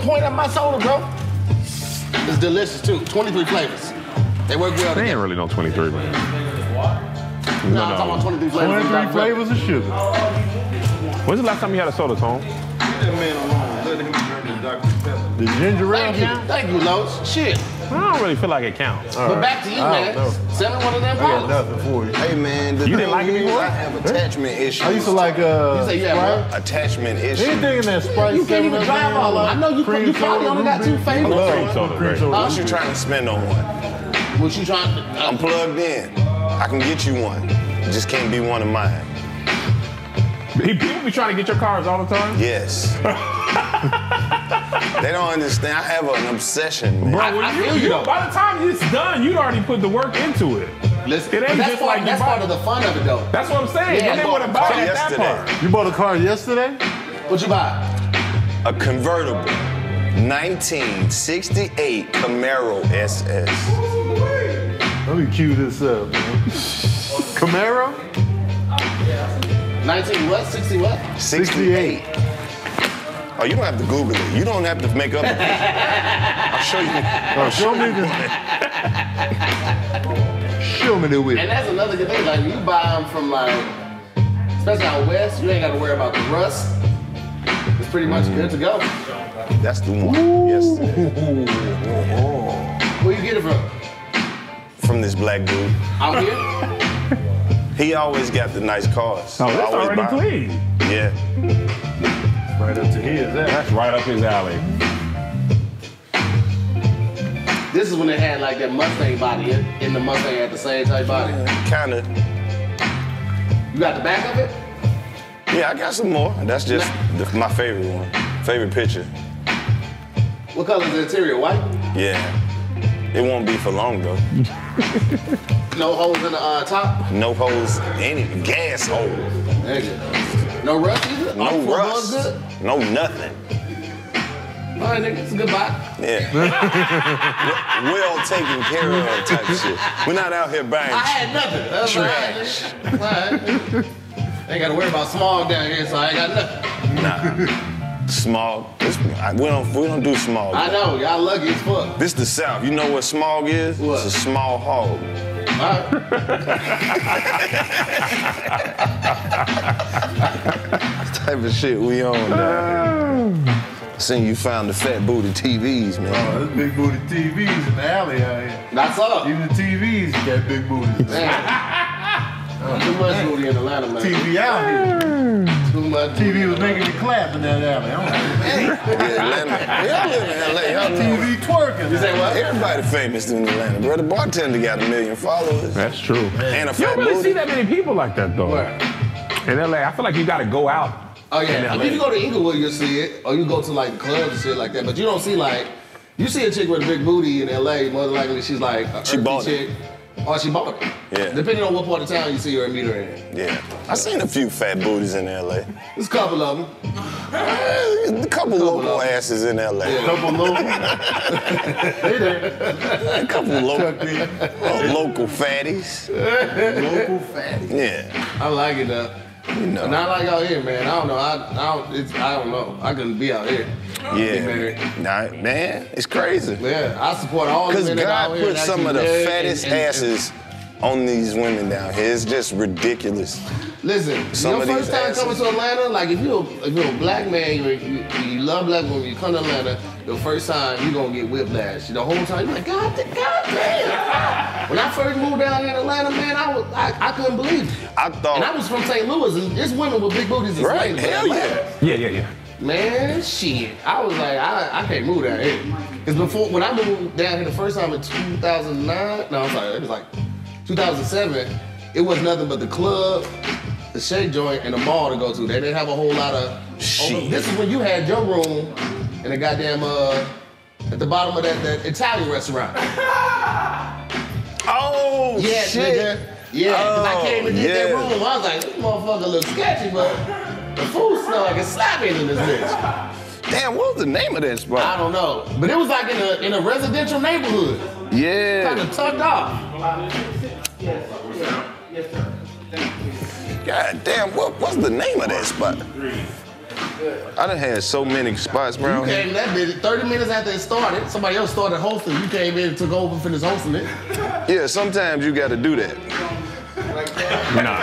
gonna point at my soda, bro. It's delicious, too. 23 flavors. They work well together. They ain't really no 23, man. No, I'm talking about 23 flavors. 23 flavors of sugar. When's the last time you had a soda, Tone? That man alone. Let him drink the Dr. Pepper. The ginger ale. Thank you, Lowe's. Shit. I don't really feel like it counts. All but right. Back to you, man. Send me one of them bottles. For you. Hey, man. You didn't like it before? I have attachment issues. I used to like attachment issues. Anything in that Sprite. You can't even drive all of them. I know you probably only got two favorites. What you trying to spend on one? What you trying to? I'm plugged in. I can get you one. It just can't be one of mine. People be trying to get your cars all the time? Yes. They don't understand. I have an obsession, man. Bro, by the time it's done, you'd already put the work into it. Listen, it ain't just like that's part of the fun of it, though. That's what I'm saying. Yeah, you didn't want to buy it at that part. You bought a car yesterday? What'd you buy? A convertible 1968 Camaro SS. Let me cue this up, man. Camaro? 68. Oh, you don't have to Google it. You don't have to make up. I'll show you. Show me the whip. And that's another good thing. Like, you buy them from, like, especially out west, you ain't got to worry about the rust. It's pretty much good to go. That's the one. Ooh. Yes. Oh. Where you get it from? From this black dude. Out here? He always got the nice cars. Oh, that's already clean. Yeah. Right up to his alley. That's right up his alley. This is when they had like that Mustang body in the Mustang had the same type body. Kinda. You got the back of it? Yeah, I got some more. That's just my favorite one. Favorite picture. What color is the interior? White? Yeah. It won't be for long though. No holes in the top? No holes. Any gas holes. There you go. No rust either? No rust. Good? No nothing. All right, nigga, it's a good buy. Yeah. Well taken care of type of shit. We're not out here buying trash. I had nothing. That's trash. All right. I ain't got to worry about smog down here, so I ain't got nothing. Nah. Smog. We don't do smog. I know. Y'all lucky as fuck. This the South. You know what smog is? What? It's a small hog. All right. This type of shit we on now. Seeing you found the fat booty TVs, man. Oh, there's big booty TVs in the alley out here. That's up. Even the TVs got big booties. Too much booty in Atlanta, man. TV out here. Too much. TV was making me clap in that alley. Y'all TV twerking. You say what? Everybody famous in Atlanta, bro. The bartender got 1 million followers. That's true. And a fat booty. You don't really see that many people like that, though. Where? In LA, I feel like you gotta go out. Oh, yeah. If you go to Inglewood, you'll see it. Or you go to, like, clubs and shit like that. But you don't see, like, you see a chick with a big booty in LA, more than likely she's like a earthy chick. Oh, she bought it. Yeah. Depending on what part of town you see her and meet her in. Yeah. I seen a few fat booties in L.A. There's a couple of them. A couple local asses in L.A. Yeah. A couple local. Hey there. A couple local fatties. Local fatties. Yeah. I like it though. You know. Not like out here, man. I don't know. I don't know. I couldn't be out here. Yeah, nah, man, it's crazy. Yeah, I support all these women out here. Because God put some of the fattest asses on these women down here. It's just ridiculous. Listen, your first time coming to Atlanta, like if you're a black man, you love black women, you come to Atlanta, the first time you're gonna get whiplash. The whole time you're like, God damn. When I first moved down in Atlanta, man, I couldn't believe it. I thought, and I was from St. Louis, and there's women with big booties as right? Hell yeah. Yeah. Man, shit. I was like, I can't move down here. Because before, when I moved down here the first time in 2009, no, I'm sorry, it was like 2007, it was nothing but the club, the shake joint, and the mall to go to. They didn't have a whole lot of shit. This is when you had your room in the goddamn, at the bottom of that Italian restaurant. Oh, yeah, shit. Nigga. Yeah, because I came and did that room. I was like, this motherfucker looks sketchy, but. The food smelled like a slap in this bitch. Damn, what was the name of that spot? I don't know. But it was like in a residential neighborhood. Yeah. Kind of tucked off. Yes, sir. Thank you. God damn, what's the name of that spot? I done had so many spots, bro. You came in that bitch 30 minutes after it started. Somebody else started hosting. You came in and took over and finished hosting it. Yeah, sometimes you gotta do that. Nah.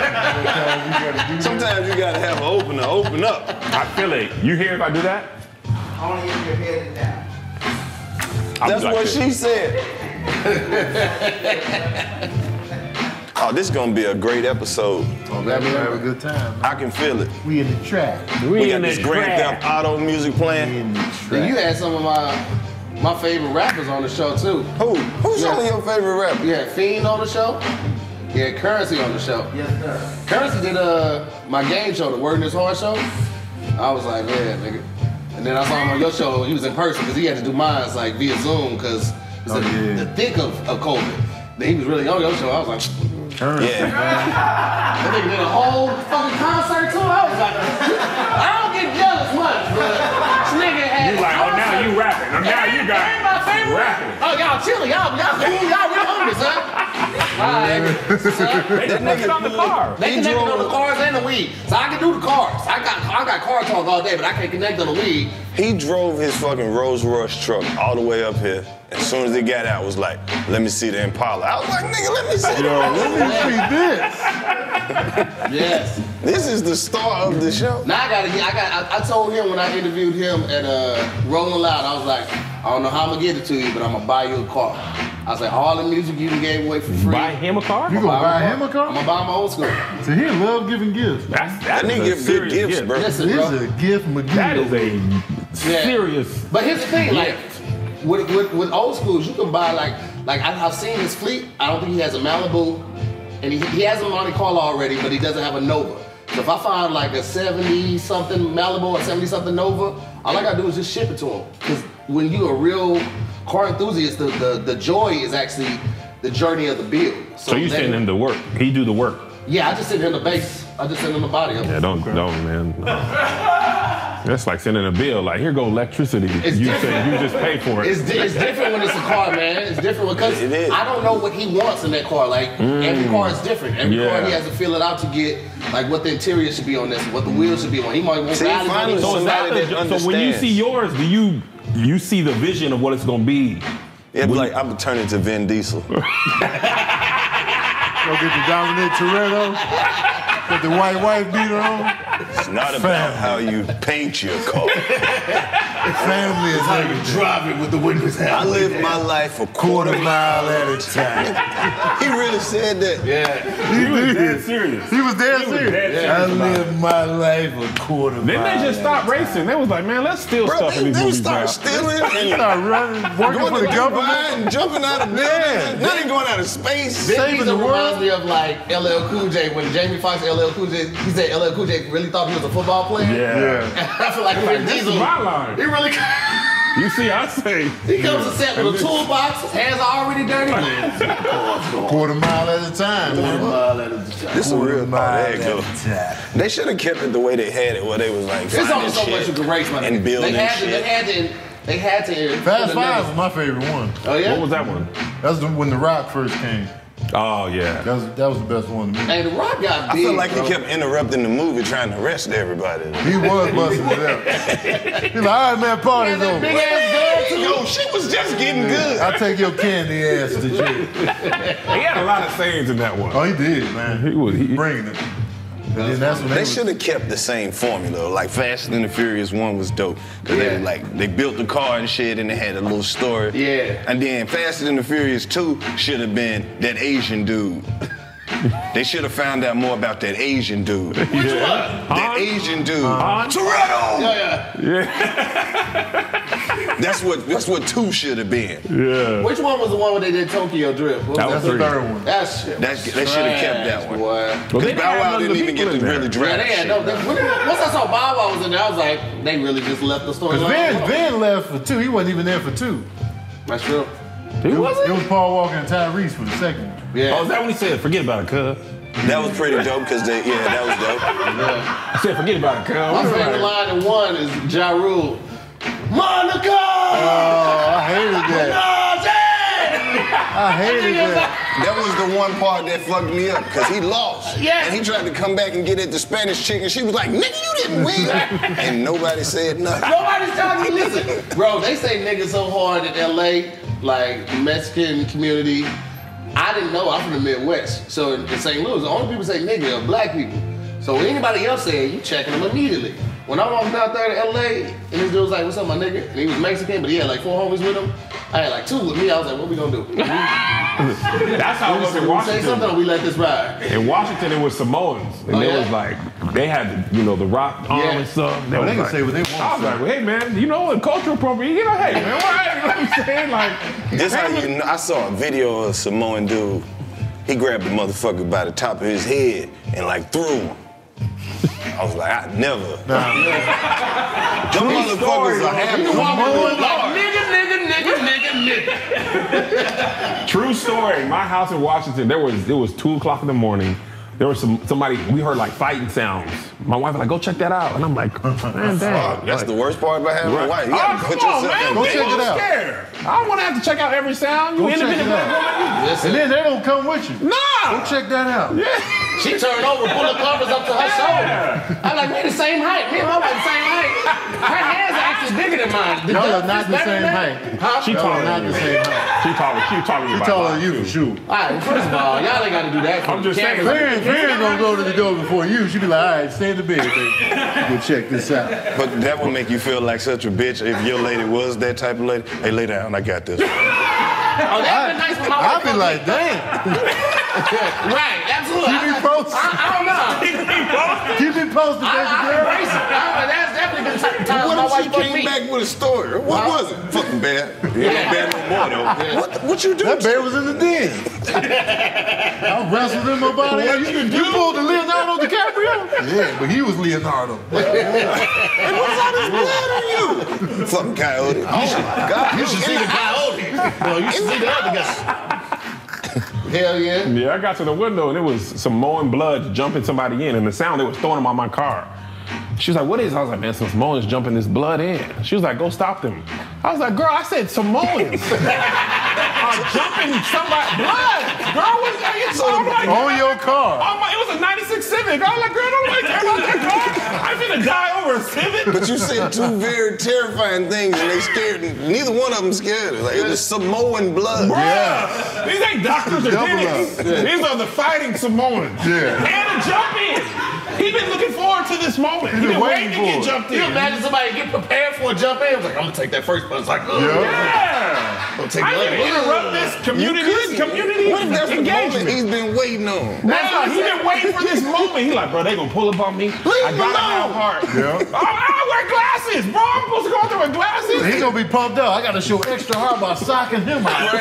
Sometimes you gotta have an opener, open up. I feel it. You hear if I do that? Only if you're headed down. That's like what this. She said. Oh, this is gonna be a great episode. Oh, man, we have a good time. I can feel it. We in the track. We got this Grand Theft Auto music playing. We in the track. And you had some of my favorite rappers on the show too. Who? Who's some of your favorite rappers? You had Fiend on the show. You had Currency on the show. Yes, sir. Currency did my game show, the Word Is Hard show. I was like, man, nigga. And then I saw him on your show. He was in person because he had to do mine like via Zoom because it's the thick of COVID. Then he was really on your show. I was like. Yeah. That nigga did a whole fucking concert too. I was like, I don't get jealous much, but this nigga had. You like, oh now you rapping, oh now you got rapping. Oh y'all chilly, y'all cool, y'all real homies, huh? Alright, they connected on the cars. They connected on the cars and the weed, so I can do the cars. I got car talk all day, but I can't connect on the weed. He drove his fucking Rolls Royce truck all the way up here. As soon as they got out, I was like, let me see the Impala. I was like, nigga, let me see this. Let me see this. Yes. This is the star of the show. Now I told him when I interviewed him at Rolling Loud, I was like, I don't know how I'm gonna get it to you, but I'm gonna buy you a car. I was like, all the music you gave away for free. Buy him a car? You gonna buy him a car? I'm gonna buy him an old school. So he love giving gifts. That nigga give good gifts, bro. Listen, this is a gift McGee. That is a serious. But here's the thing, like. With old schools, you can buy like I've seen his fleet. I don't think he has a Malibu, and he has a Monte Carlo already, but he doesn't have a Nova. So if I find like a 70 something Malibu or 70 something Nova, all I gotta do is just ship it to him. Because when you a real car enthusiast, the joy is actually the journey of the build. So you send him to work. He do the work. Yeah, I just send him the base. I just send him the body. Yeah, don't man. No. That's like sending a bill, like, here go electricity. You just pay for it. It's different when it's a car, man. It's different because I don't know what he wants in that car. Like, every car is different. Every car, he has to feel it out to get, like, what the interior should be on this, what the wheels should be on. He might want to So when you see yours, do you see the vision of what it's going to be? Yeah, like, I'm turning to Vin Diesel. Go get the Dominic Toretto. Put the white wife beater on. It's not about how you paint your car. Family is how you drive it with the windows out. I live my life a quarter mile at a time. He really said that. Yeah. He was dead serious. He was dead serious. I live my life a quarter mile. Then they just stopped racing. They was like, man, let's steal stuff in these movies. They start stealing. They start running, working for the government, jumping out of bed. Now they going out of space, saving the world. Reminds me of like LL Cool J when Jamie Foxx LL Cool J, he said LL Cool J really thought he was a football player. Yeah. I feel like this is my line. He really. You see, I say. He comes to set with a toolbox. His hands are already dirty. Quarter mile at a time. Quarter mile at a time. This is a real mile. They should have kept it the way they had it, where they was like. There's only so much you can race, man. And building shit. They had to. Fast Five was my favorite one. Oh yeah. What was that one? That's when The Rock first came. Oh, yeah. That was the best one to me. Hey, The Rock got big, I feel like he kept interrupting the movie trying to arrest everybody. He was busting it up. He's like, all right, man, party's over. Big ass girl, yo, she was just getting good. I'll take your candy ass to jail. He had a lot of sayings in that one. Oh, he did, man. He was bringing it. They should have kept the same formula. Like Fast and the Furious 1 was dope. Cause they like they built the car and shit and they had a little story. Yeah. And then Fast and the Furious 2 should have been that Asian dude. They should have found out more about that Asian dude. Which one? That Asian dude. Toretto! Yeah. That's what 2 should have been. Yeah. Which one was the one where they did Tokyo Drift? That's the third one. That shit. They should have kept that one. Because Bow Wow didn't even get to really draft. Yeah, they had once I saw Bow Wow was in there, I was like, they really just left the story. Because Ben left for 2. He wasn't even there for 2. That's true. It was Paul Walker and Tyrese for the second one. Yeah. Oh, is that when he said, forget about it, cuz? That was pretty dope, because that was dope. Yeah. I said, forget about it, cuz. My favorite line in 1 is Ja Rule. Monica! Oh, I hated that. I hated that. That was the one part that fucked me up, because he lost. Yeah. And he tried to come back and get at the Spanish chick, and she was like, nigga, you fucking week. And nobody said nothing. Nobody's talking. Listen, bro, they say niggas so hard in LA, like Mexican community. I didn't know, I'm from the Midwest. So in St. Louis, the only people say nigga are black people. So anybody else saying, you checking them immediately. When I walked out there to LA, and this dude was like, what's up, my nigga? And he was Mexican, but he had like 4 homies with him. I had like 2 with me. I was like, what we gonna do? That's how it was in Washington. Say something, or we let this ride. In Washington, it was Samoans. And it was like, they had, you know, the rock arm and stuff. They can say what they want. I was like, well, hey, man, you know, in cultural appropriation, you know, hey, man, you know what I'm saying? Like, this how you know, I saw a video of a Samoan dude. He grabbed the motherfucker by the top of his head and like threw him. I was like, I never. Them motherfuckers are happy. Nigga. True story. My house in Washington, it was 2 o'clock in the morning. There was somebody, we heard like fighting sounds. My wife was like, go check that out. And I'm like, man, damn. That's the worst part about having a wife. You gotta put yourself in. Go check it out. I don't wanna have to check out every sound. You independent black woman. And then they don't come with you. Nah. Go check that out. Yeah. She turned over, pulled the covers up to her shoulder. I'm like, we're the same height. Me and my wife the same height. Her hands are actually bigger than mine. Y'all are not the same height. Huh? She taller than you. She taller than you, shoot. All right, well, first of all, y'all ain't got to do that. I'm just saying. Farron's going to go to the door before you. She be like, all right, stay in the bed, baby. Go check this out. But that would make you feel like such a bitch if your lady was that type of lady. Hey, lay down. I got this. Oh, that'd been nice for my wife. I'd be like, damn. Right, absolutely. Keep me posted. I don't know. Keep me posted, baby girl. That's definitely been times my wife came back with a story. What was it? Fucking bear. Yeah. Bear no more, though. Yeah. What you do? That bear was in the den. I wrestled in my body. You pulled the Leonardo DiCaprio? Yeah, but he was Leonardo. And what's all this blood on you? Fucking coyote. Oh, my God. You should see the coyote. Well, you should see the other guy. Hell yeah. Yeah, I got to the window and it was some Samoan blood jumping somebody in, and the sound they was throwing them on my car. She was like, what is? I was like, man, some Samoans jumping this blood in. She was like, go stop them. I was like, girl, I said Samoans. Jumping somebody. Blood! Girl, what the hell you talking about? On your car. It was a 96 Civic. I was like, girl, don't care about that car. I'm gonna die over a Civic. But you said 2 very terrifying things and they scared, neither one of them scared us. Like, it was Samoan blood. Bruh, yeah. These ain't doctors or dentists. Yeah. These are the fighting Samoans. Yeah. And a jump in. He's been looking forward to this moment. He's been waiting to get jumped in. You imagine somebody get prepared for a jump in? I was like, I'm gonna take that first one. It's like, oh, yeah. I'm gonna take interrupt this community engagement. He's been waiting on. That's how he's been waiting for this moment. He's like, bro, they gonna pull up on me. I gotta have heart. Yeah. I wear glasses, bro. I'm supposed to go out there with glasses. He's gonna be pumped up. I gotta show extra hard by socking him out.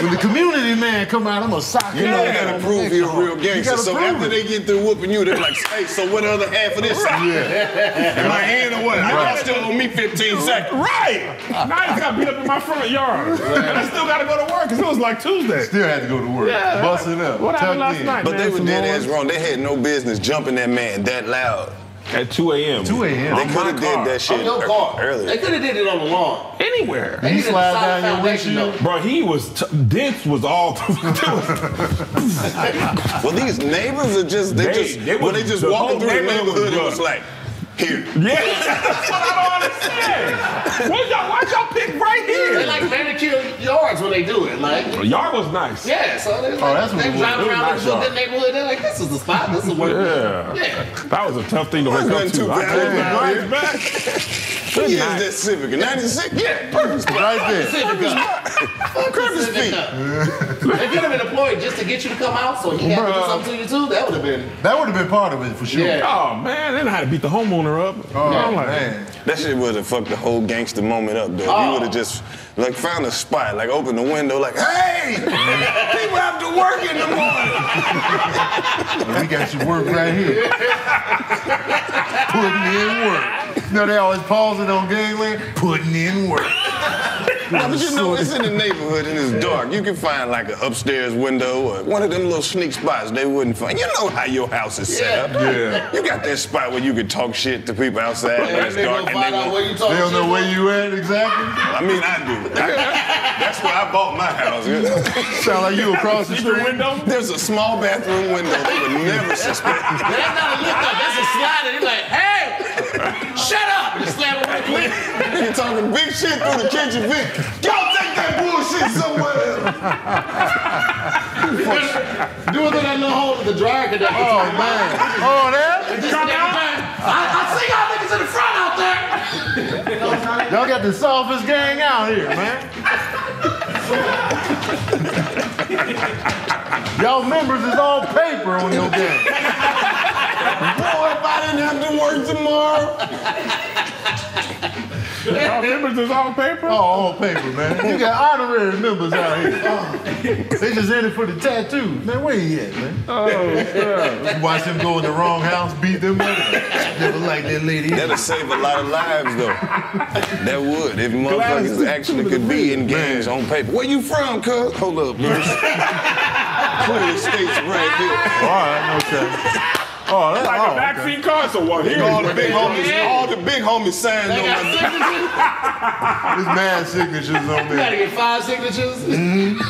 When the community man come out, I'm gonna sock him out. You gotta prove you're a real gangster. So after they get through whooping you, they're like, hey, so what other half of this? Yeah. Am I in or what? I still owe me 15 seconds. Right! Now I just got beat up in my front yard. And I still gotta go to work, because it was like Tuesday. Still had to go to work. Yeah. Busting up. What happened last night, but they were dead ass wrong. They had no business jumping that man that loud. At 2 a.m. 2 a.m. They could have did that shit earlier. They could have did it on the lawn. Anywhere. He slid down your windshield. Bro, he was, dents was all. Well, these neighbors are just, they just walking through the neighborhood, it was like, here. Yeah, that's what I don't understand. Why'd y'all pick right here? They like manicure yards when they do it. Like yard was nice. Yeah, so they like, they drive around in the neighborhood. They're like, this is the spot. This is where. Yeah. That was a tough thing to wake up to. He is that Civic in 96. Yeah, perfect. Right there. Perfect speed. They could have been employed just to get you to come out, so he had to do something to you too. That would have been. That would have been part of it for sure. Oh man, they know how to beat the homeowner up. Oh, yeah, like, man. That shit would have fucked the whole gangster moment up, though. Oh. You would have just like found a spot, like open the window, like, hey, people have to work in the morning. We got you work right here. Putting in work. No, they always pausing on gangland. Putting in work. No, but you know, it's in the neighborhood and it's dark. You can find like an upstairs window or one of them little sneak spots they wouldn't find. You know how your house is set up. Yeah. You got that spot where you can talk shit to people outside when it's dark. They don't know where you at exactly? I mean, I do. That's where I bought my house. Sound like you across the street? Window? There's a small bathroom window. They would never suspect. That's not a lift up. That's a slide. They're like, hey! Shut up! Just slam him quick. You're talking big shit through the kitchen, Vic. Y'all take that bullshit somewhere else. Do it in that little hole with the dryer. Oh, man. Oh, that? Just, I see y'all niggas in the front out there. Y'all got the softest gang out here, man. Y'all members is all paper on your gang. Boy, if I didn't have to work tomorrow. Y'all members is all paper? Oh, all paper, man. You got honorary members out here. Oh, they just in it for the tattoos. Man, where he at, man? Oh, God. Watch him go in the wrong house, beat them up. Never like that lady. That'll save a lot of lives, though. That would, if motherfuckers actually could be engaged on paper. Where you from, cuz? Hold up, man. Clearly states right here. All right, okay. Oh, that's like a backseat concert one. Here all the big homies, all the big homies signed on my name. There's mad signatures on there. You gotta get 5 signatures. Mm-hmm.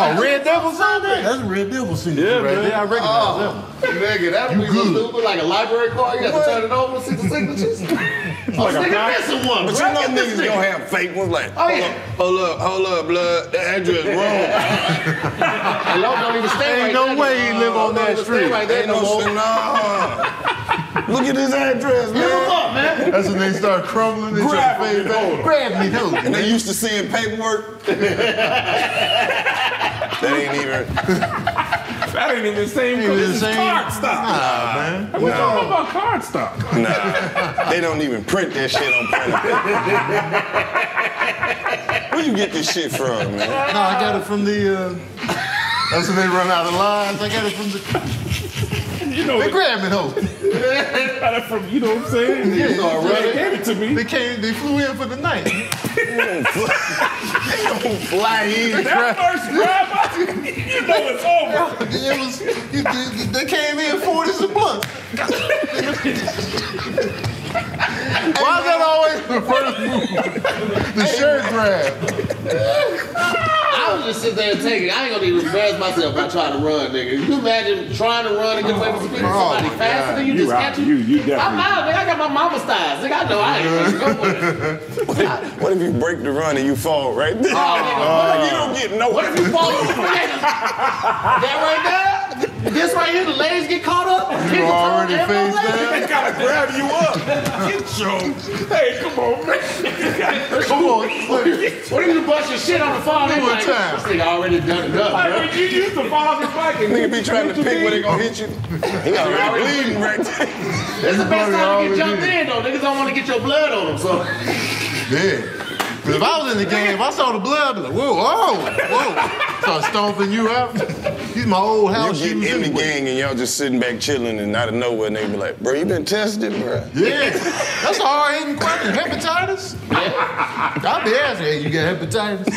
Oh, Red Devil signed that? That's a Red Devil signature right there. I recognize that one. Nigga, that would be stupid, like a library card. You got to turn it over and see the signatures. Like missing one. But you know niggas don't have fake ones like, hold up, blood, that address wrong. And y'all don't even stay right there. Ain't no way he live on that street. Ain't no shit, look at his address, man. Look up, man. That's when they start crumbling in your face. Grab me, dude. And they used to seeing paperwork. That ain't even the same because it's card stock. Nah, man. We're talking about card stock. Nah. They don't even print that shit on paper. Where you get this shit from, man? No, I got it from the, that's when they run out of lines. I got it from the, you know. They grabbed it, I got it from, you know what I'm saying? Yeah, they gave it to me. They flew in for the night. They don't fly in. That first grab, you know it's over. They came in 40s a month. Why is that always the first move? The shirt grab. I was just sitting there and taking it. I ain't gonna even embarrass myself if I try to run, nigga. You imagine trying to run and get away with speeding somebody faster than you just catch you? I'm out, nigga. I got my mama's thighs. Nigga, I know I ain't gonna go with it. What if you break the run and you fall right there? You don't get nowhere. What if you fall over? That right there? This right here, the legs get caught up. You already faced that. They gotta grab you up. Get your. Hey, come on, man. Come on. What if you bust your shit on the phone? Like, this nigga already done it up. Like, you used to fall off the bike. Nigga be trying to pick where they gonna hit you. He already bleeding right there. That's the best time to get jumped in, though. Niggas don't want to get your blood on them, so. Yeah. But if I was in the game, if I saw the blood, I'd be like, whoa. Start stomping you out. He's my old house. You get in the gang and y'all just sitting back chilling and out of nowhere and they be like, bro, you been tested, bro? Yeah. That's a hard-hitting question. Hepatitis? Yeah. I'll be asking, hey, you got hepatitis?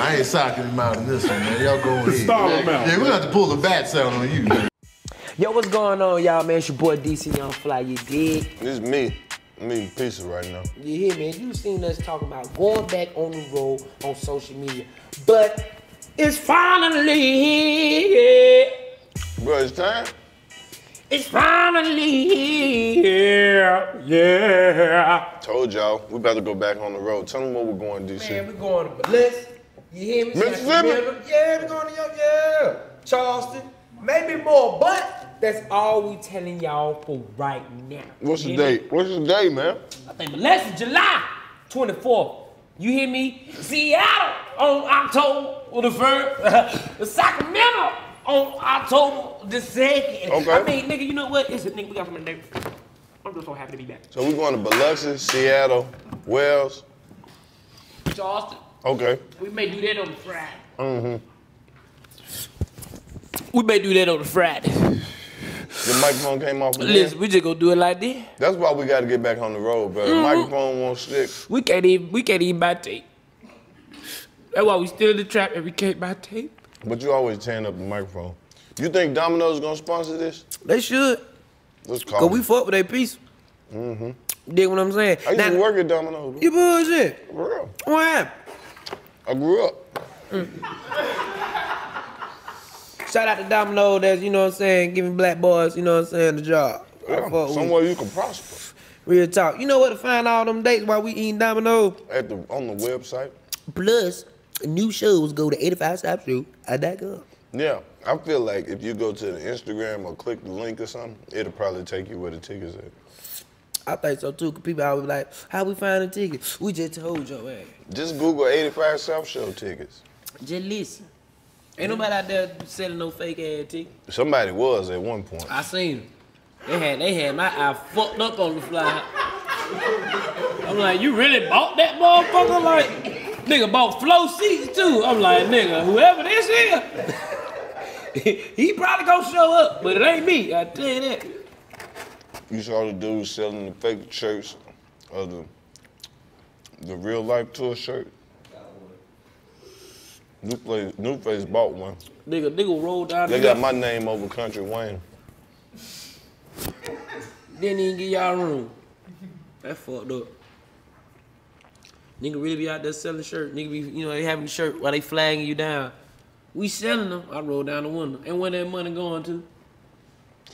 I ain't socking him out in this one, man. Y'all go ahead. Stall him out. Yeah, we're gonna have to pull the bats out on you, man. Yo, what's going on, y'all, man? It's your boy, DC Young Fly, you dig? It's me. I'm eating pizza right now. You hear me? You've seen us talking about going back on the road on social media. But it's finally here. Bro, it's time. It's finally here. Yeah. Told y'all, we better go back on the road. Tell them where we're going, DC. Man, we're going to Bliss. You hear me? Mississippi. Yeah, we're going to York. Yeah. Charleston. Maybe more, but. That's all we telling y'all for right now. What's the date? What's the date, man? I think the last of July 24th. You hear me? Seattle on October the 1st. Sacramento on October the 2nd. Okay. I mean, nigga, you know what? It's a nigga we got from the day. I'm just so happy to be back. So we're going to Biloxi, Seattle, Wells. Charleston. Okay. We may do that on the Friday. Mm-hmm. We may do that on the Friday. The microphone came off again. Listen, we just gonna do it like this. That's why we gotta get back on the road, brother. The microphone won't stick. We can't even buy tape. That's why we still in the trap and we can't buy tape. But you always tearing up the microphone. You think Domino's gonna sponsor this? They should. Let's call. Cause we fuck with their piece. Mm-hmm. You dig what I'm saying? I used to work at Domino's. You bullshit. For real. What happened? I grew up. Shout out to Domino, that's, you know what I'm saying, giving black boys, you know what I'm saying, the job. Yeah, somewhere you can prosper. Real talk. You know where to find all them dates while we eating Domino's? On the website. Plus, new shows go to 85SouthShow.com. Yeah, I feel like if you go to the Instagram or click the link or something, it'll probably take you where the tickets at. I think so too, because people always be like, how we find the tickets? We just told your ass. Just Google 85 South Show tickets. Just listen. Ain't nobody out there selling no fake ass tickets. Somebody was at one point. I seen them. They had my eye fucked up on the fly. I'm like, you really bought that motherfucker? Like, nigga bought flow seats too. I'm like, nigga, whoever this is, he probably gonna show up, but it ain't me, I tell you that. You saw the dude selling the fake shirts of the real life tour shirt. Newface bought one. Nigga rolled down. They got my name over Country Wayne. Didn't even get y'all room. That fucked up. Nigga really be out there selling shirts. Nigga be, you know, they having the shirt while they flagging you down. We selling them. I rolled down the window. And where that money going to?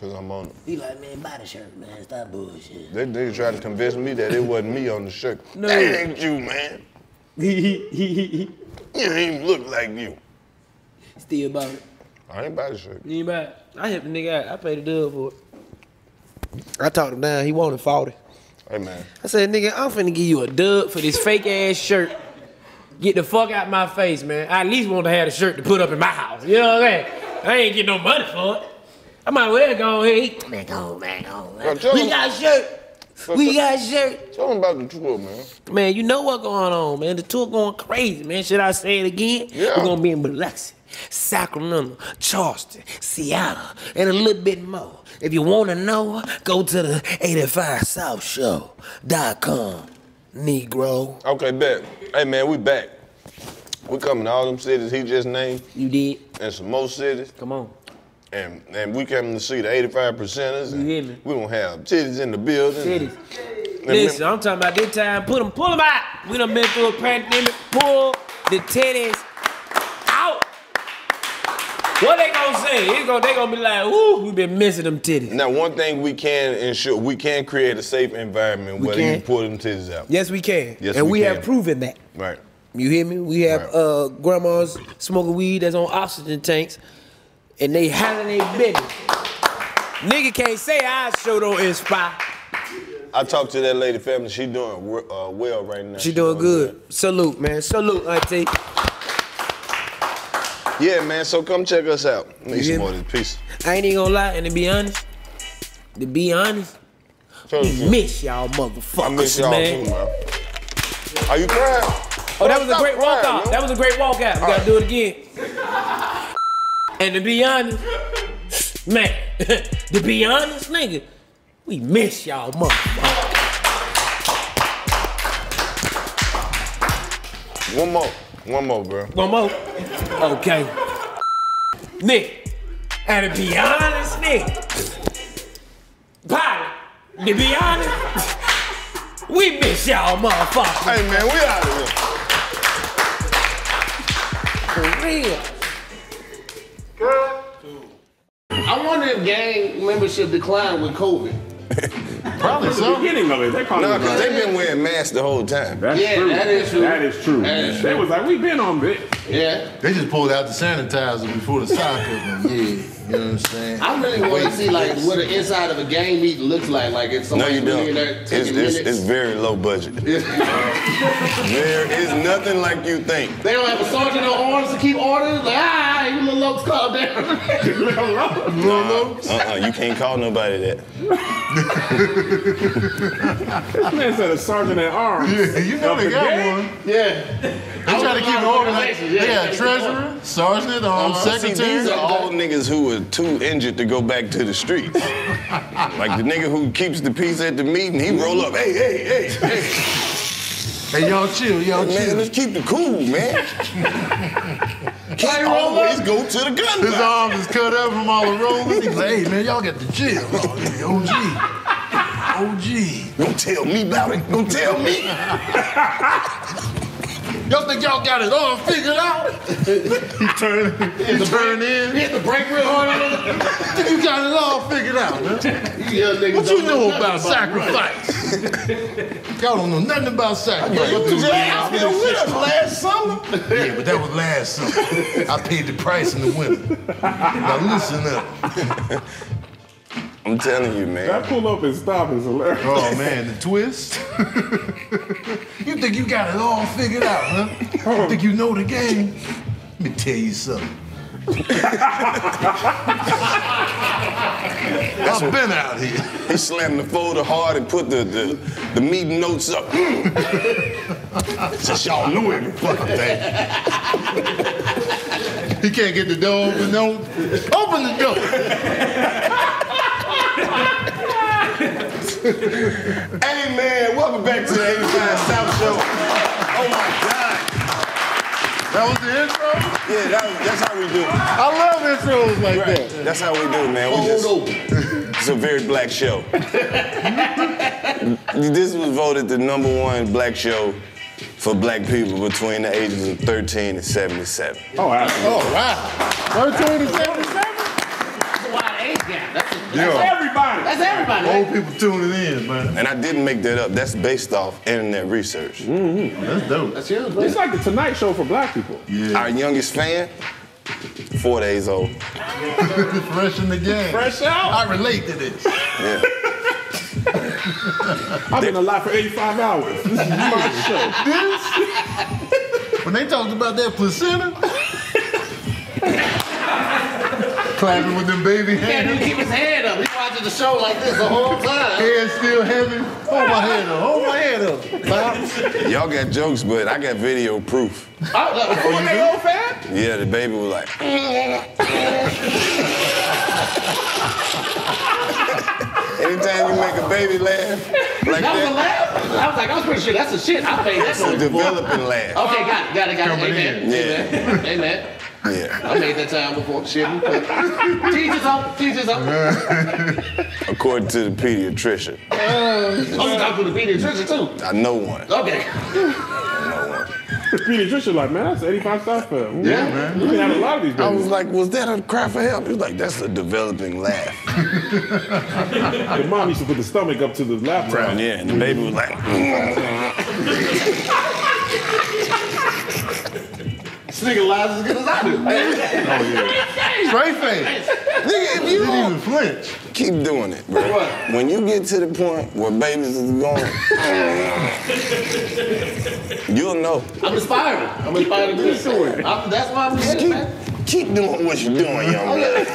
Cause I'm on it. He like, man, buy the shirt, man. Stop bullshit. That nigga tried to convince me that it wasn't me on the shirt. No. That ain't you, man. You ain't look like you. Still bought it. I ain't buy the shirt. You ain't buy it. I helped the nigga out. I paid the dub for it. I talked him down. He wanted 40. Hey, man. I said, nigga, I'm finna give you a dub for this fake ass shirt. Get the fuck out my face, man. I at least want to have a shirt to put up in my house. You know what I'm saying? I ain't get no money for it. I might as well go ahead. Man, go, man, go, man. Now, we got a shirt. We got a shirt. Tell them about the tour, man. Man, you know what's going on, man. The tour going crazy, man. Should I say it again? Yeah. We're going to be in Biloxi, Sacramento, Charleston, Seattle, and a little bit more. If you want to know, go to the 85SouthShow.com, Negro. Okay, bet. Hey, man, we back. We coming to all them cities he just named. You did. And some more cities. Come on. And we came to see the 85 percenters. You hear me? We gonna have titties in the building. Titties. Listen, I'm talking about this time. Pull them out. We done been through a pandemic. Pull the titties out. What they gonna say? They gonna be like, ooh, we been missing them titties. Now, one thing we can ensure, we can create a safe environment where you can pull them titties out. Yes, we can. Yes, and we have proven that. Right. You hear me? We have grandmas smoking weed that's on oxygen tanks. And they hollering their business. Nigga can't say I show don't inspire. I talked to that lady family. She doing well right now. She doing good. That. Salute, man. Salute, auntie. Yeah, man. So come check us out. Need some more of this piece. I ain't even gonna lie. And to be honest, we miss y'all motherfuckers, I miss y'all too, man. Are you crying? Oh, that was a great walkout. That was a great walkout. We gotta do it again. And to be honest, man, to be honest, nigga, we miss y'all motherfuckers. One more, bro. One more? Okay. Nigga, and to be honest, nigga, pilot, to be honest, we miss y'all motherfuckers. Hey, man, we out of here. For real. I wonder if gang membership declined with COVID. Probably so. The beginning of it, they probably. No, because they've been wearing masks the whole time. That's true. They was like, we've been on this. Yeah. They just pulled out the sanitizer before the soccer. Yeah. You know what I'm saying? I really want to see like what the inside of a gang meeting looks like. Like it's somebody in there taking minutes. It's very low budget. There is nothing like you think. They don't have a sergeant on arms to keep orders. Like you little lopes calm down. You can't call nobody that. This man said a sergeant at arms. Yeah, you know they got one. Yeah. They try to keep orders. They got treasurer, sergeant at arms, secretary. See, these are all niggas who were too injured to go back to the streets. Like the nigga who keeps the peace at the meeting, he roll up, hey. Hey, y'all chill, y'all chill. Man, let's keep the cool, man. Can't always go to the gun. His arm is cut up from all the rolling. He's like, hey, man, y'all got the chill. OG. Don't tell me about it. Y'all think y'all got it all figured out? He turned in. He hit the brake real hard on him. You got it all figured out, man. What you know about sacrifice? Y'all don't know nothing about sacrifice. I was with last summer. Yeah, but that was last summer. I paid the price in the winter. Now listen up. I'm telling you, man. That pull up and stop is hilarious. Oh, man, the twist. You think you got it all figured out, huh? You think you know the game? Let me tell you something. I've been out here. He slammed the folder hard and put the meeting notes up. Since y'all knew every fucking thing. He can't get the door open, no. Open the door! Hey man, welcome back to the 85 South Show. Oh my God. That was the intro? Yeah, that's how we do it. I love intros like that. That's how we do it, man. It's a very black show. This was voted the #1 black show for black people between the ages of 13 and 77. Oh, absolutely. Oh, wow. 13 to 77? That's everybody. That's everybody. Old people tuning in, man. And I didn't make that up. That's based off internet research. Mm-hmm. That's dope. That's huge. It's like the Tonight Show for black people. Yeah. Our youngest fan, 4 days old. Fresh in the game. Fresh out. I relate to this. Yeah. I've been alive for 85 hours. This is my show. When they talked about that placenta. Clapping with them baby hands. He can't even keep his head up. He's watching the show like this the whole time. Head still heavy. Hold my head up. Hold my head up. Y'all got jokes, but I got video proof. Oh, they old fan? Yeah, the baby was like. Anytime you make a baby laugh like that. That was a laugh? I was like, I was pretty sure that's the shit. I paid that. It's a developing laugh. Okay, got it. Amen. Yeah. Amen. Amen. Yeah. I made that time before. Shit. Teachers up. According to the pediatrician. You talk to the pediatrician too? I know one. Okay. The pediatrician like, man, that's 85 South Show. Yeah, man. You can have a lot of these babies. I was like, was that a cry for help? He was like, that's a developing laugh. The mom used to put the stomach up to the laptop. Right, yeah, and the baby was like... This nigga lies as good as I do. Oh, yeah. Straight face. Nigga, if you didn't even flinch. Keep doing it, bro. What? When you get to the point where babies is gone, you'll know. I'm inspired. I'm inspired to do it. That's why I'm doing it. Keep doing what you're doing, young man.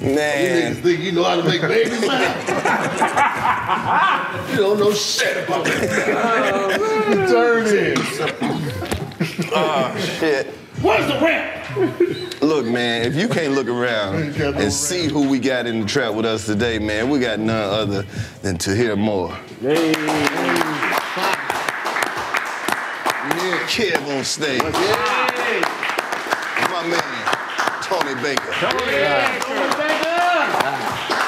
Man. You niggas think you know how to make babies laugh? You don't know shit about that. Turn in. Oh, shit. Where's the rap? Look, man, if you can't look around and see who we got in the trap with us today, man, we got none other than To Hear More. Yay. Kev on stage. Yay. My man, Tony Baker.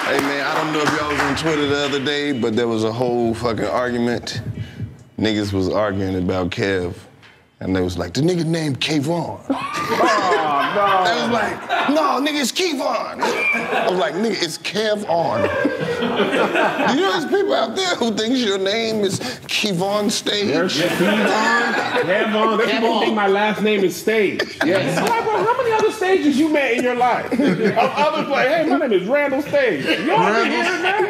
Hey, man, I don't know if y'all was on Twitter the other day, but there was a whole fucking argument. Niggas was arguing about Kev. And they was like, the nigga named KevOn. Oh, no. They was like, no, nigga, it's KevOn. I was like, nigga, it's KevOn. You know, there's people out there who thinks your name is KevOnStage. Yes. KevOn. People think my last name is Stage. Yes. I'm like, well, how many other stages you met in your life? Others like, hey, my name is Randall Stage. You already hear his name?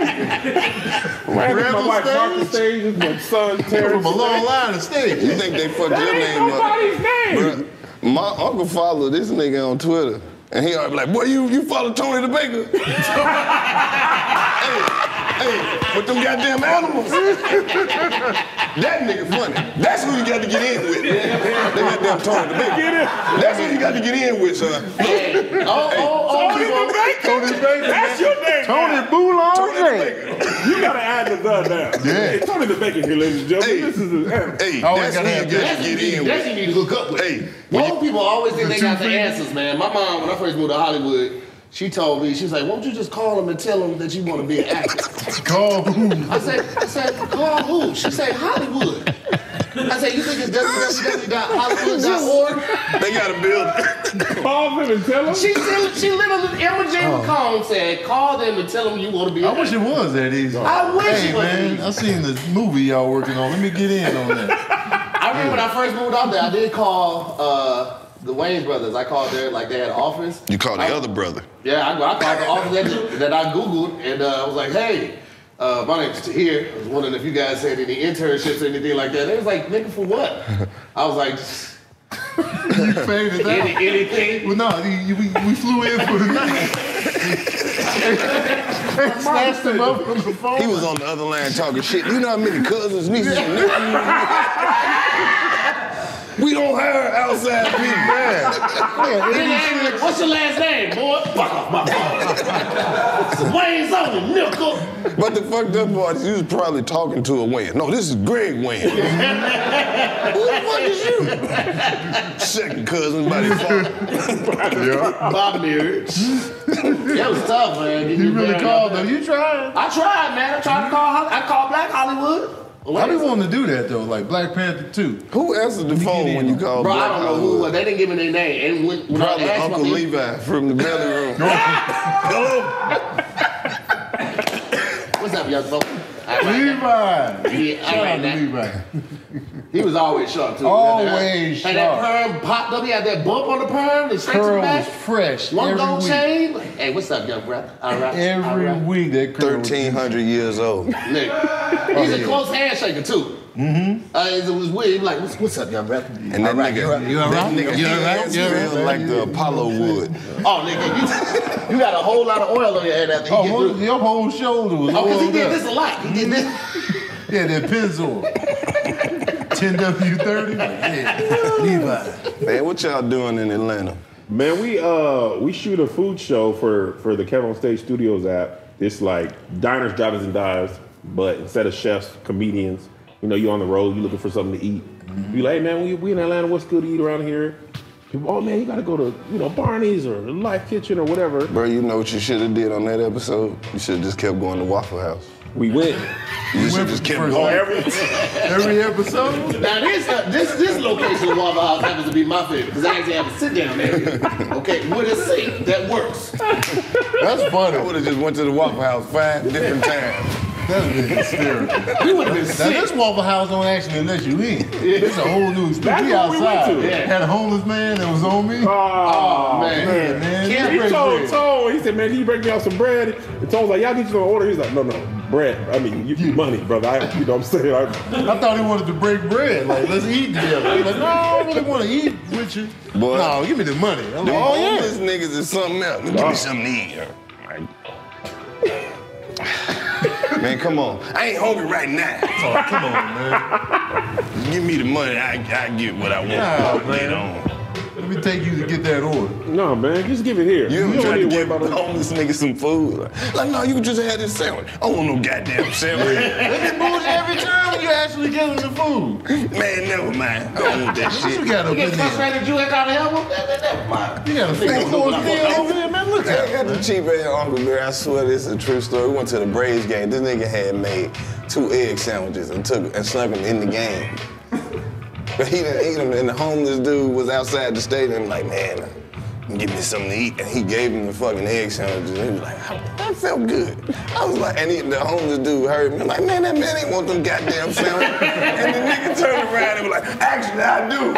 Randall my wife, Martha Stage, is my son, Terry. From a long line of stages. You think they fucked your name? Nobody's name. Bruh, my uncle followed this nigga on Twitter, and he always be like, boy, you follow Tony the Baker. hey, with them goddamn animals. That nigga funny. That's who you got to get in with. That goddamn Tony the Baker. That's who you got to get in with, son. Hey. Tony the Baker. Tony the Baker. That's your name. Tony Boulon. You gotta add the thug now. Yeah. Tony the Baker here, ladies and gentlemen. Hey. This is an animal. Hey, that's who you got to get in with. That's who you need to hook up with. Hey. Old people always think they got the answers, man. My mom, when I first moved to Hollywood, she told me, she was like, won't you just call him and tell him that you want to be an actor? Call who? I said, call who? She said, Hollywood. I said, you think it's www.hollywood.org? They got a building. Call them and tell them? She literally, Imogene McCone said, call them and tell them you want to be I wish it was that easy. I wish it was. Hey, man, I seen the movie y'all working on. Let me get in on that. I remember when I first moved out there, I did call... the Wayne brothers, I called their, like they had an office. You called the other brother. Yeah, I called the office that I Googled, and I was like, hey, my name's Tahir. I was wondering if you guys had any internships or anything like that. They was like, nigga, for what? I was like, you faded out. Anything? Well, no, we flew in for the night. Snatched him up from the phone. He was on the other line talking shit. You know how many cousins, nieces, we don't hire outside people, man. What's your last name, boy? Fuck off my phone. Wayne's on the nickel. But the fucked up part is you was probably talking to a Wayne. No, this is Greg Wayne. Who the fuck is you? Second cousin by his father. Bob Marriage. That was tough, man. You really called them. You tried. I tried, man. I tried to call Black Hollywood. I be wanting to do that though, like Black Panther 2. Who answered the phone when you called Black Hollywood? Bro, I don't know who. They didn't give me their name. And when probably I asked Uncle Levi from the belly room. Hello. What's up, young folk? Levi. Yeah, he was always sharp too. Always sharp. And that perm popped up. He had that bump on the perm. The curl was fresh. One gold chain. Hey, what's up, young brother? All right. Every week that curl. 1,300 years old. Nigga, he's a close handshaker too. Mm-hmm. It was weird. Like, what's up, young brother? And that nigga, you all right? You all right? Like the Apollo wood. Oh, nigga, you got a whole lot of oil on your head after he gets through. Your whole shoulder was oiled up. Oh, because he did this a lot. He did this. Yeah, that pencil. 10W30. Levi. Man, what y'all doing in Atlanta? Man, we shoot a food show for the KevOnStage Studios app. It's like diners, drivers, and dives, but instead of chefs, comedians. You know, you're on the road, you're looking for something to eat. Mm-hmm. You're like, hey, man, we in Atlanta, what's good to eat around here? People, oh, man, you got to go to, you know, Barney's or Life Kitchen or whatever. Bro, you know what you should have did on that episode? You should have just kept going to Waffle House. We went. You should just kept going. Every episode? Now, this location of Waffle House happens to be my favorite, because I actually have to sit down there. Okay, with a sink that works. That's funny. I would have just went to the Waffle House 5 different times. That would have been hysterical. We would have been sick. Now, this Waffle House don't actually let you in. It's a whole new experience. We outside. We had a homeless man that was on me. Oh, man. He told Tone, he said, man, can you break me out some bread? And Tone's like, y'all need you to order. He's like, no, no, bread. I mean, you money, brother. You know what I'm saying? I thought he wanted to break bread. Like, let's eat together. He's like, no, I don't really want to eat with you. Boy, no, give me the money. I'm like, oh, yeah. Homeless niggas is something else. Give me something to eat. Man, come on. I ain't hungry right now. Oh, come on, man. Give me the money. I get what I want. Nah, man. Let me take you to get that order. No, man. Just give it here. You ever try to give a homeless nigga some food? Like, no, you just had this sandwich. I don't want no goddamn sandwich. It's bullshit every time you actually give him the food. Man, never mind. I don't want that shit. You got a frustrated you ain't got to help him? Never mind. You got a fake horse deal over there, man. Look at that. I got the cheap ass Uncle Bear. I swear this is a true story. We went to the Braves game. This nigga had made 2 egg sandwiches and snuck them in the game. But he didn't eat them, and the homeless dude was outside the stadium like, man, give me something to eat. And he gave him the fucking egg sandwiches. And he was like, that felt good. I was like, and the homeless dude heard me. I'm like, man, that man ain't want them goddamn sandwiches. And the nigga turned around and was like, actually, I do.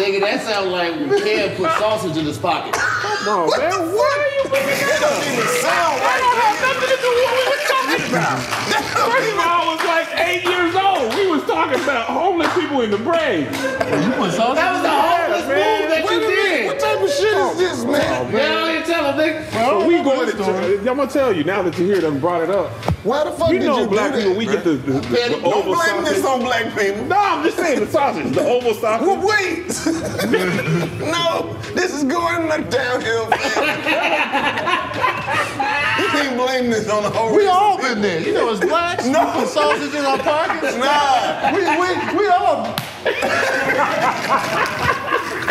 Nigga, that sounds like when Kev put sausage in his pocket. No, what man, the fuck? That don't even sound right. That don't have nothing to do with what we were talking about. First of all, I was like 8 years old. We was talking about homeless people in the Braves. You put sausage? That was the homeless move that you did. What type of shit is this, man? Oh, man. I don't even tell them, nigga. So we going to. I'm gonna tell you now that you hear them brought it up. Why the fuck did you do that? We know black people. We get the oval sausage. Don't blame this on black people. No, I'm just saying the sausage, the oval sausage. Well, wait. No, this is going downhill. You can't blame this on the whole. We all been there. You know, as blacks, no. We put sausage in our pockets. Nah, we all.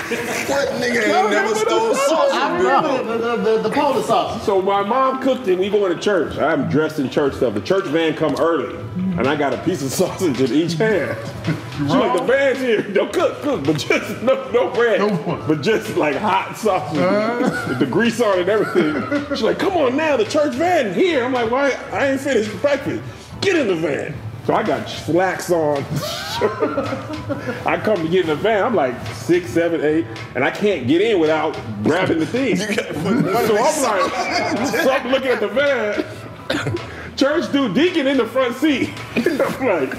What nigga ain't never stole sausage? I remember the Polish sausage. So my mom cooked it. We going to church. I'm dressed in church stuff. The church van come early, and I got a piece of sausage in each hand. She like, the van's here. Don't cook, but just no bread, but just like hot sausage, with the grease on it and everything. She's like, come on now, the church van here. I'm like, why? I ain't finished breakfast. Get in the van. So I got slacks on. I come to get in the van. I'm like 6, 7, 8, and I can't get in without grabbing the thing. So I'm like, so I'm looking at the van. Church dude, deacon in the front seat. I'm like,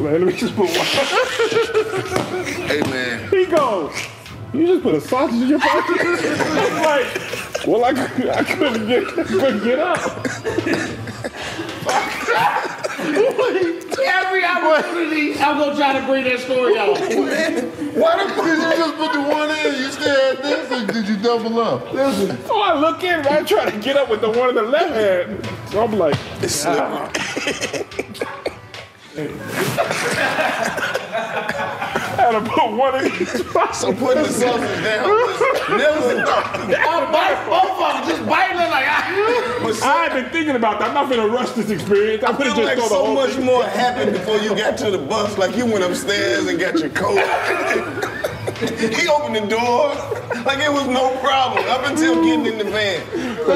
let me just put one. Hey man. He goes, you just put a sausage in your pocket? I'm like, well, I couldn't get up. Every opportunity, I'm gonna try to bring that story out. Why the fuck did you just put the one in? You said this, or did you double up? Listen. Oh, I look in, and I try to get up with the one in the left hand. So I'm like, it's I had to put one in each pocket. So put the sausage down. Never thought. I'll bite both of them. Just bite them like I've been thinking about that. I'm not gonna rush this experience. I feel like so much more happened before you got to the bus. Like you went upstairs and got your coat. He opened the door like it was no problem up until getting in the van.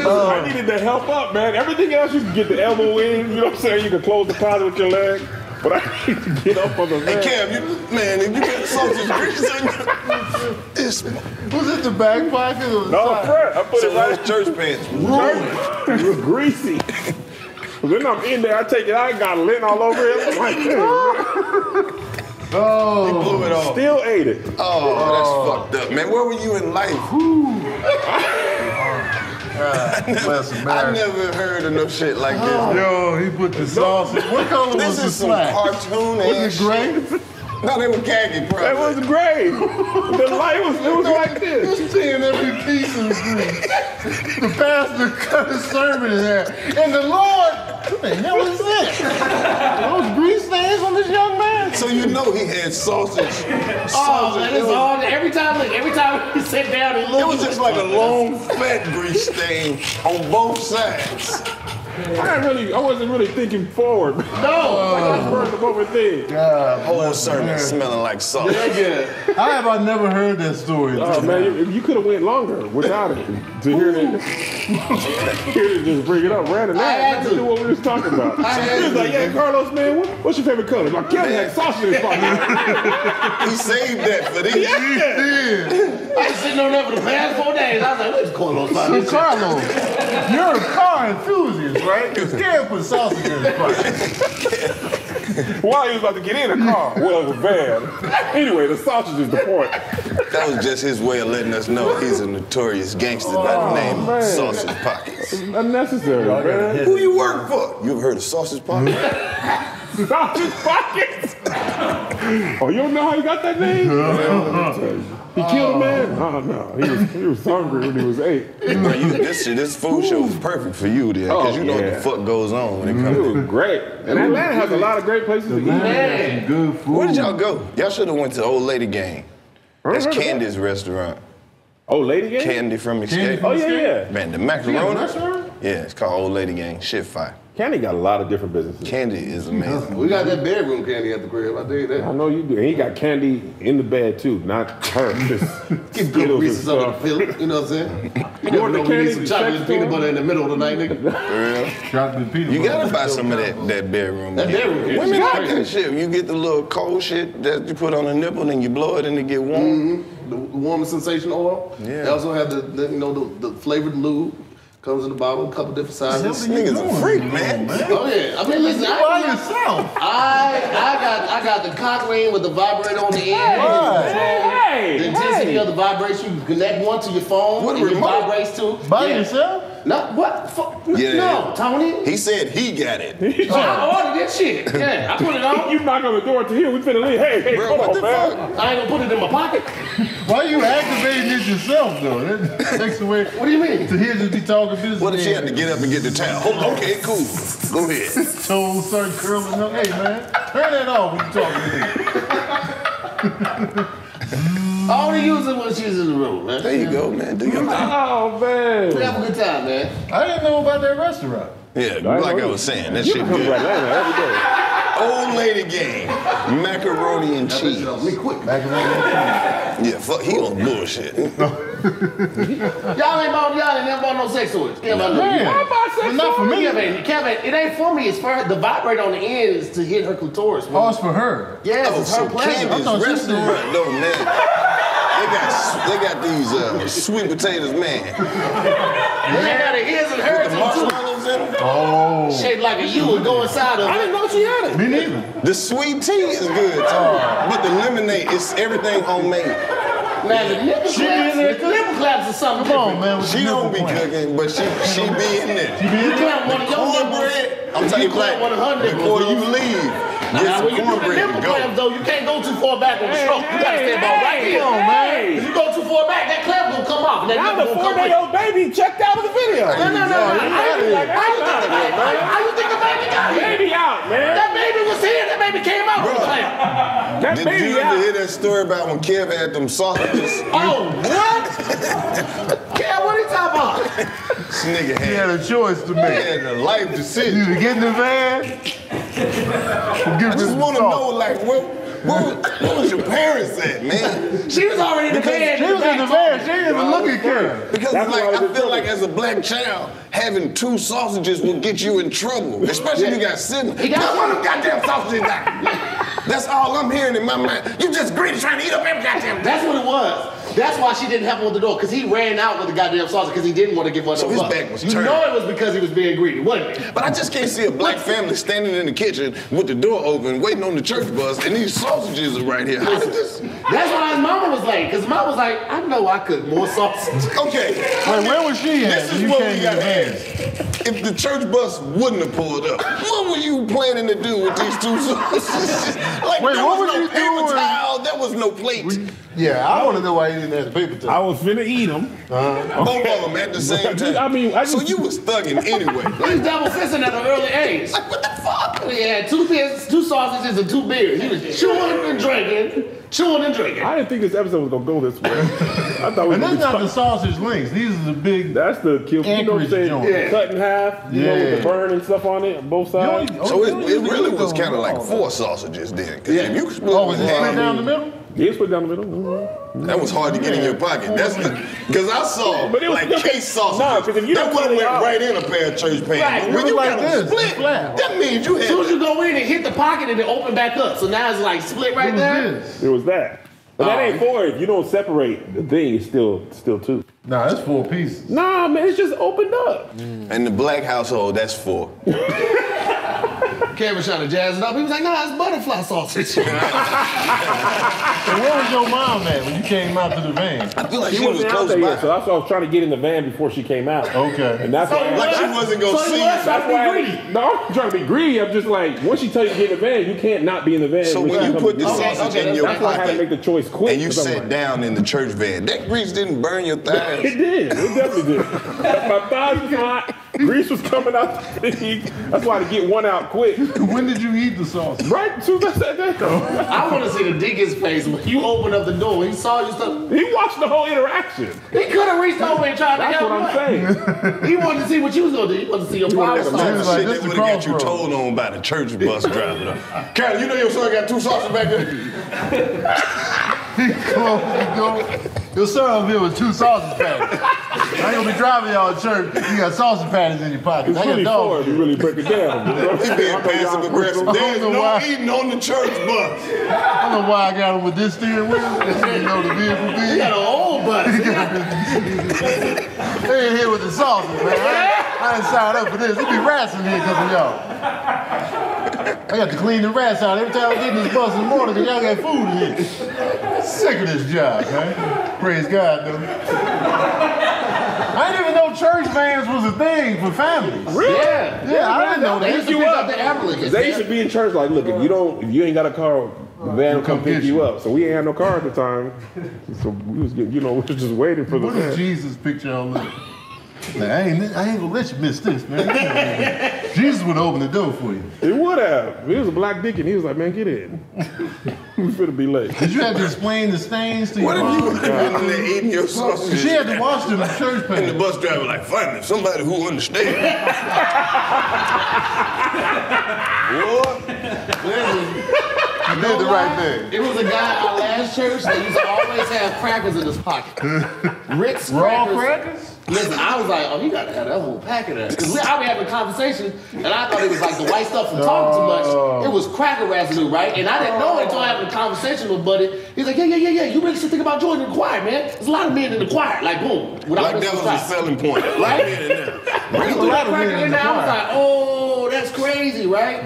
I needed to help up, man. Everything else you can get the elbow in. You know what I'm saying? You can close the closet with your leg. But I need to get up on the van. Hey, Kev, if you got sausage grease in your... Was it the back pocket or the side? No, front. I put it right in church pants. Ruined. It was greasy. Then I'm in there, I take it, I got lint all over it. Like, oh. He blew it off. Still ate it. Oh, that's fucked up, man. Where were you in life? I never heard of no shit like this. Yo, he put the sausage. What color was the slack? This is some cartoon ass shit. Was it gray? No, they were khaki, bro. That was gray. The light was, it was like this. You seeing every piece of this. The pastor cut his sermon in there. And the Lord, what the hell is that? Those grease stains on this young man? So you know he had sausage. It was all, every time he sat down, he looked. It was just like a long, fat grease stain on both sides. I wasn't really thinking forward. No, like I first over there. God, whole sermon smelling like sausage. Yeah. How have I never heard that story? Oh man, you could have went longer without it. To hear it just bring it up, random. I had to do what we was talking about. He was like, yeah, Carlos, man, what's your favorite color? Like, Kelly had sausage in his pocket. He saved that for this. Yeah. He did. I was sitting on that for the past 4 days. I was like, what's Carlos? So Carlos, you're a car enthusiast. Right? He was scared for sausage in his pocket. While he was about to get in a car. Well, it was bad. Anyway, the sausage is the point. That was just his way of letting us know he's a notorious gangster by the name of Sausage Pockets. Unnecessary, man. Who you work for? You've heard of Sausage Pockets? Sausage Pockets? Oh, you don't know how he got that name? He killed a man? Oh, no. He was hungry when he was 8. This food show is perfect for you, then, because you know what the fuck goes on when it comes to it. Great. And Atlanta has a lot of great places to eat. Man. Good food. Where did y'all go? Y'all should have went to Old Lady Gang. That's Candy's restaurant. Old Lady Gang? Candy from Escape. Oh, yeah. Man, the macaroni. Yeah, it's called Old Lady Gang. Shit fire. Candy got a lot of different businesses. Candy is amazing. We got that bedroom candy at the crib. I tell you that. I know you do. And he got candy in the bed too, not her. Get good pieces of the filth. You know what I'm saying? You want the candy? Some chocolate peanut butter in the middle of the night, nigga. For real? Chocolate peanut butter. You gotta buy some of that bedroom. That bedroom. Women like that shit. You get the little cold shit that you put on the nipple, and you blow it, and it get warm. Mm-hmm. The warming sensation oil. Yeah. They also have the flavored lube. Comes in the bottle, a couple different sizes. This nigga's a freak, man. Oh yeah, I mean, listen, I got the cock ring with the vibrator on the end. The intensity of the vibration. You connect one to your phone, and it vibrates too. By yourself? No, what? No, Tony. He said he got it. I ordered that shit. Yeah, I put it on. You knock on the door to here. We finna leave. Hey, bro, what the fuck? I ain't gonna put it in my pocket. Why are you activating it yourself though? That takes away. What do you mean? To hear just be talking business. What if she had to get up and get the towel? Oh, okay, cool. Go ahead. Toe start curling up. Hey man, turn that off when you talking to me. All the users was using the room, man. There you go, man. Do your thing. Oh, man. We have a good time, man. I didn't know about that restaurant. Yeah, like I was saying, that shit good. You come right now, every day. Old Lady Gang, macaroni and cheese. Me quick, macaroni and cheese. Yeah, fuck, he on bullshit. y'all ain't bought no sex toys. Not for me. Kevin, it ain't for me. It's for her. The vibrator on the end is to hit her clitoris. Oh, it's for her. Yes, oh, it's her pleasure. Candy's restaurant, though, man. They got these sweet potatoes, man. They got a his and hers with the marshmallows in them. Oh. Shaped like a U and go inside of it. I didn't know she had it. Me neither. The sweet tea is good, too. Oh. But the lemonade, it's everything homemade. Now, the nipple claps or something. Come on, man. She don't be cooking, but she be in there. She be in there. The cornbread, I'm telling you, Black, before you leave. Now, when you do the nipple clamps, though, you can't go too far back on the stroke. You gotta stay about right here. Come on, man. If you go too far back, that clamp will come off. Now the 4-day-old baby checked out of the video. No. How you think the baby got here? Baby out, man. That baby was here. That baby came out with the clamp. Did you ever hear that story about when Kev had them sausages? Oh, what? Kev, what are you talking about? This nigga had a choice to make. He had a life decision. You get in the van. I just want to know, like, what was your parents at, man? She was already in the van. She was in the van. She didn't even look at her. Because, like, I feel like as a Black child, having 2 sausages will get you in trouble. Especially if you got siblings. That's why them goddamn sausages out. That's all I'm hearing in my mind. You just greedy trying to eat up every goddamn thing. That's what it was. That's why she didn't have him with the door, because he ran out with the goddamn sausage because he didn't want to give her so the fuck. So his back was turned. You know it was because he was being greedy, wasn't it? But I just can't see a Black family standing in the kitchen with the door open, waiting on the church bus, and these sausages are right here. How did this? That's why his mama was like, because mama was like, I know I could more sausage. Okay. Wait, where was she at? This is what we got to ask. If the church bus wouldn't have pulled up, what were you planning to do with these 2 sausages? Like, wait, there was no paper towel, there was no plate. Yeah, I want to know why he didn't have paper towel. I was finna eat them. Both of them at the same time. I mean, so you was thugging anyway. He was double fisting at an early age. Like, what the fuck? He had 2 sausages and 2 beers. He was chewing and drinking. I didn't think this episode was gonna go this way. I thought we. And that's not the sausage links. These are the big. That's the kill. You know what I'm saying? Yeah. Cut in half. You know, with the burn and stuff on it, on both sides. So it really was kind of like 4 sausages then. Because if you split it down the middle. Yeah, it's put down the middle. That was hard to get in your pocket. That's because I saw like case sausages. No, that would have went right in a pair of church pants. Right, when you got them split, that means you had. As soon as you go in and hit the pocket and then open back up, so now it's like split right there. It was that. But that ain't 4. If you don't separate the thing, it's still 2. Nah, that's 4 pieces. Nah, man, it's just opened up. In the Black household, that's 4. Cameron trying to jazz it up. He was like, nah, it's butterfly sausage. And where was your mom at when you came out to the van? I feel like she was close by. Yet, so that's why I was trying to get in the van before she came out. Okay. And that's so why. Like she wasn't going to see you. No, I'm trying to be greedy. I'm just like, once she tell you to get in the van, you can't not be in the van. So when you put the sausage in your pocket. That's why I had to make the choice quick. And you sat down in the church van. That grease didn't burn your thighs. It did. It definitely did. My thighs was hot. Grease was coming out. That's why I had to get one out quick. When did you eat the sausage? Right 2 minutes at that though. I want to see the deacon's face when you opened up the door. He saw you stuff. He watched the whole interaction. He could have reached over and tried to help. That's what I'm saying. He wanted to see what you was gonna do. He wanted to see your father's sausage. Like, they would have got you told on by the church bus driver. Carol, you know your son got 2 sausages back there. He closed the door. Your son over here with 2 sausage patties. I ain't gonna be driving y'all to church. You got sausage patties in your pocket. It's really four if you really break it down. He being passive aggressive. There's no eating on the church bus. I don't know why I got him with this steering wheel. You know the vehicle being. He got an old bus. They ain't here with the sausage, man. I didn't sign up for this. It be rats in here because of y'all. I got to clean the rats out every time I get in this bus in the morning because y'all got food in here. Sick of this job, man. Praise God, though. I didn't even know church vans was a thing for families. Really? Yeah, I didn't know that. They used to pick up the applicants. They used to be in church like, look, if you ain't got a car, the van will come pick you up. So we ain't had no car at the time. So we was getting, we was just waiting for the van. What did Jesus picture on this? Like, I ain't gonna let you miss this, man. Jesus would open the door for you. He would have. He was a black deacon. He was like, man, get in. We finna be late. Did you have to explain the stains to you? What if you were in there eating your sausage? She had to wash them in church pants. And the bus driver like, finally, somebody who understands. What? You did the right thing. It was a guy at our last church that used to always have crackers in his pocket. Rick's crackers. Raw crackers? Listen, I was like, oh, you gotta have that whole packet of that. Because I be having a conversation, and I thought it was like the white stuff from talking too much. It was cracker residue, right? And I didn't know it until I had a conversation with Buddy. He's like, yeah, you really should think about joining the choir, man. There's a lot of men in the choir. Like, boom. Like that was a selling point. Right? There's a lot of men in the choir. I was like, oh, that's crazy, right?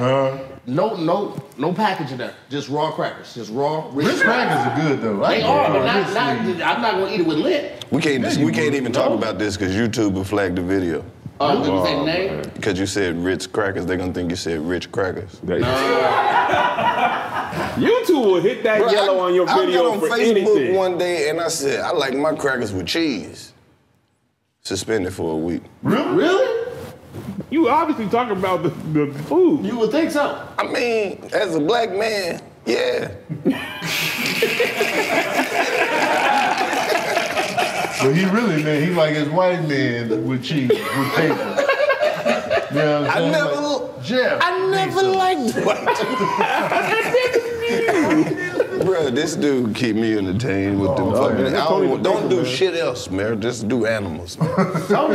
No packaging there. Just raw crackers. Just raw. Ritz crackers are good though. They are, but I'm not gonna eat it with lint. We can't even talk about this because YouTube will flag the video. Oh, did you say the name? Because you said Ritz crackers, they're gonna think you said rich crackers. YouTube will hit that yellow on your video for anything. I got on Facebook one day and I said I like my crackers with cheese. Suspended for a week. Really? You obviously talking about the food. You would think so. I mean, as a black man, yeah. But he really, man, he like his white man with cheese, with paper. You know what I'm saying? I never liked white. Bro, this dude keep me entertained with the fucking. Don't do shit else, man. Just do animals. Man.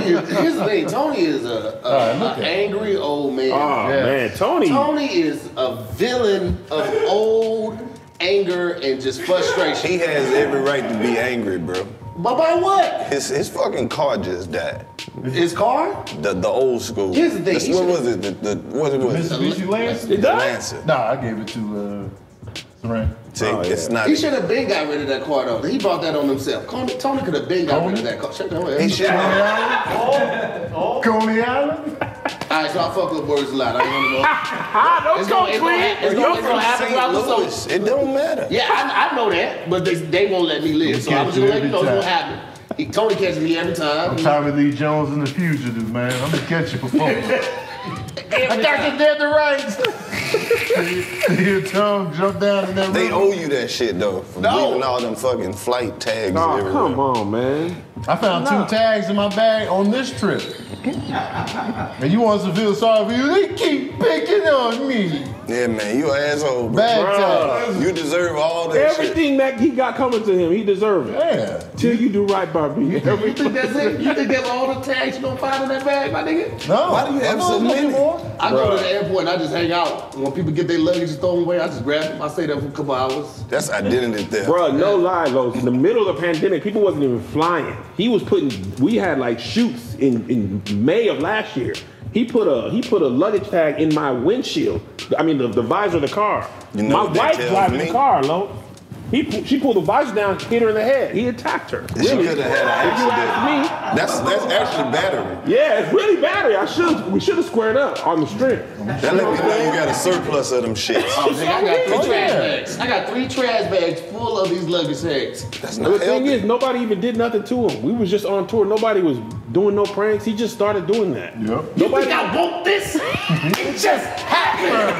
Here's the thing. Tony is an angry old man. Oh man, Tony. Tony is a villain of old anger and just frustration. He has every right to be angry, bro. But by what? His fucking car just died. His car? The old school. Here's the thing. What was it? The Mitsubishi Lancer? It died? Nah, I gave it to Saran. He should have been got rid of that car though. He bought that on himself. Tony could have been got rid of that car. Shut the hell up. He should have. Coney Island? All right, so I fuck up words a lot. I don't know. Don't go clean. It's gonna happen throughout the show. It don't matter. Yeah, I know that, but they won't let me live. So I'm just gonna let you know it's gonna happen. Tony catches me every time. I'm Tommy Lee Jones in the Fugitive, man. I'm gonna catch you before. I got you dead to rights. Your tongue jump down in that. They owe you that shit though. For leaving all them fucking flight tags everywhere. Come on, man. I found two tags in my bag on this trip. And you want to feel sorry for you? They keep picking on me. Yeah, man, you an asshole, bro. Bad time. You deserve all that Everything that he got coming to him, he deserves it. Yeah. Till you do right by me. You think that's it? You think that's all the tags you gonna find in that bag, my nigga? No. Why do you have so many more? I go to the airport and I just hang out. When people get their luggage thrown away, I just grab them. I stay there for a couple hours. That's identity theft. Bro, no lie, though. In the middle of the pandemic, people wasn't even flying. He was putting, we had like shoots in May of last year. He put a luggage tag in my windshield. I mean, the visor of the car. You know my wife driving the car, Lo. She pulled the visor down, hit her in the head. He attacked her. Really. She could have had an accident. If you ask me, that's actually battery. Yeah, it's really battery. We should have squared up on the strip. That let me know you got a surplus of them shits. I got three trash bags full of these luggage tags. That's not healthy. The thing is, nobody even did nothing to him. We was just on tour. Nobody was doing no pranks. He just started doing that. Yep. Nobody. I want this. It just happened.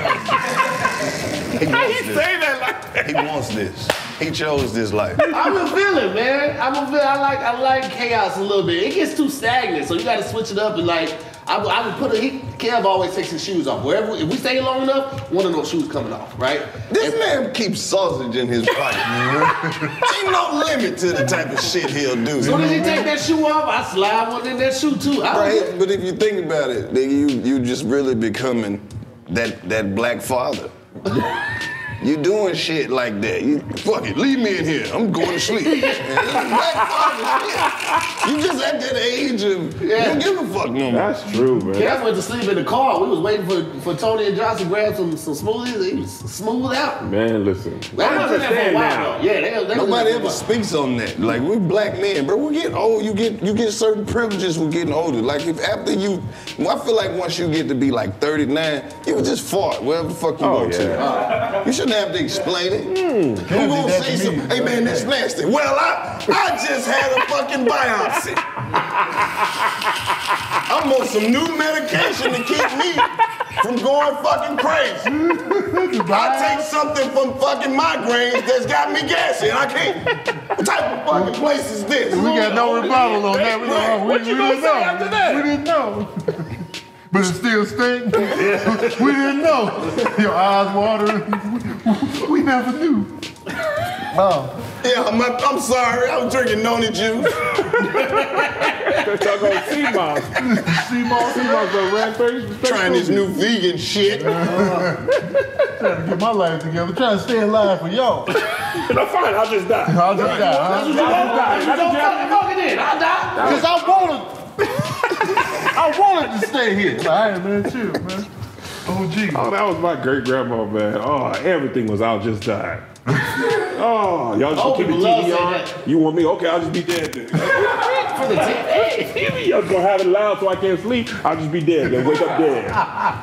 I didn't say that like that. He wants this. He chose this life. I'm a villain, man. I like chaos a little bit. It gets too stagnant, so you got to switch it up and like. I would put Kev always takes his shoes off. Wherever if we stay long enough, one of those shoes coming off, right? This man keeps sausage in his pocket. Ain't no limit to the type of shit he'll do. So did he take that shoe off? I slide one in that shoe too. Right, but if you think about it, nigga, you just really becoming that black father. You doing shit like that. You fuck it, leave me in here. I'm going to sleep. You just at that age of you don't give a fuck no more. That's true, man. Cass went to sleep in the car. We was waiting for Tony and Josh to grab some smoothies. He was smooth out. Man, listen. I understand now. Yeah, nobody ever speaks on that. Like we're black men, bro. We get old. You get certain privileges with getting older. Like if after you, I feel like once you get to be like 39, you would just fart wherever the fuck you want to. You shouldn't have to explain it. You gonna say something? Hey man, that's nasty. Well, I just had a fucking biopsy. I'm on some new medication to keep me from going fucking crazy. I take something from fucking migraines that's got me gassy and I can't. What type of fucking place is this? We got no rebuttal on that. We didn't know. But it still stink. We didn't know. Your eyes watering. We never knew. Oh. Yeah, I'm sorry. I was drinking Noni juice. They're talking about sea moss. Sea moss? Sea moss are rat face. Trying this new vegan shit. Trying to get my life together. Trying to stay alive for y'all. No, fine. I'll just die. I'll just die. I'll just die. Don't fucking fuck it in. I'll die. Because I want to. I wanted to stay here. All right, man, chill, man. Oh, gee. Oh, that was my great grandma, man. Oh, everything was I'll just die. Oh, y'all just keep the TV on. That. You want me? Okay, I'll just be dead then. For the TV, y'all gonna have it loud so I can't sleep. I'll just be dead. Then wake up dead.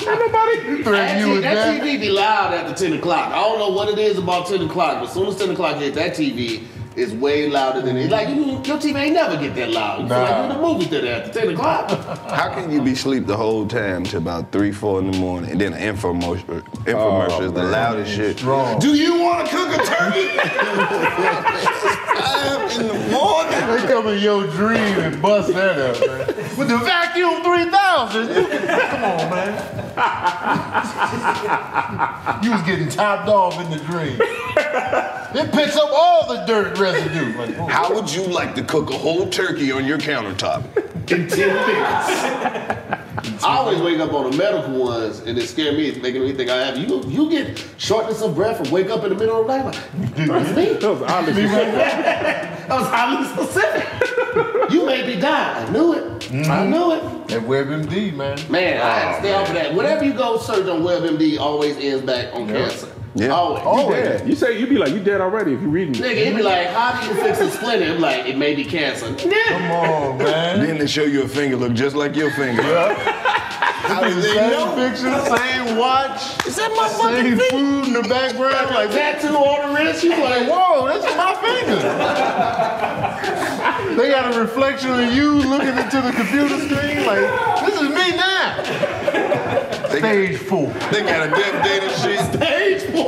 Nobody threaten you with that. That TV be loud after 10 o'clock. I don't know what it is about 10 o'clock, but as soon as 10 o'clock hits, that TV. Is way louder than it. Like your TV ain't never get that loud. Nah. Like you're in the movie theater after 10 o'clock. How can you be asleep the whole time to about 3, 4 in the morning and then an infomercial is the loudest shit. Strong. Do you want to cook a turkey? I am in the morning. They come in your dream and bust that up, man. With the vacuum 3000. Come on, man. You was getting topped off in the dream. It picks up all the dirt residue. Like, oh. How would you like to cook a whole turkey on your countertop? In 10 minutes. I always wake up on the medical ones, and it scared me. It's making me think I have you get shortness of breath and wake up in the middle of the night like, that's me. That was oddly specific. That was oddly specific. You made me die. I knew it. Mm-hmm. I knew it. That WebMD, man. Man, I had to stay off of that. Whenever you go search on WebMD, always ends back on cancer. Yeah. Always. Oh, yeah. You say you be like, you dead already if you reading it. Nigga, it be like, how do you fix a splinter? It be like, it may be cancer. Come on, man. Then they show you a finger look just like your finger. How do they know? Picture, same watch. Is that my fucking finger? Same food in the background. Like tattoo on the wrist. You like, whoa, that's my finger. They got a reflection of you looking into the computer screen like, this is me now. Stage 4. They got a death date and shit. Stage 4.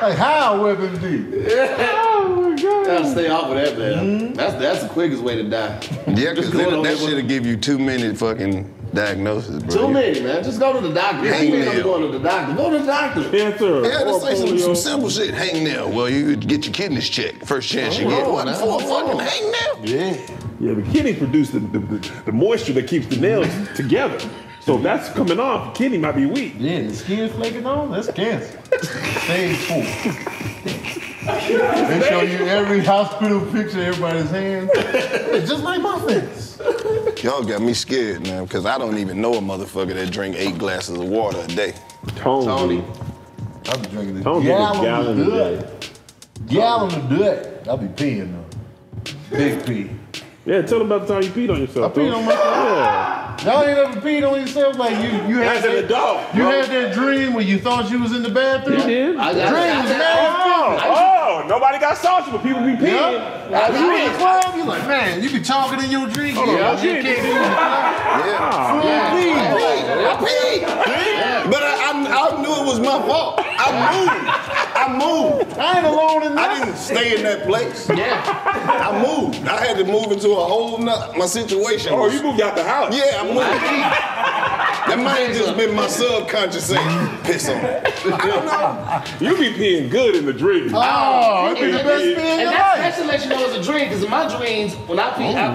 Like how WebMD? Yeah. Oh my God. Gotta stay off of that, man. Mm-hmm. That's the quickest way to die. Yeah, because that shit'll give you 2 minute fucking diagnosis, bro. 2 minutes, man. Just go to the doctor. Hangnail. Go to the doctor. Go to the doctor. Yeah, sir. Yeah, that's like some simple shit. Hangnail. Well, you get your kidneys checked. First chance you get one for a fucking hangnail. Yeah. Yeah, the kidney produces the moisture that keeps the nails together. So if that's coming off, the kidney might be weak. Yeah, the skin flaking on, that's cancer. Stage 4. They show you every hospital picture, everybody's hands. It's just like my face. Y'all got me scared now, because I don't even know a motherfucker that drink 8 glasses of water a day. Tony. I'll be drinking this gallon a day. Gallon a day. I'll be peeing though. Big pee. Yeah, tell them about the time you peed on yourself. I peed on myself. Yeah. Y'all ain't ever peed on yourself like you had that adult. You had that dream where you thought you was in the bathroom. You did. Nobody got salty, but people be peeing. Yep. You in the club, you like, man, you be talking in your drink. I peed. But I knew it was my fault. I moved. I ain't alone in that. I didn't stay in that place. Yeah. I moved. I had to move into a whole nother, my situation. Oh, you moved out the house. Yeah, I moved. That might have just been my subconscious saying, piss on it. I don't know. You be peeing good in the dream. Oh, you be the best pee in your life. That should let you know it's a dream, because in my dreams, when I pee, I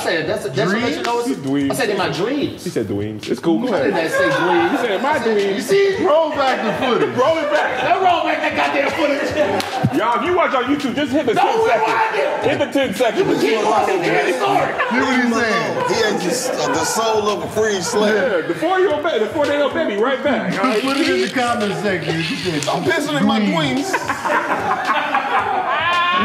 said, that's what let you know it's a dream. I said in my dreams. He said dreams. It's cool. Go ahead. I didn't say dreams. He said my dreams. You see? Roll back the footage. Roll it back. Don't roll back that goddamn footage. Y'all, if you watch on YouTube, just hit the 10 seconds. Hit the 10 seconds. You keep watching the end story. Hear what he's saying. He has the soul of a free slave. Yeah, the 4-year-old baby, the 4-day-old baby, right back. Put it in the comment section. I'm pissing in my dreams.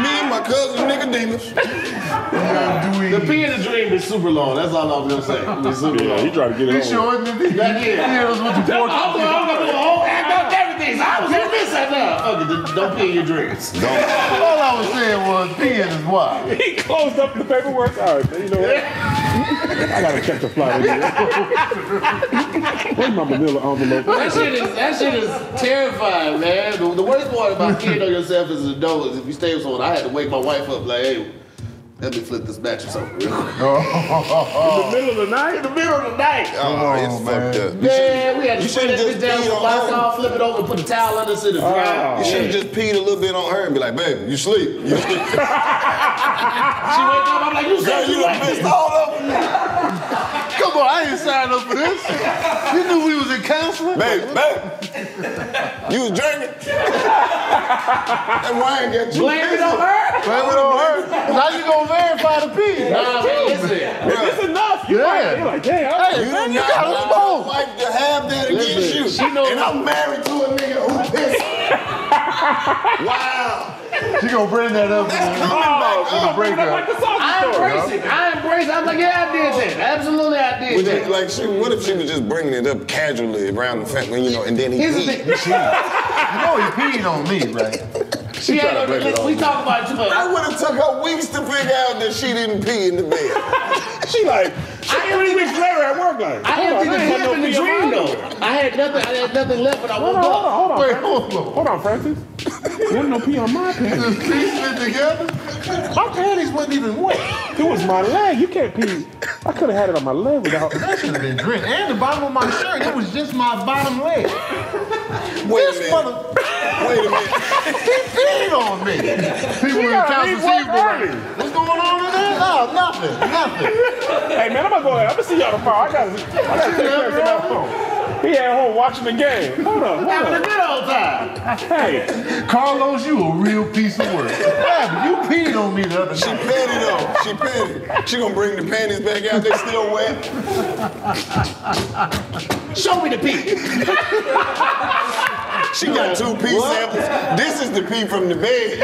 Me and my cousin Nicodemus. The pee in the dream is super long. That's all I was gonna say. It's super long. You try to get it. He showed me the. Yeah, that's what you. I'm gonna do a whole act up everything. I was gonna miss it. no. Fuck it. Don't pee in your dress. Don't. All I was saying was peeing is why. He closed up the paperwork. All right, man, you know what? I gotta catch the flight with you. Where's my manila envelope? That shit is terrifying, man. The worst part about kidding on yourself as an adult is if you stay with someone. I had to wake my wife up like, hey, let me flip this mattress over real quick. Oh. In the middle of the night? In the middle of the night. Oh, it's fucked up. Man, we had to put this down with Lysol, flip it over, and put a towel under this in the dryer. You should have just peed a little bit on her and be like, baby, you sleep. You sleep. She wake up, I'm like, you sleep. You done messed all up. Come on, I ain't signed up for this. You knew we was in counseling. Babe, you was drinking. That wine got you. Blame it on her? Blame it on her. How you gonna verify the pee? Nah, man, it's enough. You're like, damn, hey, man, you got a small wife to have that against you. She knows. And I'm married to a nigga who pissed. Wow. She gonna bring that up. That's coming back. She gonna bring that up. I embrace it. I'm like, yeah, I did that. Absolutely, I did that. Like, what if she was just bringing it up casually around the family, you know, and then he peed? You know he peed on me, right? She had to blame it on me. We talk about it too much. I would have took her weeks to figure out that she didn't pee in the bed. She like, I didn't even Ric Flair at work like. I didn't think this happened in the dream though. I had nothing left, but I woke up. Hold on, Francis. Wasn't no pee on my panties. Pee together. My panties wasn't even wet. It was my leg. You can't pee. I could have had it on my leg without. That should have been drink. And the bottom of my shirt. It was just my bottom leg. Wait a minute. On me. People in council see you. What's going on in there? No, nothing. Hey man, I'm gonna go ahead. I'm gonna see y'all tomorrow. I gotta take care of my phone. He at home watching the game. Hold up. Having a good old time. Hey, Carlos, you a real piece of work. You peed on me the other night. She petty though. She petty. She gonna bring the panties back out. They still wet. Show me the pee. She got two pee samples. This is the pee from the bed.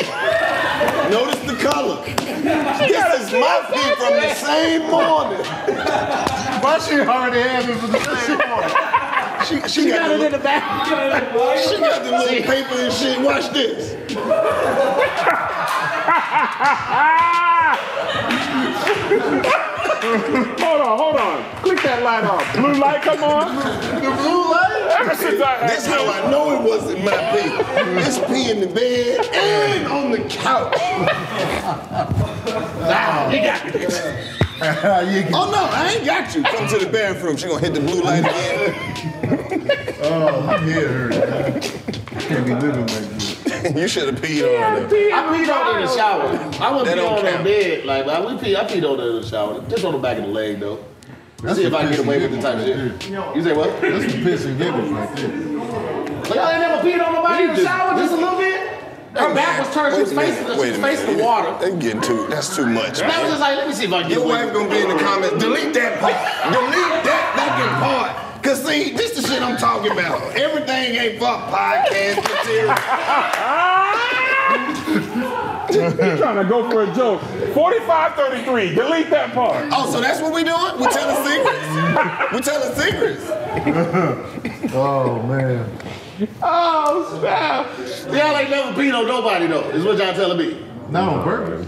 Notice the color. This is my pee from the same morning. Why she already had it from the same morning? She got it in the back. She got the little paper and shit. Watch this. Hold on. Click that light off. Blue light, come on. The blue light? That's how I know it wasn't my pee. It's pee in the bed and on the couch. Wow, you got me. Oh no, I ain't got you. Come to the bathroom. She gonna hit the blue light again. Oh, I'm here. Can't be living like this. You should have peed on her. I peed on her in the shower. I wouldn't pee on her bed. Like I peed on her in the shower. Just on the back of the leg though. Let's see if I can get away with the type of shit. You say what? That's the piss and gibberish right there. But y'all ain't never peed on nobody in the shower just a little bit? Her back was turned, she was facing the water. That's too much. That was just like, let me see if I can get away. Your wife gonna be in the comments, delete that part. Delete that fucking part. Cause see, this the shit I'm talking about. Everything ain't fuck podcast material. You're trying to go for a joke. 45:33. Delete that part. Oh, so that's what we doing? We telling secrets? We telling secrets. Oh man. Oh snap. Y'all ain't never peed on nobody though. Is what y'all telling me? Not on purpose.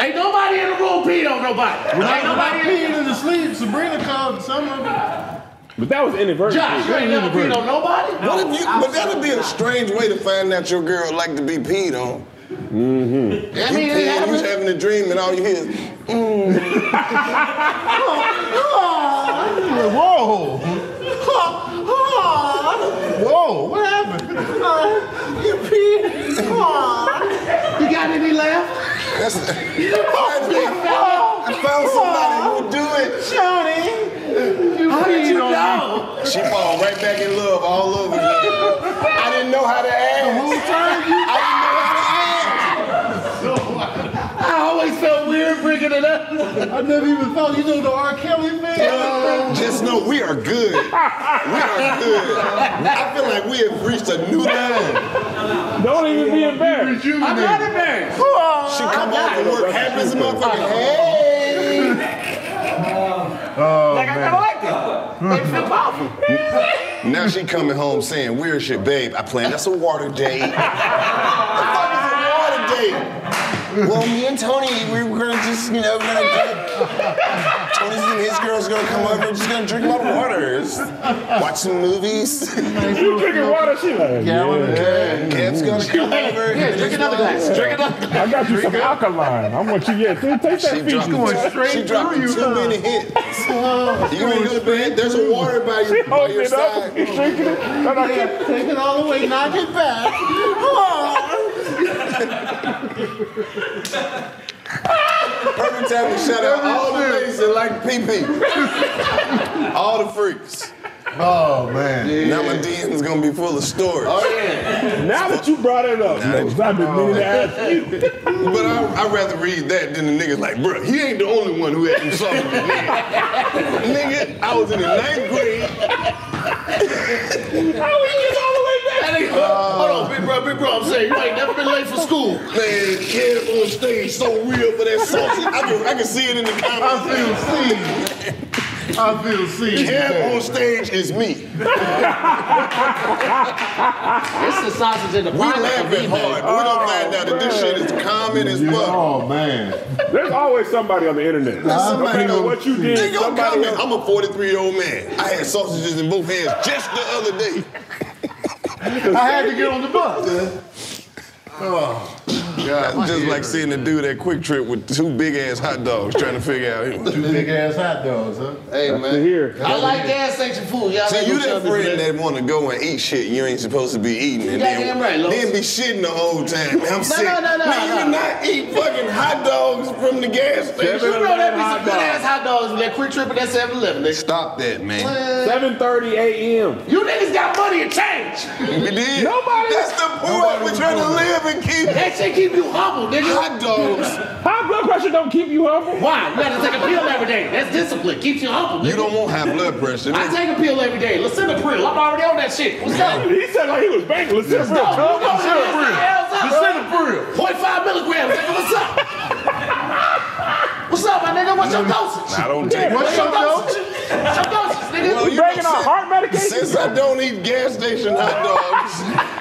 Ain't nobody in the room peed on nobody. Ain't nobody peeing in the sleep. Sabrina called some of them. But that was inadvertent. Josh, you ain't never peed on nobody. No, but that'd be a strange way to find out your girl like to be peed on. Mm-hmm. I mean, you was having a dream and all you hear is, Whoa, what happened? You peed. You got any left? I found somebody who do it. Johnny, how did you know? She fall right back in love all over again. I didn't know how to ask. Who turned you? I didn't know how to ask. I always felt weird bringing it up. I never even thought, you know, the R. Kelly man. Just know we are good. I feel like we have reached a new level. Don't even be embarrassed. I'm not embarrassed. She come off and work happy as a motherfucker. Hey. Like, I kind of like it. They feel powerful. Now she coming home saying weird shit, babe. I planned us a water date. The fuck is a water date? Well, me and Tony, we're gonna just, you know, we're gonna go. Tony's and his girls gonna come over, just gonna drink a lot of water. Watch some movies. You drinking water, she like, yeah. Kev's gonna come over. Yeah, drink another glass. Drink another glass. I got you some alkaline. I want you, yeah, take that feature. She's going straight she dropped you. She dropped too many hits. You gonna go to bed? There's a water by your side. She's drinking it. Yeah, take it all the way, knock it back. Every time we shout out all the ladies that like pee-pee. All the freaks. Oh, man. Yeah. Now my DM's going to be full of stories. Oh, yeah. Now that you brought it up, I've been meaning to ask you. But I'd rather read that than the niggas like, bruh, he ain't the only one who had some songs with me. Nigga, I was in the 9th grade. How we get all the way back? Hold on, big bro, I'm saying, you ain't never been late for school. Man, Kev on stage so real for that sausage. I can see it in the comments. I feel seen. Kev on stage is me. It's the sausage in the pocket. We laughing hard, but we don't find out that this shit is common as fuck. Oh, man. There's always somebody on the internet. Somebody know what you did. They gonna comment. I'm a 43-year-old man. I had sausages in both hands just the other day. I had to get on the bus. Oh. God, just like seeing a dude at Quick Trip with two big-ass hot dogs trying to figure out. Two big-ass hot dogs, huh? Hey, man. Here. I like gas station food. Y'all see, you that friend that want to go and eat shit you ain't supposed to be eating. And then, right, then be shitting the whole time. I'm sick. No, you cannot eat fucking hot dogs from the gas station. You know that be some good-ass hot dogs with that Quick Trip and that 7-Eleven. They stop that, man. 7:30 a.m. You niggas got money and change. We did. Nobody. That's the point. We're trying to live and keep. That shit keep you humble, nigga. Hot dogs. High blood pressure don't keep you humble. Why? You gotta take a pill every day. That's discipline. Keeps you humble, nigga. You don't want high blood pressure. I take a pill every day. Lisinopril. I'm already on that shit. What's up? He said like he was banking. Lisinopril. Lisinopril. 0.5 milligrams, nigga. What's up? What's up, my nigga? What's your dosage? I don't take it. What's your dosage? What's your dosage, nigga? Well, you breaking our heart medication? Since I don't eat gas station hot dogs,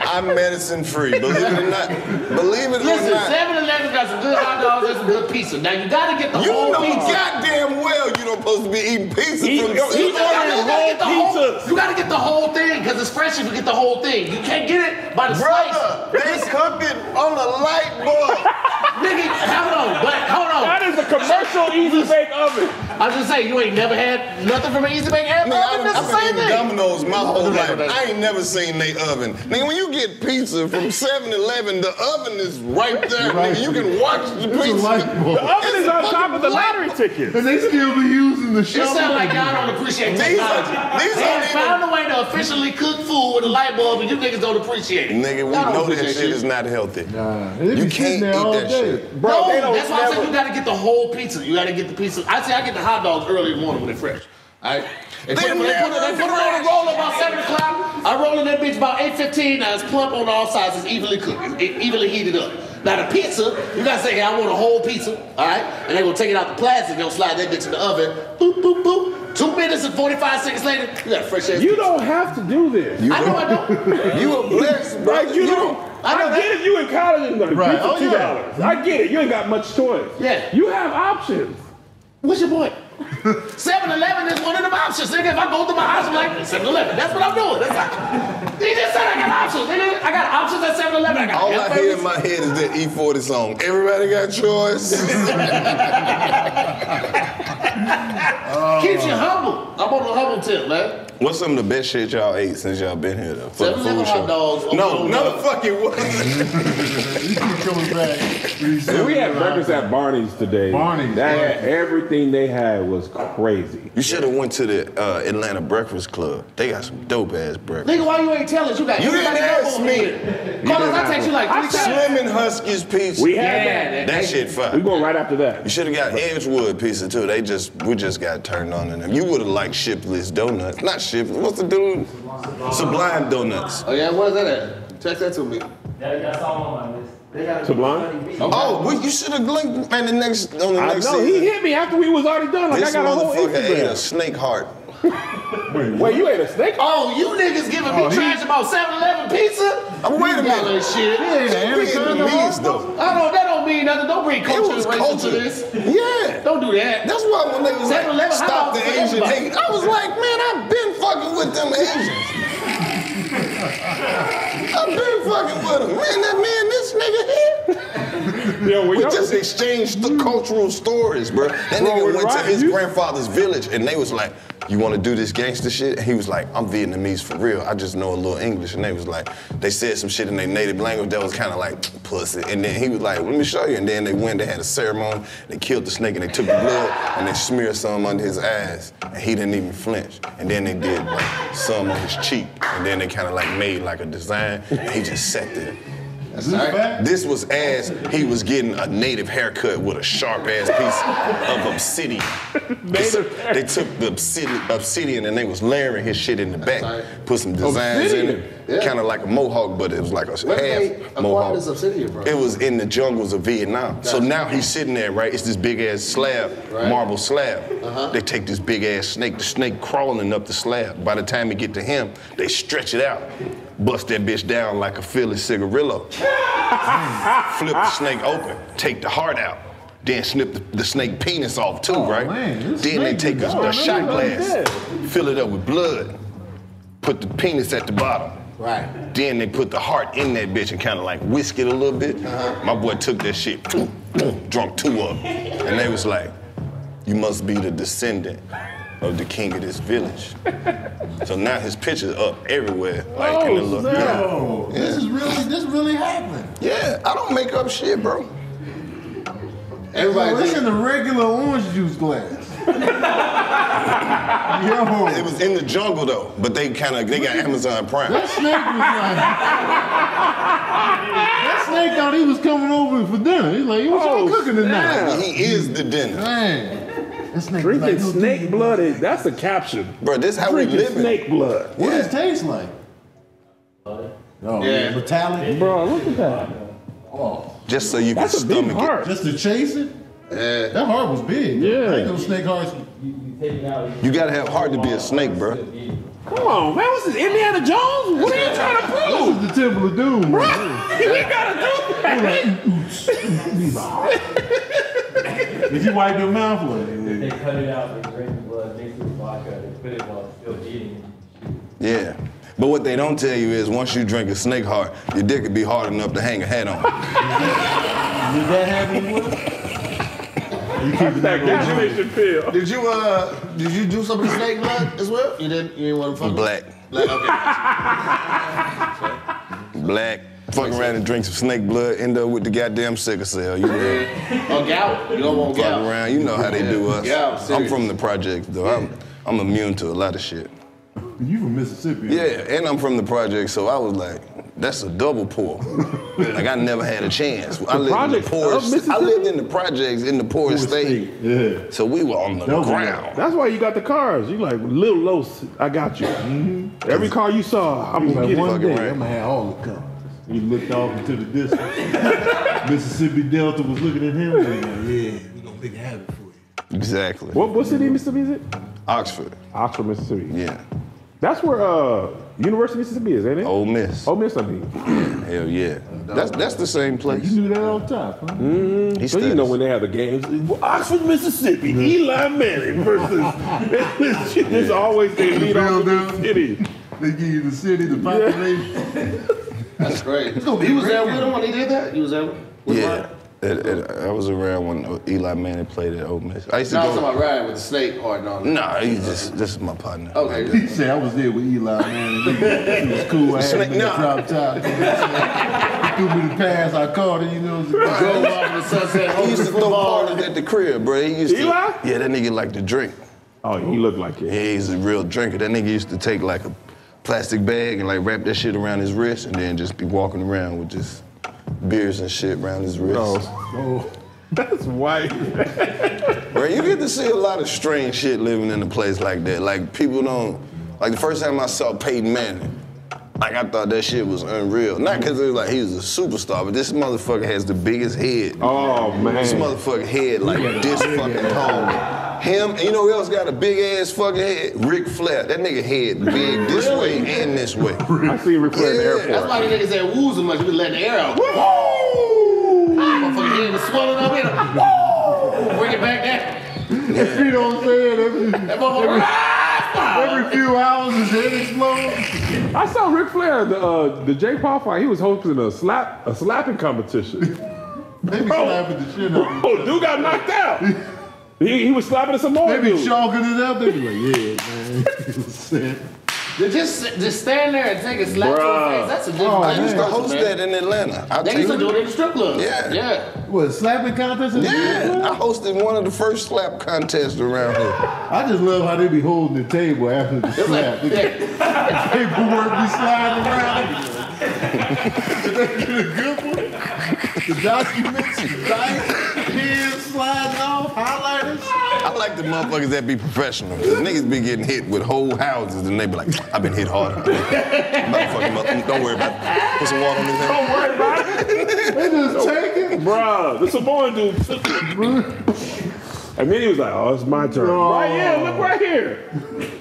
I'm medicine free, believe it or not. Believe it or not. 7-Eleven got some good hot dogs and some good pizza. Now you gotta get the whole pizza. You know goddamn well you don't supposed to be eating pizza from the store. You gotta get the whole thing, because it's fresh if you get the whole thing. You can't get it by the slice. Brother, they cooked it on the light bulb. Nigga, hold on. That is a commercial Easy Bake oven. I was just saying, you ain't never had nothing from an Easy Bake oven? I've been eating Domino's my whole life. I ain't never seen they oven. Nigga, when you get pizza from 7-Eleven, the oven is right there. Right. Nigga, you can watch the pizza. The oven is on top of the lottery tickets. And they still be using the shovel. It sounds like y'all don't appreciate technology. They found a way to officially cook food with a light bulb, and you niggas don't appreciate it. Nigga, we know that shit is not healthy. Nah, you can't eat that shit. Bro, no, that's why I said you gotta get the whole pizza. You gotta get the pizza. I say I get the hot dogs early in the morning when they're fresh. Alright? They put it on a roll about 7 o'clock. I roll in that bitch about 8:15. Now it's plump on all sides. It's evenly cooked. It's evenly heated up. Now the pizza, you gotta say, hey, I want a whole pizza. Alright? And they gonna take it out the plastic. They'll slide that bitch in the oven. Boop, boop, boop. 2 minutes and 45 seconds later, you got a fresh ass pizza. You don't have to do this. I know I don't. You a blessed, bro. Like, you don't. I get it. You in college and like, right. $2. Yeah. I get it. You ain't got much choice. Yeah. You have options. What's your point? 7-Eleven is one of them options, nigga. If I go to my house, I'm like, 7-Eleven. That's what I'm doing. That's like, he just said I got options, nigga. I got options at 7-Eleven. All I hear in my head is that E40 song. Everybody got choice. Keeps you humble. I'm on the humble tip, man. What's some of the best shit y'all ate since y'all been here, though? 7-Eleven hot dogs. No, no fucking way. You keep coming back. We had breakfast at Barney's today. Barney's. Everything they had was crazy. You should have went to the Atlanta Breakfast Club. They got some dope-ass breakfast. Nigga, why you ain't tell us? You didn't ask me. Carlos, I text you like 3 times. Slim and Husky's pizza. We had that. That shit fire. We going right after that. You should have got Edgewood pizza, too. We just got turned on to them. You would have liked Shipley's Donuts. Not what's the dude? Sublime Donuts. Oh, yeah? Where's that at? Check that to me. That's all on my list. Sublime? Okay. Oh, well, you should have linked, man, the next season. I know, he hit me after we was already done. Like, I got a whole Instagram. This motherfucker ate a snake heart. Wait, you ate a snake? Oh, you niggas giving me trash about 7-Eleven pizza? Wait a minute. Shit. Yeah, that don't mean nothing. Don't bring culture to this. Yeah. Don't do that. That's why when they was like, stop the Asian hate. I was like, man, I've been fucking with them Asians. I've been fucking with him. Man, that man, this nigga here. Yo, we just exchanged the cultural stories, bro. That nigga went to his grandfather's village and they was like, you want to do this gangster shit? And he was like, I'm Vietnamese for real. I just know a little English. And they was like, they said some shit in their native language that was kind of like, pussy. And then he was like, let me show you. And then they went, they had a ceremony. They killed the snake and they took the blood and they smeared some under his eyes. And he didn't even flinch. And then they did like, some on his cheek. And then they kind of like made like a design. And he just sat there. That's right. This was as he was getting a native haircut with a sharp ass piece of obsidian. They took the obsidian and they was layering his shit in the back, put some designs in it, kind of like a mohawk, but it was like a half mohawk. This obsidian, bro? It was in the jungles of Vietnam. Gotcha. So now he's sitting there, right? It's this big ass slab, marble slab. They take this big ass snake, the snake crawling up the slab. By the time it get to him, they stretch it out. Bust that bitch down like a Philly cigarillo. Flip the snake open, take the heart out, then snip the snake penis off too, right? Man, then they take a shot glass, fill it up with blood, put the penis at the bottom. Right. Then they put the heart in that bitch and kind of like whisk it a little bit. My boy took that shit, drunk two of them. And they was like, you must be the descendant of the king of this village. So now his picture's up everywhere. Like, in the look. No. Yeah. This really happened. Yeah, I don't make up shit, bro. Everybody, this in the regular orange juice glass. It was in the jungle though, but they got Amazon Prime. That snake was like, that snake thought he was coming over for dinner. He's like, what y'all cooking tonight? He is the dinner. Man. Drinking snake blood, that's a caption. Bro, this how we living. Snake blood. What does it taste like? No. Yeah. Metallic? Bro, look at that. Oh. Just so you can stomach it. Just to chase it? Yeah. That heart was big. Yeah. Ain't no snake hearts. You gotta have heart to be a snake, bro. Come on, man. What's this, Indiana Jones? What are you trying to prove? This is the Temple of Doom. Bro, we gotta do that. If you wipe your mouth with it. They cut it out, they drain the blood, mix it with vodka, they put it while it's still eating. Yeah. But what they don't tell you is once you drink a snake heart, your dick would be hard enough to hang a hat on. Did that happen with you? Did you do some of the snake blood as well? You didn't want to fuck Black, okay. Black. Fuck around and drink some snake blood, end up with the goddamn sickle cell. You know? Oh, gout? You don't want gout. Fuck around, you know how they do us. Gout, I'm from the projects, though. I'm immune to a lot of shit. You from Mississippi? Yeah, and I'm from the projects, so I was like, that's a double pour. Like I never had a chance. I lived in the projects in the poorest state. Yeah. So we were on the ground. That's why you got the cars. You like Lil Los, I got you. Every car you saw, I'm gonna get one day. I'm gonna have all the cars. He looked off into the distance. Mississippi Delta was looking at him. Like, yeah, we're gonna make it happen for you. Exactly. What city in Mississippi is it? Oxford. Oxford, Mississippi. Yeah. That's where University of Mississippi is, ain't it? Ole Miss. Ole Miss, I mean. Hell yeah. That's the same place. You knew that on top, huh? Mm-hmm. So you know when they have the games. Oxford, Mississippi, Eli Manning versus. There's always they lead on the city. They give you the city, the population. Yeah. That's great. He was there with him when he did that? He was there with Ryan? I was around when Eli Manning played at Ole Miss. I used to go. I'm talking about Ryan with the snake heart and all that. Nah, he's just, this is my partner. Okay. He said I was there with Eli Manning. He was cool. I had him in the drop top. He threw me the pass, I caught it, you know. He drove off in the sunset. He used to throw parties at the crib, bro. He used to. Eli? Yeah, that nigga liked to drink. Oh, he looked like it. He's a real drinker. That nigga used to take like a plastic bag and like wrap that shit around his wrist and then just be walking around with just beers and shit around his wrist. Oh, that's white. Bro, you get to see a lot of strange shit living in a place like that. Like people don't, like the first time I saw Peyton Manning, like I thought that shit was unreal. Not because it was like he was a superstar, but this motherfucker has the biggest head. Oh man. This motherfucker head like this fucking tall. Him, and you know who else got a big ass fucking head? Ric Flair. That nigga head big this really? Way and this way. I see Ric Flair in the airport. That's why the niggas said woo so much, we let the air out. Woo! Motherfucker head was swelling up in him. Woo! Bring it back down. If you know what I'm saying, that motherfucker. Every few hours, his head explodes. I saw Ric Flair, the Jake Paul fight. He was hosting a slapping competition. Maybe slapping the shit out. Oh, dude got knocked out. He was slapping some more. They be chalking it up. They be like, yeah, man. Just stand there and take a slap to your face. That's a different thing. I used to host that in Atlanta. They used to do it in the strip club. Yeah. Yeah. What, slapping contest? Yeah. I hosted one of the first slap contests around here. I just love how they be holding the table after the slap. Like, they paperwork be sliding around. Did they get a good one? The documents, the dice, pins sliding off, highlighters. I like the motherfuckers that be professional. The niggas be getting hit with whole houses and they be like, I've been hit harder. Motherfucking, don't worry about it. Put some water on his head. Don't worry about it. They just take it. Bruh, the Samoan dude. And then he was like, oh, it's my turn. Oh. Right here, look right here.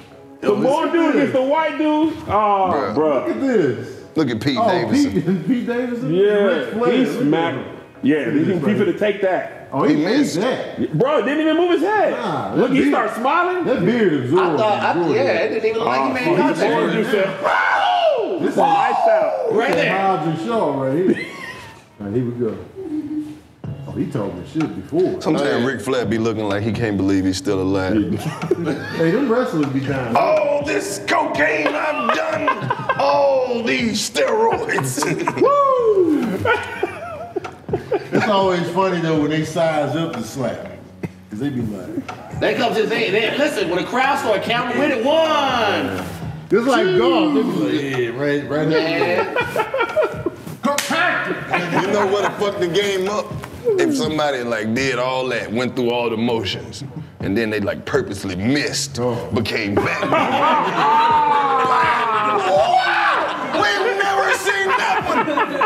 The Samoan dude against the white dude. Oh, bruh. Look at this. Look at Pete Davidson. Pete Davidson? Yeah, he smacked. Yeah, he didn't even take that. Oh, he missed that. Bro, didn't even move his head. Nah, look, he started smiling. That beard is good. I thought, it didn't even look like he made contact. He said, whoa! This is lights out. Right there. Hobbs and Shaw right here. All right, here we go. Oh, he told me shit before. Sometimes Ric Flair be looking like he can't believe he's still alive. Hey, them wrestlers be dying. Oh, this cocaine I've done. All these steroids. Woo! It's always funny though when they size up the slap. Cause they be like. They come to they listen, when the crowd start counting with it, one. This is like golf. They be like, yeah, right now. Compact. You know what to fuck the game up? If somebody like did all that, went through all the motions, and then they like purposely missed, but came back.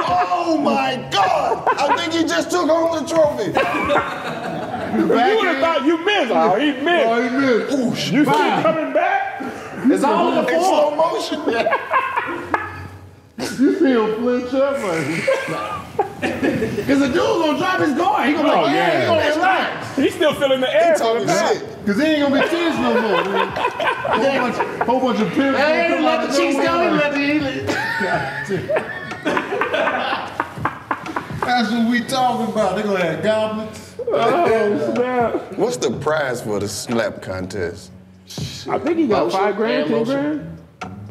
Oh my God! I think he just took home the trophy. You would have thought you missed. Oh, he missed. Oh, he missed. Ooh, you see it coming back? It's all in slow motion. You see him flinch up, man. Because the dude's gonna drop his guard. He gonna be like, yeah, he gonna relax. He's still feeling the air. He talking shit. Because he ain't gonna be serious no more. Whole bunch of pimps. Hey, he let the cheeks go. He let the heat. That's what we talking about. They gonna have goblets. Oh snap! What's the prize for the slap contest? I think he got $5 grand, $10 grand,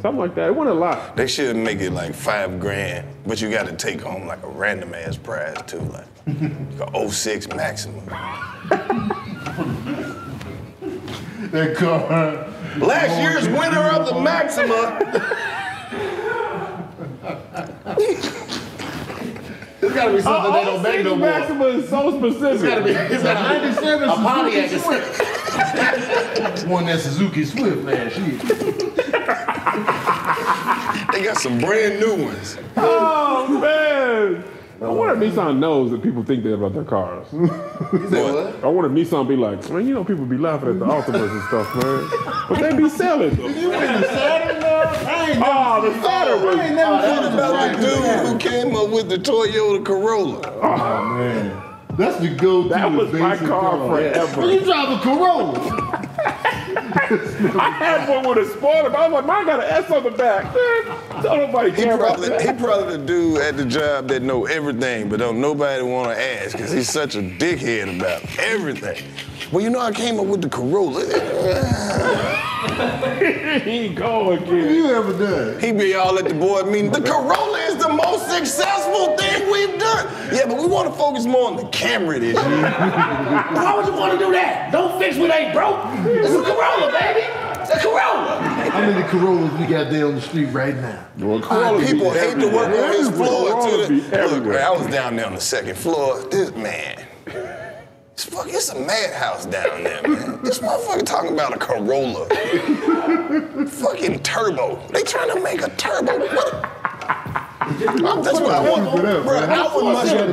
something like that. It wasn't a lot. They should make it like $5 grand, but you got to take home like a random ass prize too, like an 06 Maxima. That car. Last year's winner of the Maxima. There's gotta be something they don't make no more. Maxima is so specific. It's a 97 Suzuki Swift. Won that Suzuki Swift last year. They got some brand new ones. Oh man! I wonder if Nissan knows that people think that about their cars. You say what? I wonder if Nissan be like, man, you know people be laughing at the Altimas and stuff, man. But they be selling them. You in the Saturn now? The Saturn was. I ain't never heard about the dude who came up with the Toyota Corolla. Oh man. That's the go-to. That was my car forever. You drive a Corolla. I had one with a spoiler, but I was like, mine got an S on the back. Man, don't nobody care about that. He probably the dude at the job that know everything, but don't nobody want to ask because he's such a dickhead about everything. Well, you know, I came up with the Corolla. He go again. What have you ever done? He be all at the board meeting. The Corolla is the most successful thing we've done. Yeah, but we want to focus more on the Camry this year. Why would you want to do that? Don't fix what ain't broke. It's a Corolla, baby. It's a Corolla. How many Corollas we got there on the street right now? Well, people hate to work on this floor. Look, man, I was down there on the second floor. This man. It's a madhouse down there, man. This motherfucker talking about a Corolla. Fucking turbo. They trying to make a turbo. What? That's what I want.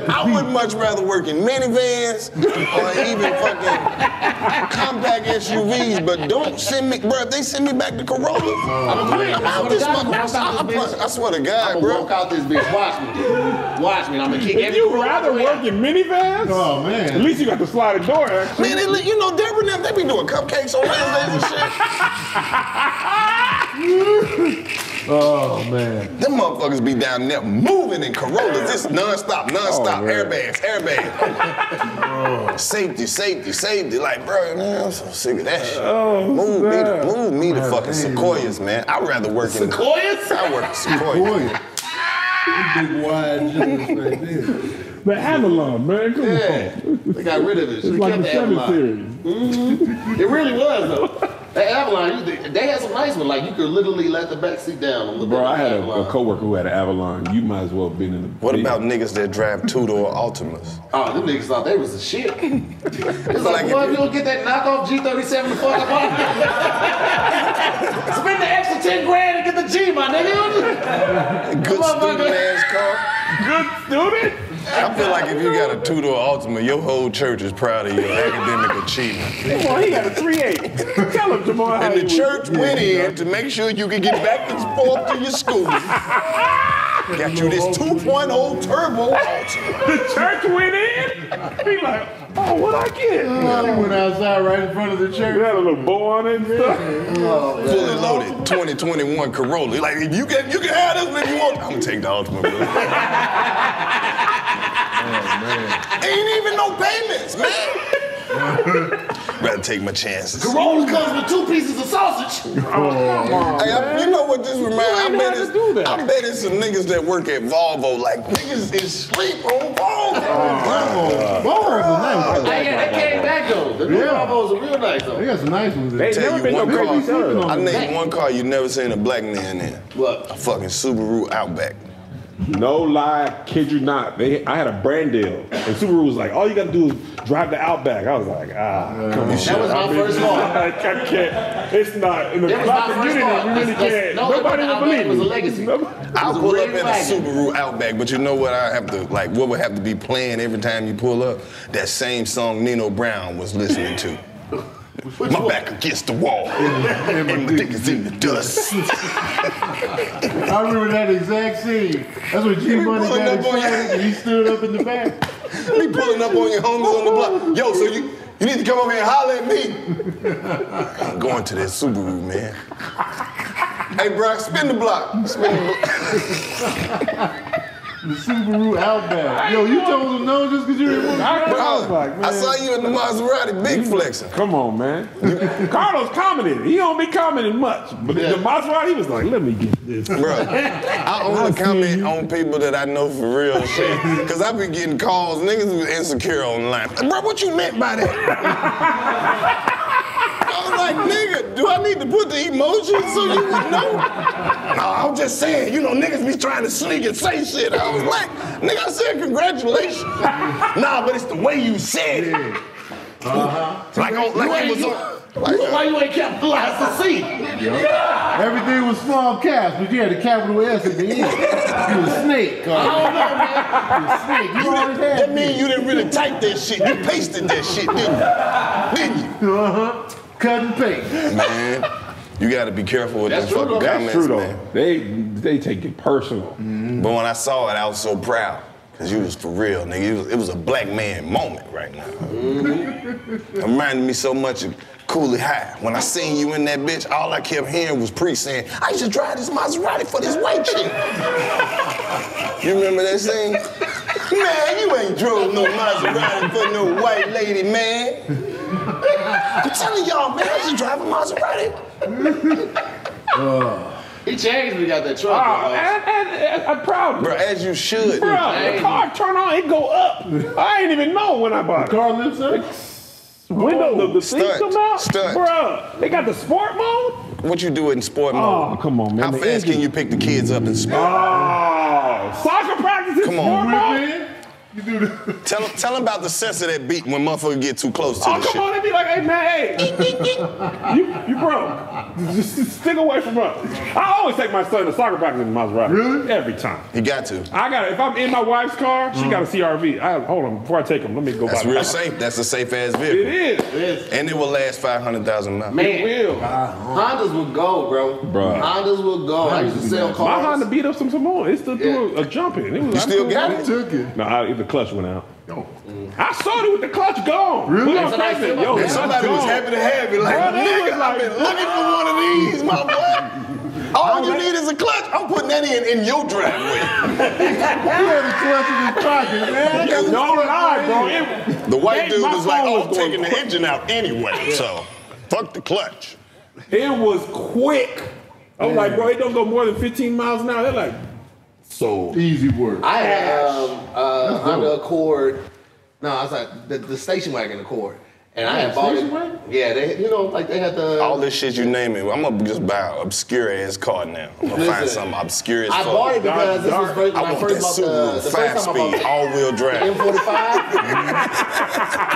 I would much rather work in minivans or even fucking compact SUVs, but don't send me, bro. If they send me back to Corolla, I'm out this motherfucker. I swear to God, bro. I'm gonna walk out this bitch. Watch me. I'm gonna kick everything. If you rather work in minivans? Oh, man. At least you got the sliding door. Man, you know, Deborah and them, they be doing cupcakes on Wednesdays and shit. Oh, man. Them motherfuckers be down there moving in Corollas. It's non-stop, airbags. Oh. Safety. Like, bro, man, I'm so sick of that shit. Oh, move me to fucking Sequoias, man. I'd rather work in Sequoias? I work in Sequoias. Big wide jokes right there. The Avalon, man. Come on. They got rid of it. It's like the 7 Series. It really was, though. The Avalon, they had some nice ones. Like, you could literally let the back seat down a little bit. Bro, I had a coworker who had an Avalon. You might as well have been in the... What about niggas that drive two-door Altimas? Oh, them niggas thought they was the shit. It's like, boy, if you don't get that knockoff G37 before the bottom. Spend the extra 10 grand and get the G, my nigga. Good student-ass car. Good student? I feel like if you got a two-door Altima, your whole church is proud of your academic achievement. Come on, he got a 3.8. Tell him tomorrow. And the church went in to make sure you could get back and forth to your school. Got you this 2.0 turbo Altima. The church went in? He like, oh, what I get? He went outside right in front of the church. You had a little bow on it and stuff. Oh, fully loaded 2021 Corolla. Like, if you can have this if you want. I'm gonna take the Altima, bro. Oh, man. Ain't even no payments, man. Rather take my chances. Corolla comes with 2 pieces of sausage. Oh, hey, you know what this reminds me of? I bet it's some niggas that work at Volvo. Like, niggas is sleep on Volvo. Volvo is a nice one. They came back, though. The new Volvos are real nice, though. They got some nice ones. They tell you one car. I named one car you never seen a black man in. What? A fucking Subaru Outback. No lie, kid you not. I had a brand deal, and Subaru was like, all you gotta do is drive the Outback. I was like, come on. That was my first car. I can't. It's not. In the black community, we really can't. Nobody would believe it. Was a legacy. I'll pull up in a Subaru Outback, but you know what I have to, like, what would have to be playing every time you pull up? That same song Nino Brown was listening to. My back against the wall, and my dick is in the dust. I remember that exact scene. That's what G-Money got excited, and he stood up in the back. He pulling up on your homies on the block. Yo, so you need to come over here and holler at me. I'm going to that Subaru, man. Hey, bro, spin the block. The Subaru Outback. Yo, you told them no just because you didn't want to Outback, man. I saw you in the Maserati, big flexing. Come on, man. Carlos commented. He don't be commenting much. But the Maserati, he was like, let me get this. Bro, I only comment on people that I know for real shit. Because I be getting calls. Niggas was insecure online. Bro, what you meant by that? I was like, nigga, do I need to put the emojis so you would know? No, I'm just saying, you know, niggas be trying to sneak and say shit. I was like, nigga, I said congratulations. Nah, but it's the way you said it. Why you ain't capitalized the C? Yeah. Everything was small caps, but you had a capital S at the end. You a snake. You always had. That means you didn't really type that shit. You pasted that shit, didn't you? Cut and paste. Man, you gotta be careful with those fucking comments, man. They take it personal. But when I saw it, I was so proud. Cause you was for real, nigga. It was a black man moment right now. It reminded me so much of Coolie High. When I seen you in that bitch, all I kept hearing was Pre saying, I used to drive this Maserati for this white chick. You remember that scene? Man, you ain't drove no Maserati for no white lady, man. I'm telling y'all, man, I used to drive a Maserati. He changed when he got that truck. I'm proud. Bro, as you should. Bro, the car turn on, it go up. I ain't even know when I bought it. The car lifts up. The seats come out. Stunt. Bro, they got the sport mode. What you do in sport mode? Oh, come on, man. How fast can you pick the kids up in sport? Oh, soccer practice in sport mode? You do that. Tell him about the sense of that beat when motherfuckers get too close to the shit. Oh, come on, they be like, hey, man, hey. You broke. Just stick away from us. I always take my son to soccer practice in the Maserati. Really? Every time. You got to. I got to. If I'm in my wife's car, she got a CRV. Hold on, before I take him, let me go buy it. That's real safe. That's a safe ass vehicle. It is. It is. And it will last 500,000 miles. Man. It will. Hondas will go, bro. Hondas will go. I used to sell cars. My Honda beat up some more. It still threw a jump in. It was, you still got it? Took it. No, the clutch went out. I saw it with the clutch gone. Really? Yo, somebody was happy to have it. Like, nigga, I've been looking for one of these, my boy. All you need is a clutch. I'm putting that in your driveway. You had a clutch in his pocket, man. No, I, bro. The white dude was like, oh, I'm taking the engine out anyway. So, fuck the clutch. It was quick. I'm like, bro, it don't go more than 15 miles an hour. They're like, so easy work. I had Honda Accord. No, I was like the station wagon Accord, and I had bought it. Yeah, they, you know, like they had the all this shit you name it. I'm gonna just buy an obscure ass car now. I'm gonna find something obscure as fuck. I bought it because this was first, I first bought the 5-speed all-wheel drive M45. I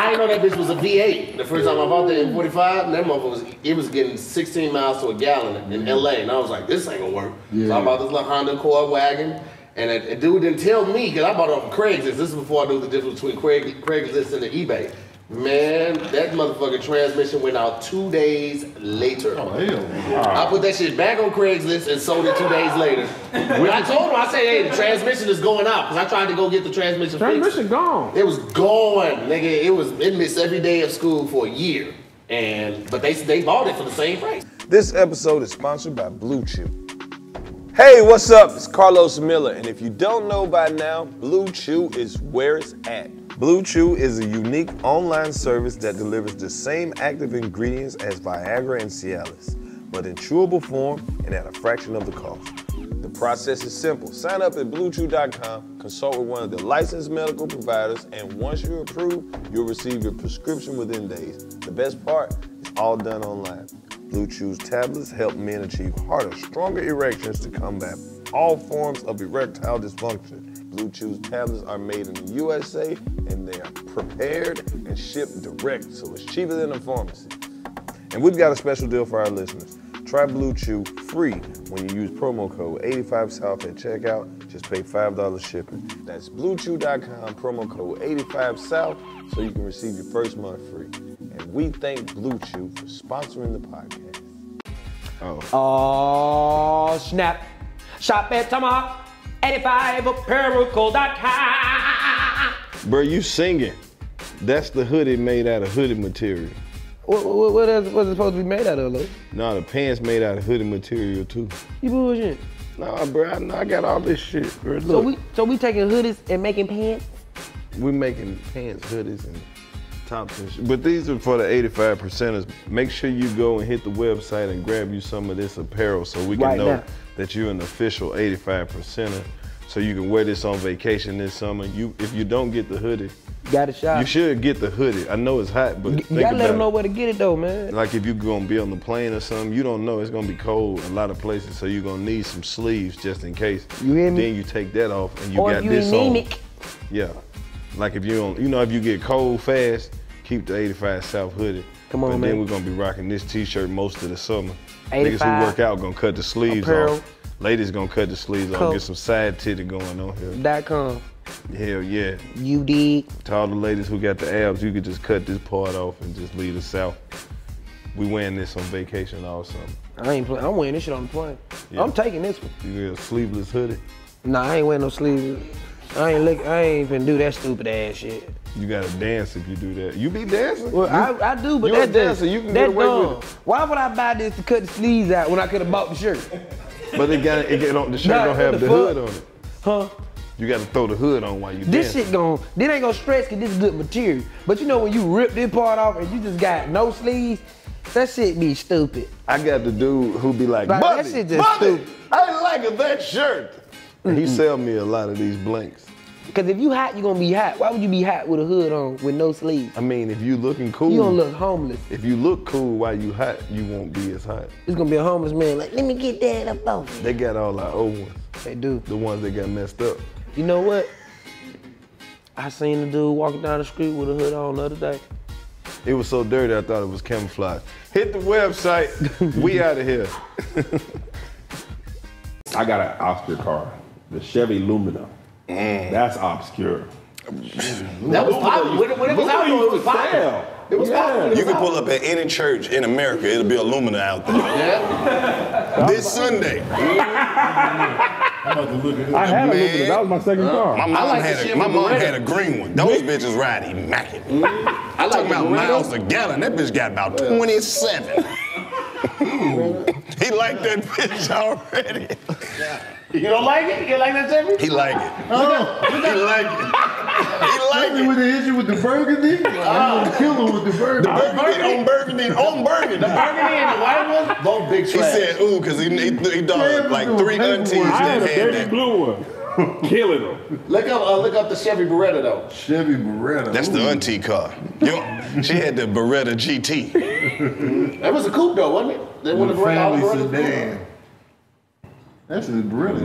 didn't know that bitch was a V8. The first time I bought the M45, that motherfucker was getting 16 miles to a gallon in LA, and I was like, this ain't gonna work. Yeah. So I bought this little Honda Accord wagon. And a dude didn't tell me, because I bought it off of Craigslist. This is before I knew the difference between Craigslist and the eBay. Man, that motherfucking transmission went out 2 days later. Oh, hell. I put that shit back on Craigslist and sold it 2 days later. When I told him, I said, hey, the transmission is going out, because I tried to go get the transmission fixed. Transmission gone. It was gone, nigga. It missed every day of school for a year. But they bought it for the same price. This episode is sponsored by Blue Chew. Hey, what's up? It's Carlos Miller, and if you don't know by now, Blue Chew is where it's at. Blue Chew is a unique online service that delivers the same active ingredients as Viagra and Cialis, but in chewable form and at a fraction of the cost. The process is simple. Sign up at BlueChew.com, consult with one of the licensed medical providers, and once you're approved, you'll receive your prescription within days. The best part, it's all done online. Blue Chew's tablets help men achieve harder, stronger erections to combat all forms of erectile dysfunction. Blue Chew's tablets are made in the USA, and they are prepared and shipped direct, so it's cheaper than a pharmacy. And we've got a special deal for our listeners. Try Blue Chew free when you use promo code 85South at checkout. Just pay $5 shipping. That's BlueChew.com, promo code 85South, so you can receive your first month free. And we thank Blue Chew for sponsoring the podcast. Oh, snap. Shop at Tomahawk, 85apparelco.com. Bro, you singing. That's the hoodie made out of hoodie material. What else was it supposed to be made out of, Luke? No, the pants made out of hoodie material, too. You bullshit. Nah, bro, I got all this shit, bro. Look. So we taking hoodies and making pants? We making pants, hoodies, and tops and shit. But these are for the 85%ers. Make sure you go and hit the website and grab you some of this apparel so we can know that you're an official 85%er. So you can wear this on vacation this summer. If you don't get the hoodie, got a shot. You should get the hoodie. I know it's hot, but you gotta let them know where to get it though, man. Like if you're gonna be on the plane or something, you don't know. It's gonna be cold in a lot of places, so you're gonna need some sleeves just in case. You hear me? Then you take that off and you got this on. Yeah, like if you don't, you know, if you get cold fast, keep the 85 South hoodie. Come on, man. But then we're gonna be rocking this T-shirt most of the summer. Niggas who work out gonna cut the sleeves off. Ladies gonna cut the sleeves off, get some side titty going on here. .com. Hell yeah. You dig? To all the ladies who got the abs, you could just cut this part off and just leave us out. We wearing this on vacation all summer. I ain't playing. I'm wearing this shit on the plane. Yeah. I'm taking this one. You wear a sleeveless hoodie? Nah, I ain't wearing no sleeveless. I ain't even do that stupid ass shit. You gotta dance if you do that. You be dancing? Well, I do, but that's dancing. You can get away with it. Why would I buy this to cut the sleeves out when I could have bought the shirt? But the shirt don't have the hood on it. Huh? You gotta throw the hood on while you dancing. This shit this ain't gonna stretch because this is good material. But you know when you rip this part off and you just got no sleeves, that shit be stupid. I got the dude who be like, buddy, that shit just stupid. I like that shirt. And he sell me a lot of these blanks. Because if you hot, you gonna be hot. Why would you be hot with a hood on with no sleeves? I mean, if you looking cool. You don't look homeless. If you look cool while you hot, you won't be as hot. It's gonna be a homeless man like, let me get that up off. They got all our old ones. They do. The ones that got messed up. You know what? I seen a dude walking down the street with a hood on the other day. It was so dirty, I thought it was camouflage. Hit the website. We out of here. I got an obscure car, the Chevy Lumina. That's obscure. That was popular. When it was out, it was popular. It was popular. You can pull up at any church in America, it'll be a Lumina out there. Yeah. This Sunday. I had a Lumina. That was my second car. My mom had a green one. Those bitches ride immaculate. I talking about miles a gallon. That bitch got about 27. He liked that bitch already. You don't like it? You like that, Jimmy? He like it. Oh, he like it. He like it. With the issue with the burgundy? I'm gonna kill him with the burgundy. The burgundy on burgundy on burgundy. The burgundy and the white one? Both big trash. He said, ooh, because he done like three aunties that had that. I had a dirty blue one. Killing them. Look up the Chevy Beretta though. Chevy Beretta. That's the auntie car. Yo, she had the Beretta GT. That was a coupe though, wasn't it? That was a Beretta sedan. That's just brilliant.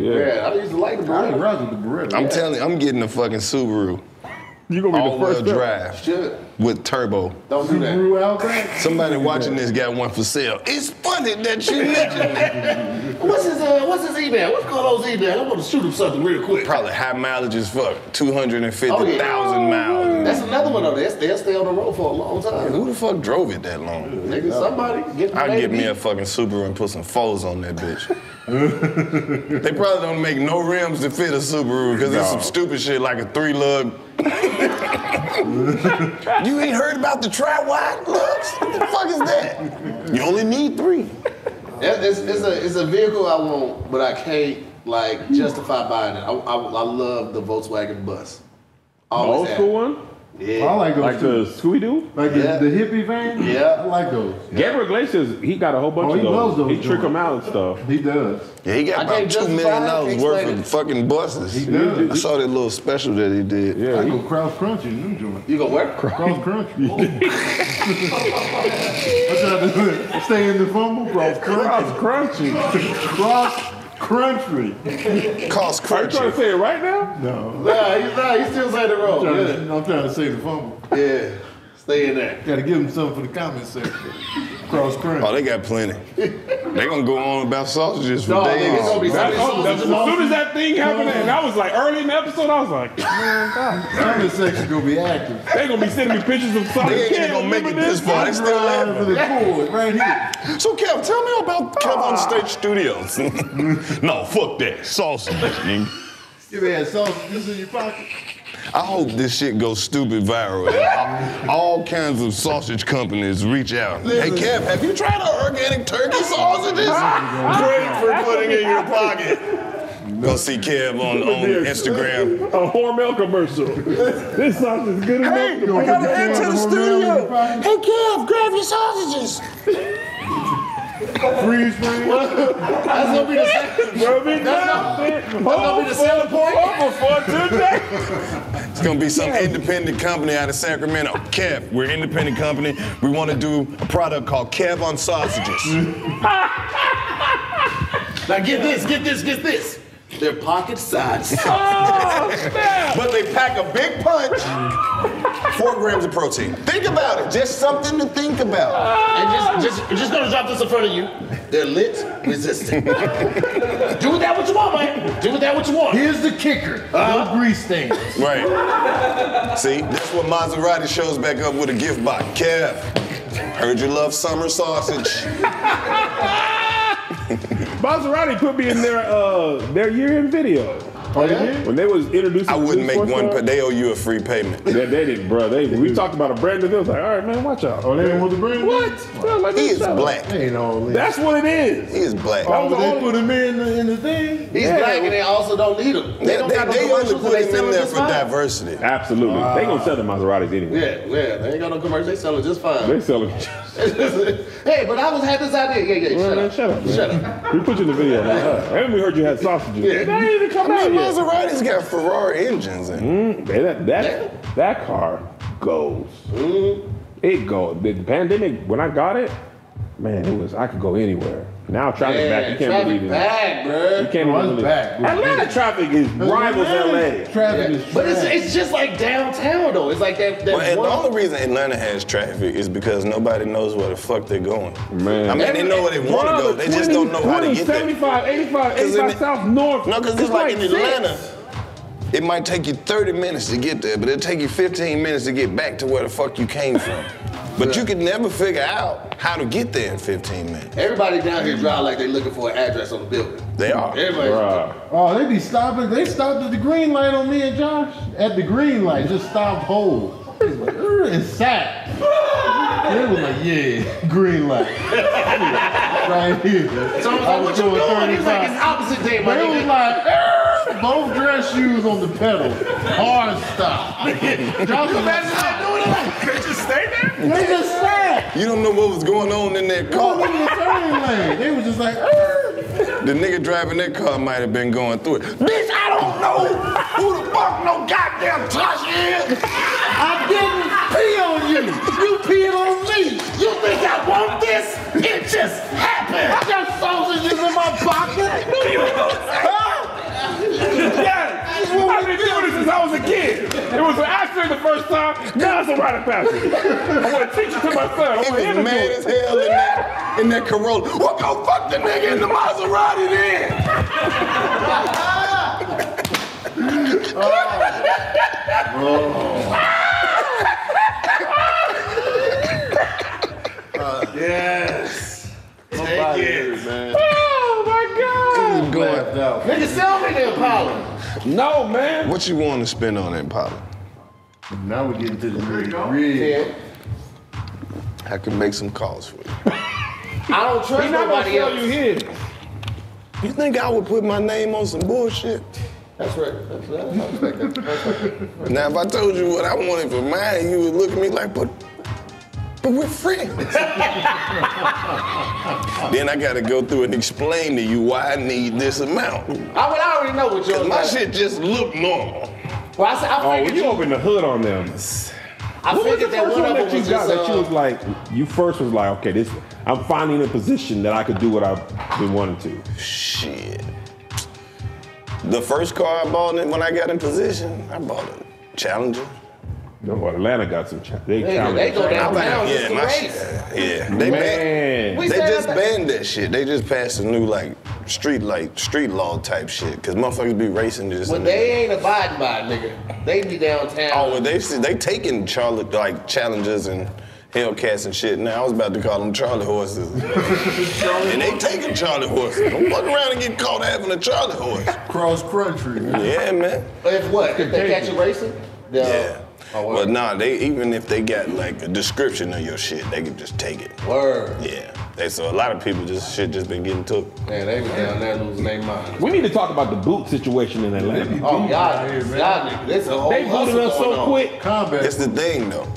Yeah, I used to like the Beretta. I'm telling you, I'm getting a fucking Subaru. You gonna be the first drive with turbo. Don't do that. Subaru Outback. Somebody watching this got one for sale. It's funny that you mentioned that. What's his email? What's called those email? I'm gonna shoot him something real quick. Probably high mileage as fuck. 250,000 miles. That's another one of them. They'll stay on the road for a long time. Who the fuck drove it that long? Nigga, somebody get. I'd get me a fucking Subaru and put some foes on that bitch. They probably don't make no rims to fit a Subaru because it's some stupid shit like a 3-lug. You ain't heard about the tri-wide lugs? What the fuck is that? You only need 3. It's a vehicle I want, but I can't like justify buying it. I love the Volkswagen bus. Always the old school one? Yeah. I like those. Like the Scooby-Doo? Like the hippie van? Yeah. I like those. Gabriel Iglesias, he got a whole bunch of those. He trick them out and stuff. He does. Yeah, he got about $2 million worth of fucking buses. He does. I saw that little special that he did. Yeah, I go cross crunching new joint. You go what? Cross crunching. Stay in the fumble, bro. Cross crunching. Cross country. Cost crunchy. Are you trying to say it right now? No. Nah, he's still saying the wrong. I'm trying to say the fumble. Yeah. Stay in there. Gotta give him something for the comment section. Cross crunchy. Oh, they got plenty. They gonna go on about sausages for days. As soon as that thing happened, and I was like, early in the episode, I was like, man, God. Comment section gonna be active. They gonna be sending me pictures of sausages. They ain't gonna make it this far. They still laughing for the pool right here. So, Kev, tell me about KevOnStage Studios. No, fuck that. Sausage, nigga. You ever had sausages in your pocket? I hope this shit goes stupid viral. All kinds of sausage companies reach out. Listen. Hey, Kev, have you tried our organic turkey sausages? Great for putting in your pocket. Go see Kev on Instagram. A Hormel commercial. This sausage is good enough. Hey, I gotta head to the studio. Hey, Kev, grab your sausages. Freeze. That's gonna be the selling point. It's gonna be some independent company out of Sacramento. Kev, we're an independent company. We want to do a product called Kev on Sausages. Now get this. They're pocket-sized. Oh, but they pack a big punch. 4 grams of protein. Think about it. Just something to think about. And just gonna drop this in front of you. They're lit resistant. Do with that what you want, Mike. Do with that what you want. Here's the kicker. No grease stains. Right. See, that's what Maserati shows back up with a gift box. Kev, heard you love summer sausage. Maserati put me in their year-end video. Oh, yeah? When they was introducing, I wouldn't make one, but they owe you a free payment. Yeah, they didn't, bro. We talked about a brand new deal. It was like, all right, man, watch out. Oh, they didn't want the brand new? What? No, like he is black. That's what it is. He is black. Oh, they put him in the thing. He's black, and they also don't need him. They only put him in there for diversity. Absolutely. They gonna sell the Maseratis anyway. Yeah. They ain't got no commercial. They sell it just fine. They sell it. Hey, but I had this idea. Shut up. We put you in the video. And we heard you had sausages. Yeah. They didn't even come out yet. Maserati's got Ferrari engines in it. That car goes. It goes. The pandemic, when I got it, Man, it was, I could go anywhere. Now traffic's back. You can't believe it. Bad, bro. You can't believe back, bro. Atlanta traffic is rivals LA. Traffic is trash. But it's just like downtown though. It's like that well, the only reason Atlanta has traffic is because nobody knows where the fuck they're going. Man. I mean, they know where they want to go. They just don't know how to get there. 75, 85, 85 South, North. No, because it's like in Atlanta. It might take you 30 minutes to get there, but it'll take you 15 minutes to get back to where the fuck you came from. But you could never figure out how to get there in 15 minutes. Everybody down here drive like they're looking for an address on the building. They are. Everybody. Oh, they be stopping. They stopped at the green light on me and Josh. At the green light, just stopped whole. It's like, and sat. They was like, yeah, green light. Right here. So I was like, what you doing? He was like, it's opposite day, my nigga. They was like, both dress shoes on the pedal. Hard stop. Josh was like, they just stayed there? They just sat. You don't know what was going on in that car. They was just like, the nigga driving that car might have been going through it. Bitch, I don't know who the fuck no goddamn Tosh is. I didn't pee on you. You peed on me. You think I want this? It just happened. I got sausages in my pocket. Yes. I've been doing this since I was a kid. It was an accident the first time. Now it's a rite of passage. I want to teach it to my son. I want to mad as hell in that Corolla. Well, go fuck the nigga in the Maserati then. Yes. Take it, man. Nigga, sell me the Impala. No, man. What you want to spend on that Impala? Now we're getting to the real. I can make some calls for you. I don't trust nobody else. You here. You think I would put my name on some bullshit? That's right. That's right. That's right. Now, if I told you what I wanted for mine, you would look at me like, but we're friends. Then I gotta go through and explain to you why I need this amount. I already know what yours is. My shit just look normal. Well, I said, you opened the hood on them. I figured that one of them was just, that you was like, you first was like, okay, this, I'm finally in a position that I could do what I've been wanting to. Shit. The first car I bought when I got in position, I bought a Challenger. No, Atlanta got some. They go downtown. Yeah, my shit. Yeah, they just banned that shit. They just passed a new street law type shit. Cause motherfuckers be racing this. Well, they ain't abiding by it, nigga. They be downtown. Oh, well, they taking Charlotte Challengers and Hellcats and shit. Now I was about to call them Charlie horses. And they taking Charlie horses. Don't fuck around and get caught having a Charlie horse. Cross country, man. Yeah, man. If what? If they catch you racing? Yeah. Oh, but nah, even if they got like a description of your shit, they can just take it. Word. Yeah. So a lot of people just been getting took. Yeah, they was down there losing their mind. We need to talk about the boot situation in Atlanta. Oh God, man. They booted us so quick. Combat. It's the thing though.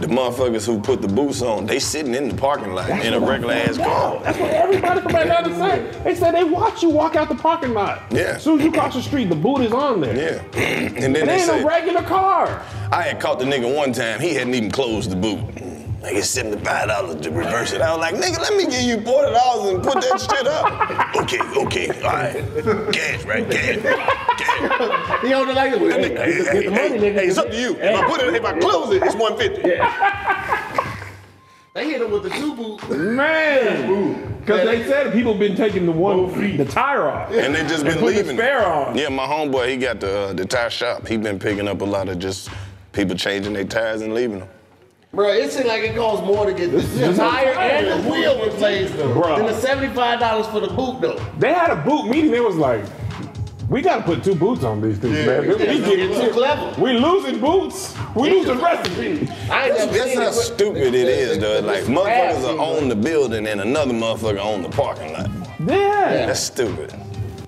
The motherfuckers who put the boots on, they sitting in the parking lot in a regular ass car. That's what everybody from Atlanta say. They say they watch you walk out the parking lot. Yeah. As soon as you cross the street, the boot is on there. Yeah. And then they say, in a regular car. I had caught the nigga one time, he hadn't even closed the boot. Like, it's $75 to reverse it. I was like, nigga, let me give you $40 and put that shit up. Okay, all right. Cash, right? Cash. He on the like, hey, it's up to you. Hey. If I close it, it's $150. Yeah. They hit him with the two boots. Man. Because they said people been taking the the tire off. And they just been leaving. The spare on. Yeah, my homeboy, he got the tire shop. He been picking up a lot of just people changing their tires and leaving them. Bro, it seems like it costs more to get the tire and the wheel replaced though than the $75 for the boot though. They had a boot meeting. They was like, we gotta put two boots on these things, man. We too clever. We losing boots. We losing recipes. That's how stupid it is, though. Like motherfuckers are on the building and another motherfucker on the parking lot. Yeah. That's stupid.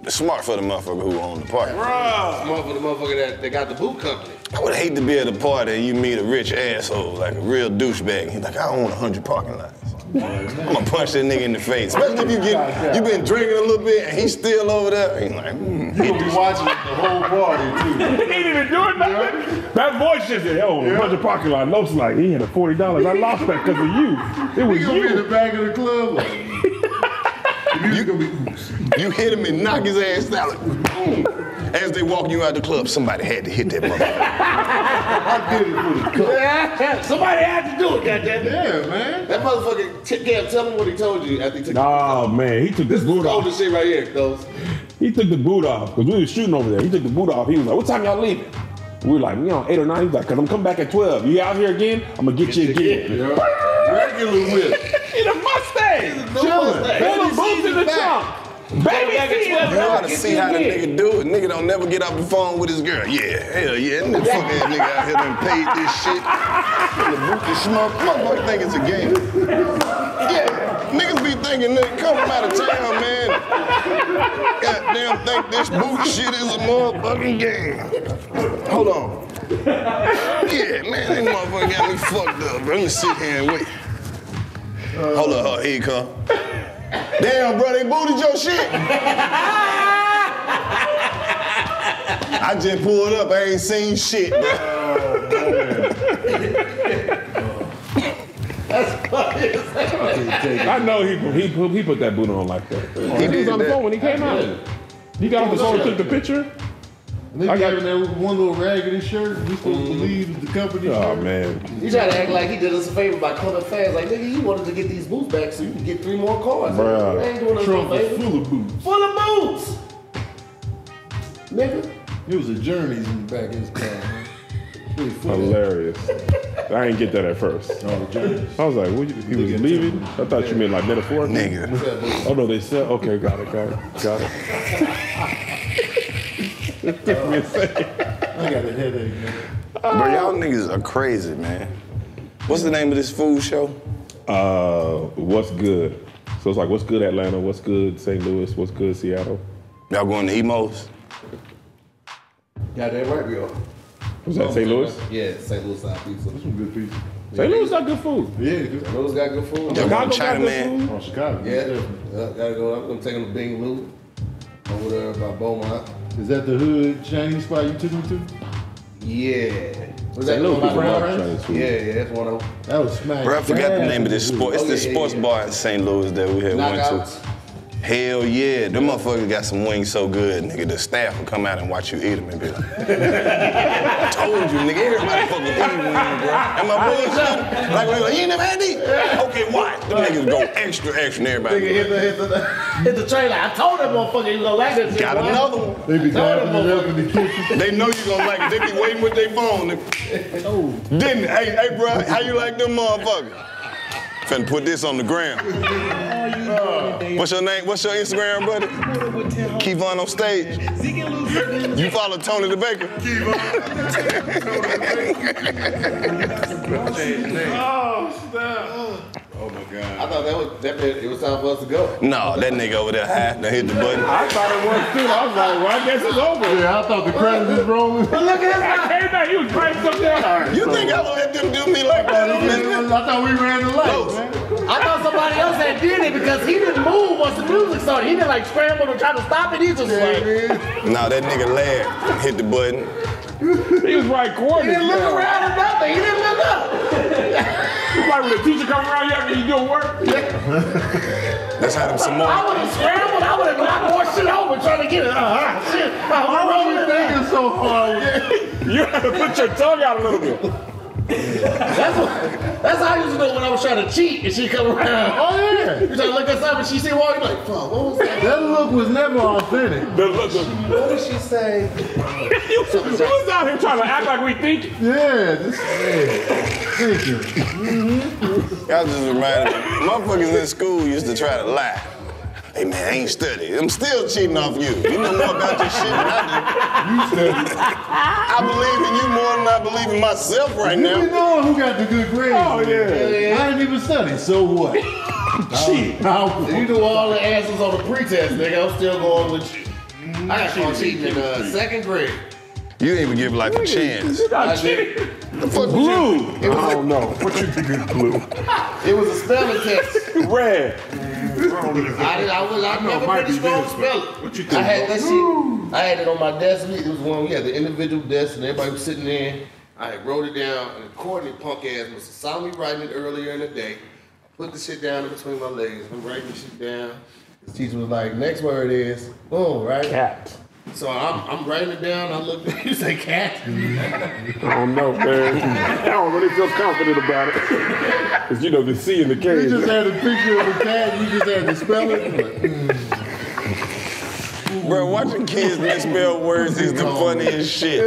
Smart for the motherfucker who owned the party. Bro. Smart for the motherfucker that got the boot company. I would hate to be at a party and you meet a rich asshole, like a real douchebag. He's like, I own 100 parking lots. I'm gonna punch that nigga in the face. Especially if you get, you been drinking a little bit and he's still over there. He's like, you gonna be watching the whole party too. He didn't even do it nothing. Yeah. That voice just said, oh, a bunch of parking lot notes like, he had a $40. I lost that because of you. It was you. Be in the back of the club. Like, you hit him and knock his ass out. As they walk you out the club, somebody had to hit that motherfucker. I did it for the cup. Somebody had to do it, goddamn. Yeah, man. That motherfucker, tell him what he told you after he took the boot man, he took this boot off. This shit right here, cuz. He took the boot off, because we was shooting over there. He took the boot off. He was like, what time y'all leaving? We were like, 8 or 9. He was like, cuz I'm coming back at 12. You out here again? I'm going to get you again. Yeah. Regular whip. In a Mustang. Chilling. Boots in the trunk. Baby, you gotta see how the nigga do it. Nigga don't never get off the phone with his girl. Yeah, hell yeah. That fucking ass nigga out here done paid this shit. The boot the smoke. Motherfucker think it's a game. Yeah, niggas be thinking, nigga, come from out of town, man. Goddamn think this boot shit is a motherfucking game. Hold on. Yeah, man, this motherfucker got me fucked up, bro. Let me sit here and wait. Hold up, here you come. Damn, bro, they booted your shit. I just pulled up, I ain't seen shit, bro. That's funny. I know he put that boot on like that. He was on the phone when he came out. He got on the phone and took the picture. They I got him there with one little raggedy shirt. We supposed to believe the company. Oh man! You try to act like he did us a favor by coming fast. Like nigga, you wanted to get these boots back so you can get 3 more cars. Bruh. Ain't doing Trump was full of boots. Full of boots, nigga. It was a Journeys in the back of his car. Really hilarious. I didn't get that at first. No, I was like, what, he was leaving? I thought you meant like metaphor. Nigga. Oh no, they said okay. Got it. I got a headache, man. Bro, y'all niggas are crazy, man. What's the name of this food show? What's Good? So it's like, what's good Atlanta? What's good St. Louis? What's good Seattle? Y'all going to Emo's? Yeah, that right, we are. Was that St. Louis? Yeah, St. Louis side pizza. That's some good pizza. St. Louis got good food. Yeah, St. Louis got good food. Y'all going to China, man? Oh, Chicago. Yeah, gotta go. I'm going to take them to Bing Lou over there by Beaumont. Is that the hood Chinese spot you took me to? Yeah. Was that little brown? Yeah, that's one of them. That was smack. Bro, I forgot the name of this sport. It's this sports bar in St. Louis that we had went to. Hell yeah, them motherfuckers got some wings so good, nigga. The staff will come out and watch you eat them and be like, I told you, nigga, everybody fucking eat wings, bro. And my boys like, you ain't never had these? Okay, why? Them niggas go extra and everybody. Nigga hit the trailer. I told that motherfucker you gonna like it. Got another one. They be grabbing it up in the kitchen. They know you gonna like it. They be waiting with their phone. Oh. Didn't they? Hey, bro, how you like them motherfuckers? Finna put this on the gram. What's your name? What's your Instagram, buddy? KevOnStage. You follow Tony the Baker. Oh, stop. Oh my God. I thought it was time for us to go. No, that nigga over there had to hit the button. I thought it was too. I was like, well, I guess it's over. Yeah, I thought the credits was rolling. But look at him. I came back, he was right up there. Right, you think I let them do me like that? I thought we ran the lights, man. I thought somebody else had did it because he didn't move once the music started. He didn't like scramble to try to stop it. He just no, that nigga lagged and hit the button. He was right cornered. He didn't look around or nothing. He didn't look up. It's like when the teacher comes around after you doing work. That's how them Samoans. I would have scrambled. I would have knocked more shit over trying to get it. Shit. Why were you thinking so hard? You had to put your tongue out a little bit. That's how I used to know when I was trying to cheat and she come around. Oh yeah. You trying to look us up and she see walking like, fuck, what was that? That look was never authentic. What did she say? She was out here trying to act like we thinking. Yeah, thank you. Y'all just reminded me, motherfuckers in school used to try to lie. Hey man, I ain't studied. I'm still cheating off you. You know more about this shit than I do. You studied. I believe in you more than I believe in myself right now. You know who got the good grades. Oh yeah. I didn't even study, so what? Cheat. You do all the answers on the pretest, nigga. I'm still going with you. I got caught cheating in 2nd grade. You didn't even give life a chance. The fuck blue. I don't know. What you think is blue? It was a spelling test. Red. I never been a strong speller. What you think? I had that shit. I had it on my desk. It was one. We had the individual desk, and everybody was sitting there. I had wrote it down, and Courtney punk ass was solemnly writing it earlier in the day. I put the shit down in between my legs. I'm writing the shit down. The teacher was like, "Next word is boom, right?" Cat. So I'm writing it down. I looked at you say cat. I don't know, man. I don't really feel confident about it. Cause you know the C in the K. You just had a picture of a cat. You just had to spell it. Bro, watching kids misspell words is the funniest shit.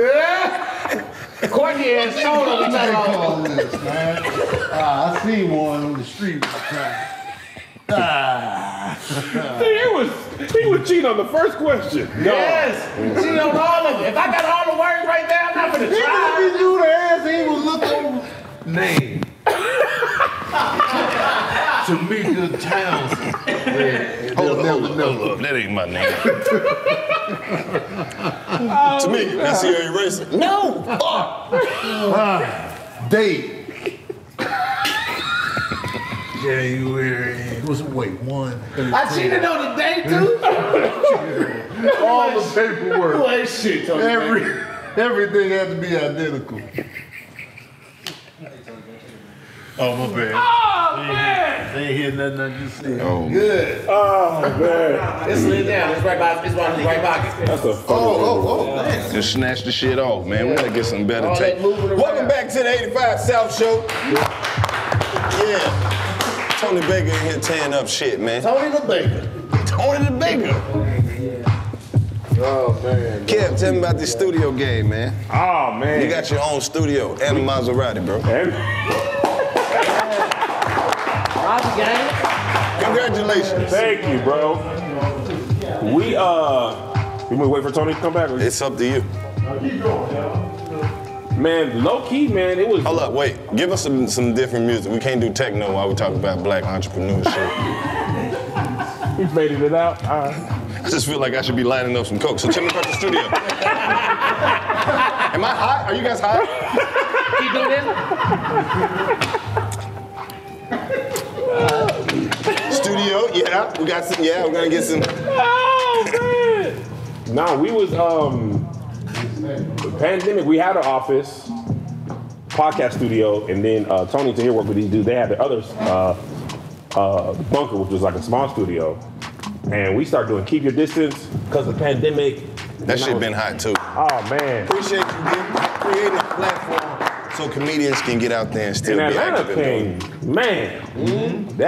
Courtney has shown us all this, man. I seen one on the street. He was cheating on the first question. No. Yes, cheating on all of it. If I got all the words right there, I'm not gonna try. Even if he knew the answer, he was looking name. Tamika Townsend. Man, hold up, that ain't my name. Tamika, that's your eraser. No. Date. January, was wait, 1 32. I cheated on the day too. All the paperwork. Like shit, everything had to be identical. Oh my bad. Oh man! They ain't hear nothing I just said. Oh good. Oh man! It's laid down. It's right by. It's right by. That's a. Oh man! Just snatch the shit off, man. Yeah. We gotta get some better tape. Welcome back to the 85 South Show. Yeah. Tony Baker in here tearing up shit, man. Tony the Baker. Tony the Baker. Oh, man. Kev, tell me about this studio game, man. Oh, man. You got your own studio and a Maserati, bro. And congratulations. Thank you, bro. You want to wait for Tony to come back? It's up to you. Keep going. Man, low key, man, it was. Hold up, wait. Give us some different music. We can't do techno while we talk about black entrepreneurship. You faded it out. All right. I just feel like I should be lining up some coke. So tell me about the studio. Am I hot? Are you guys hot? Keep doing this. Studio, yeah. We got some. Yeah, we're gonna get some. Oh man. Nah, we was The pandemic, we had an office, podcast studio, and then Tony to here worked with these dudes. They had the other bunker, which was like a small studio. And we started doing keep your distance because of the pandemic. That shit been hot too. Oh man. Appreciate you creating a platform so comedians can get out there and still be active. And Atlanta came, man. Mm-hmm.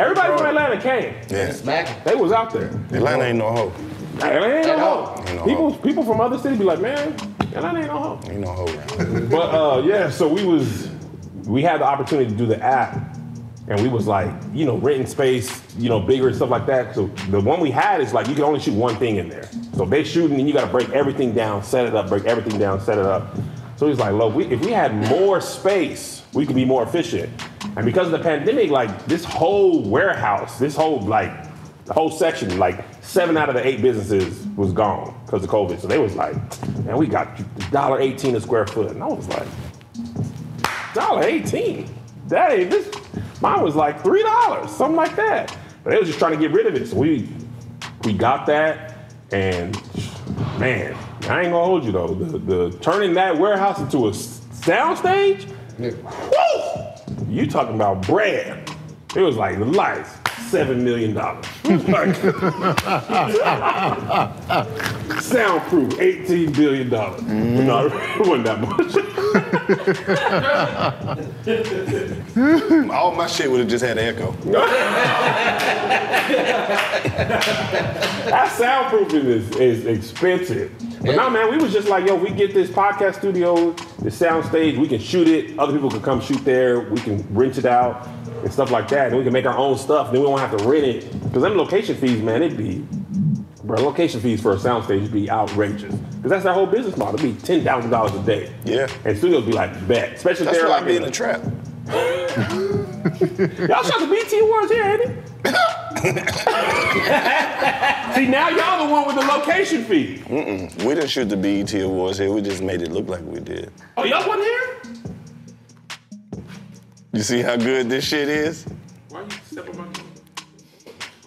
Everybody from Atlanta came. Yeah. They was out there. Atlanta ain't no hope. Atlanta ain't no hope. People from other cities be like, man, Atlanta ain't no hope. Ain't no hope. But yeah, so we had the opportunity to do the app, and we was like, you know, renting space, you know, bigger and stuff like that. So the one we had is like you can only shoot one thing in there. So they shooting, and you got to break everything down, set it up, break everything down, set it up. So he's like, look, if we had more space, we could be more efficient. And because of the pandemic, like this whole warehouse, this whole like. The whole section, like 7 out of the 8 businesses was gone because of COVID. So they was like, man, we got $1.18 a square foot. And I was like, $1.18? That ain't this. Mine was like $3, something like that. But they was just trying to get rid of it. So we got that. And man, I ain't gonna hold you though. The turning that warehouse into a soundstage, woo! You talking about bread. It was like lights. $7 million. Soundproof, $18 billion. Mm. No, it wasn't that much. All my shit would have just had an echo. That soundproofing is expensive. But no, man, we was just like, yo, we get this podcast studio, the soundstage, we can shoot it. Other people can come shoot there. We can rent it out. And stuff like that, and we can make our own stuff. Then we won't have to rent it because them location fees, man, it'd be, bro. Location fees for a soundstage would be outrageous because that's our whole business model. It'd be $10,000 a day. Yeah, and studios be like bet, especially that's why I be in the trap. Y'all shot the BT Awards here, ain't it? See, now y'all the one with the location fee. Mm-mm. We didn't shoot the BET Awards here. We just made it look like we did. Oh, y'all wasn't here? You see how good this shit is? Why you stepping on my toe?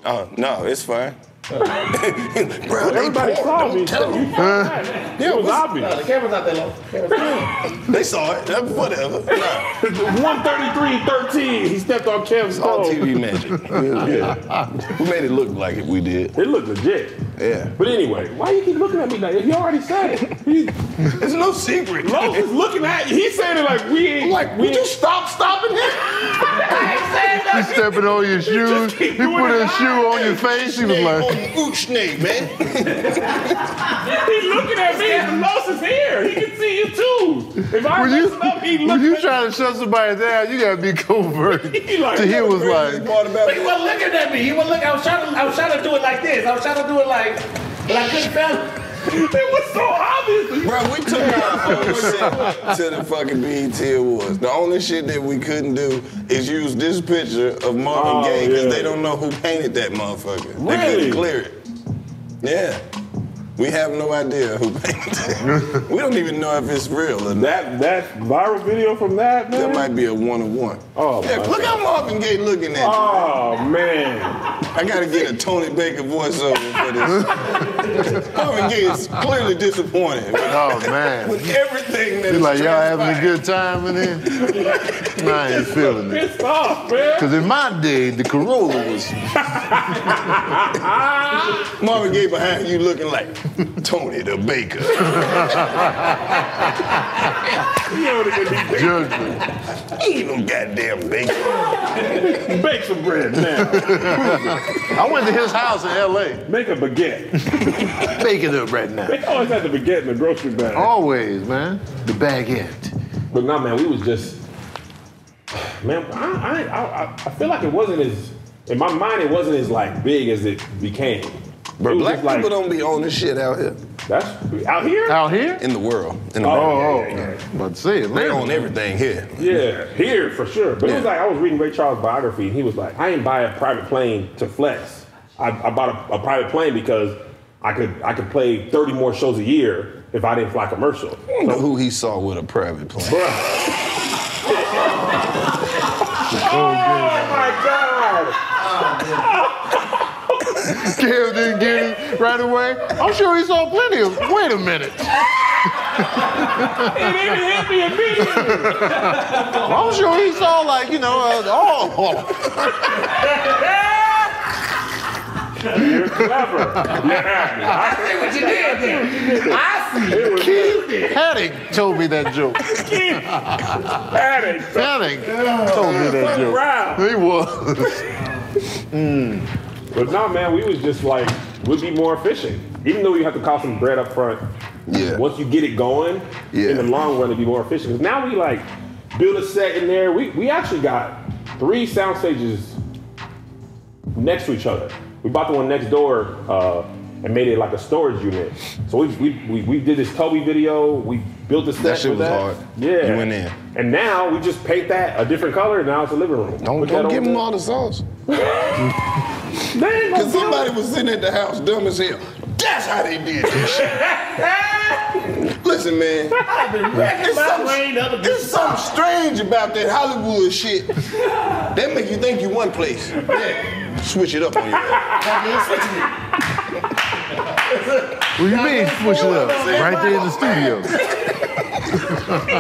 Oh, no, it's fine. Bro, everybody saw me. Yeah, it was obvious. The camera's not that long. They saw it. Whatever. 1:33:13. He stepped on Kev's toe. It's all TV magic. Yeah. We made it look like it. We did. It looked legit. Yeah. But anyway, why you keep looking at me like if you already said it? It's no secret. Lowe's is looking at you. He's saying it like we ain't. Like, would you stop stopping this? I ain't saying that. He's stepping on your shoes. He put a shoe on your face. He was like. Snake, man. He's looking at me and Los is here. He can see you too. If I mess up, he looks at me. When you try to shut somebody down, you gotta be covert. He was like... But he wasn't looking at me. He wasn't looking. I was trying to do it like this. I was trying to do it like... But I couldn't tell. It was so obvious. Bro, we took our own shit to the fucking BET Awards. The only shit that we couldn't do is use this picture of Marvin Gaye because they don't know who painted that motherfucker. Really? They couldn't clear it. Yeah. We have no idea who painted it. We don't even know if it's real or not. That viral video from that, man? That might be a one-on-one. Oh, yeah, look how Marvin Gaye looking at you. Oh, man. I gotta get a Tony Baker voiceover for this. Marvin Gaye is clearly disappointed. Oh man! With everything that he's like, y'all having a good time in here? No, I ain't feeling it. Pissed off, man. Cause in my day, the Corolla was. Marvin Gaye behind you looking like Tony the Baker. Judgment. Ain't no goddamn baker. Bake some bread now. I went to his house in L.A. Make a baguette. Make it up right now. They always had the baguette in the grocery bag. Always, man. The baguette. But no, man, we was just... Man, I feel like it wasn't as... In my mind, it wasn't as, like, big as it became. But black people don't be on this shit out here. That's... Out here? Out here? In the world. In the world. Yeah. But see, they're on everything here. Yeah, here for sure. But it was like, I was reading Ray Charles' biography, and he was like, I didn't buy a private plane to flex. I bought a private plane because I could play 30 more shows a year if I didn't fly commercial. You don't know who he saw with a private plane. Bruh. Oh, my God. Kev didn't get it right away. I'm sure he saw plenty of. Wait a minute. It didn't hit me immediately. I'm sure he saw like You're clever. I see what you did there. I see. Keith Haddock told me that joke. Keith Haddock told me that joke. Around. He was. But no, man, we was just like, we'd be more efficient. Even though you have to cost some bread up front, once you get it going, in the long run, it'd be more efficient. Because now we like build a set in there. We actually got 3 sound stages next to each other. We bought the one next door and made it like a storage unit. So we did this Toby video. We built the set. That shit was hard. Yeah. You went in. And now we just paint that a different color. And now it's a living room. Don't give them all the sauce. Because somebody was sitting at the house dumb as hell. That's how they did this shit. Listen, man. There's something strange about that Hollywood shit. That make you think you one place. Yeah. Switch it up on you. What do you mean switch it up? Right there in the studio.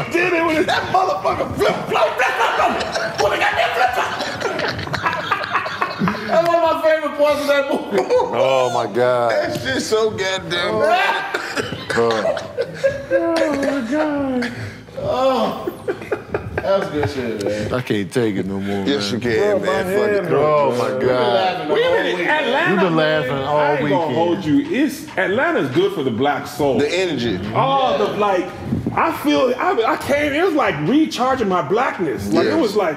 He did it with that motherfucker flip-flop. When I got that flip-flop. That's one of my favorite parts of that movie. Oh my God. That shit's so goddamn bad. Oh my God. Oh. That was good shit, man. I can't take it no more. Yes, man. You can, man. Fuck it. Oh my God. We've been laughing all weekend. I ain't gonna hold you. Atlanta's good for the black soul. The energy. I came, it was like recharging my blackness. Like it was like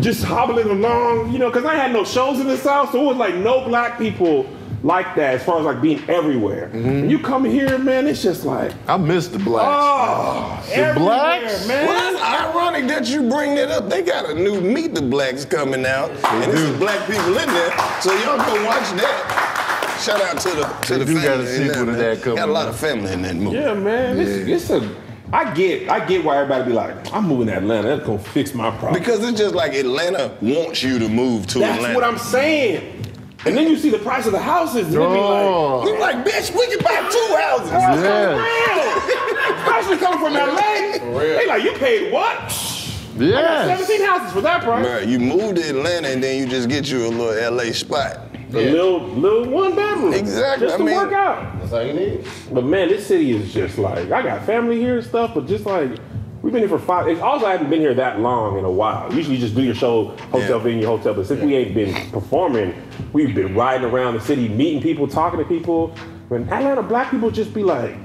just hobbling along, you know, because I had no shows in the South, so it was like no black people like that, as far as like being everywhere. Mm-hmm. When you come here, man, it's just like I miss the blacks. Oh, the blacks, man. Well, that's ironic that you bring that up. They got a new Meet the Blacks coming out, and there's black people in there, so y'all go watch that. Shout out to the family. You got a sequel to that coming. Got a lot of family in that movie. Yeah, man. Yeah. It's a. I get why everybody be like, I'm moving to Atlanta. That's gonna fix my problem. Because it's just like Atlanta wants you to move to Atlanta. That's what I'm saying. And then you see the price of the houses, and they be like, bitch, we can buy two houses. Yeah. Prices coming from LA. For real. They like, you paid what? Yeah. I got 17 houses for that price. Bruh, you move to Atlanta and then you just get you a little LA spot. Yeah. A little one bedroom. Exactly. Just to work out. That's all you need. But man, this city is just like, I got family here and stuff, but just like, we've been here for 5 years. Also, I haven't been here that long in a while. Usually you just do your show, hotel in your hotel, but since we ain't been performing, we've been riding around the city, meeting people, talking to people. When Atlanta black people just be like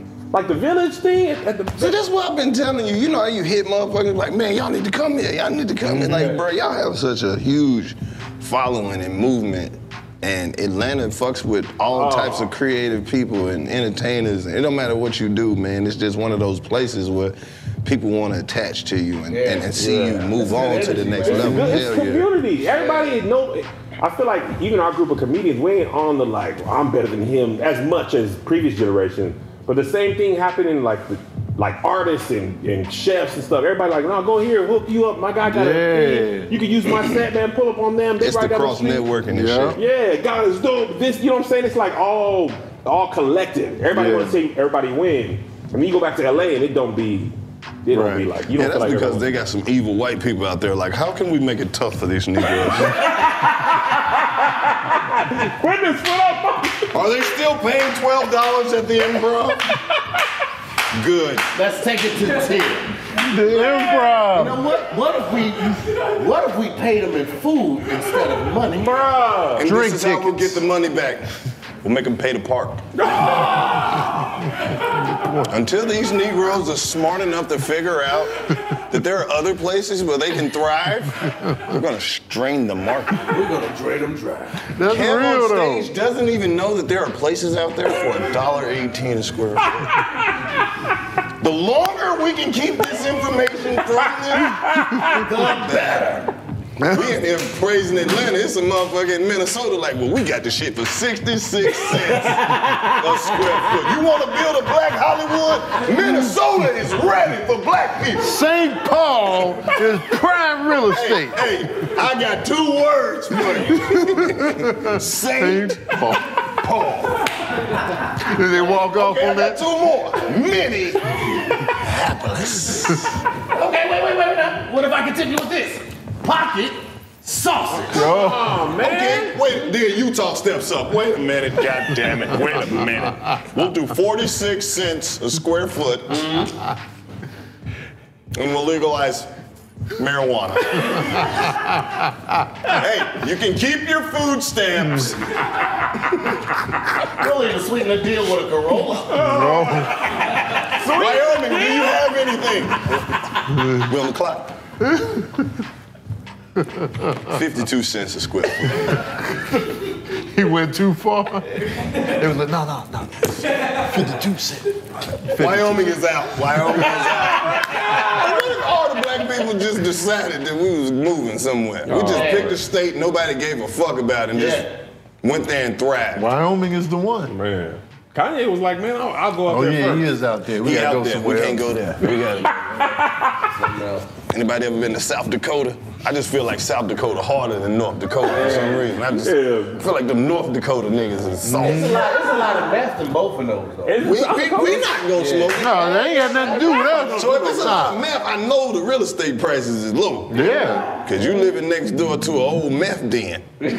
the village thing at the. So that's what I've been telling you. You know how you hit motherfuckers like, man, y'all need to come here. Y'all need to come here. Like, bro, y'all have such a huge following and movement. And Atlanta fucks with all types of creative people and entertainers. It don't matter what you do, man. It's just one of those places where people want to attach to you and see you move on to the next level. It's community. Yeah. Everybody knows. I feel like even our group of comedians, we ain't on the like, well, I'm better than him as much as previous generation. But the same thing happened in like the, like artists and chefs and stuff. Everybody like, no, go here, hook you up. My guy got a thing. You can use my set, man, pull up on them. They it's the cross-networking and shit. Yeah, God is dope. This, you know what I'm saying? It's like all collective. Everybody wants to see everybody win. And then you go back to LA and it don't be like, you don't feel like that's because they got some evil white people out there like, how can we make it tough for these Negroes? Witness, what up? Are they still paying $12 at the Improv? Good. Let's take it to the tier. The Improv. You know what? What if we paid them in food instead of money? Bro. And drink this is tickets. How we'll get the money back. We'll make them pay to park. Until these Negroes are smart enough to figure out that there are other places where they can thrive, we're gonna strain the market. We're gonna drain them dry. That's real though. KevOnStage doesn't even know that there are places out there for $1.18 a square foot. The longer we can keep this information from them, the better. We ain't here praising Atlanta. It's a motherfucker in Minnesota like, well, we got the shit for 66 cents a square foot. You want to build a black Hollywood? Minnesota is ready for black people. St. Paul is prime real estate. Hey, I got two words for you. St. Paul. Did they walk off on that? Two more. Minneapolis. Okay, wait. Now. What if I continue with this? Pocket sausage. Oh, man. Okay, wait, then Utah steps up. Wait a minute, God damn it. Wait a minute. We'll do 46 cents a square foot, and we'll legalize marijuana. Hey, you can keep your food stamps. Really, to sweeten the deal with a Corolla. No. Wyoming, do you have anything? We're on the clock. 52 cents a square foot. He went too far. It was like, no. 52 cents. Wyoming is out. Wyoming is out. What if all the black people just decided that we was moving somewhere? We just picked a state nobody gave a fuck about and just went there and thrived. Wyoming is the one. Man. Kanye was like, man, I'll go out there first. Oh, yeah, he is out there. We gotta go somewhere. We can't go there. We gotta go. Anybody ever been to South Dakota? I just feel like South Dakota harder than North Dakota for some reason. I just feel like the North Dakota niggas is soft. It's a lot of meth in both of those, though. We not gonna smoke it. No, that ain't got nothing to do with us. So if it's a lot of meth, I know the real estate prices is low. Yeah. Because you living next door to an old meth den. Get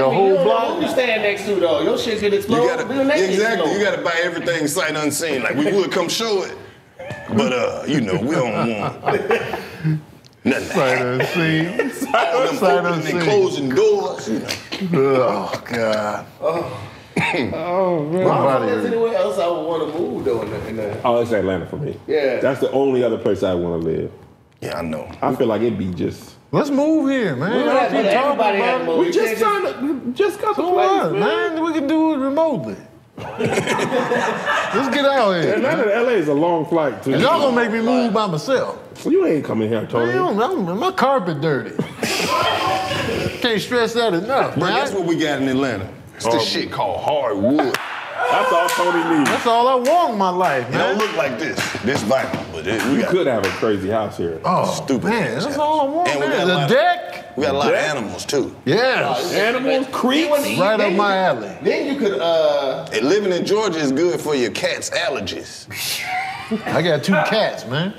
a whole block. You stand next to, though. Your shit get exploded. Exactly. You gotta buy everything sight unseen. Like, we would come show it. But, you know, we don't want nothing. Sight unseen. Sight unseen. And closing doors, you know. Oh, God. Oh, man. I don't know if there's anywhere else I would want to move, though. It's Atlanta for me. Yeah. That's the only other place I want to live. Yeah, I know. I feel like it'd be just. Let's move here, man. We don't keep talking about it. We just trying to, just got the place, man. We can do it remotely. Let's get out of here. Atlanta to LA is a long flight too. And y'all gonna make me move by myself. Well, you ain't coming here, Tony. My carpet dirty. Can't stress that enough. But that's what we got in Atlanta. It's this shit called hardwood. That's all Tony needs. That's all I want in my life, man. It don't look like this. This vinyl, but it, we could have a crazy house here. Oh, stupid. Man, that's all I want. And man, the deck. We got a lot of animals too. Yeah, animals, creeks, right up my alley. Then you could. And living in Georgia is good for your cat's allergies. I got two cats, man.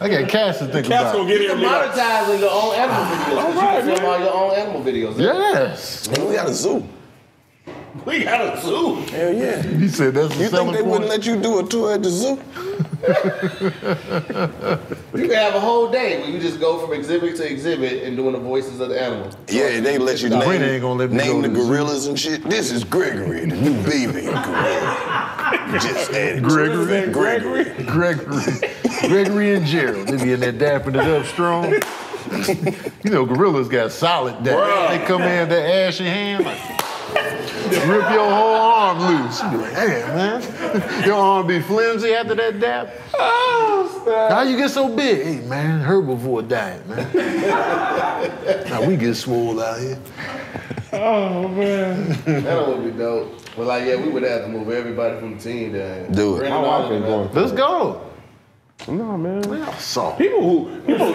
I got cats to think about. Gonna get you can monetize in your own animal videos. All right, you can film all your own animal videos. Yes. And we got a zoo. We got a zoo. Hell yeah. He said that's the selling point. You think they wouldn't let you do a tour at the zoo? You can have a whole day where you just go from exhibit to exhibit and doing the voices of the animals. Yeah, they let you name the gorillas and shit. This is Gregory, the new baby gorilla. Just added Gregory. Gregory and Gerald. They be in there dapping it up strong. You know, gorillas got solid dap. They come in with their ashy hand like, rip your whole arm loose. You be like, hey, man. Your arm be flimsy after that dap. Oh, snap. How you get so big? Hey, man, herbivore diet, man. Now we get swole out here. Oh, man. That would be dope. But, like, yeah, we would have to move everybody from the team down. Do it. My wife ain't going. Let's go. No, man. People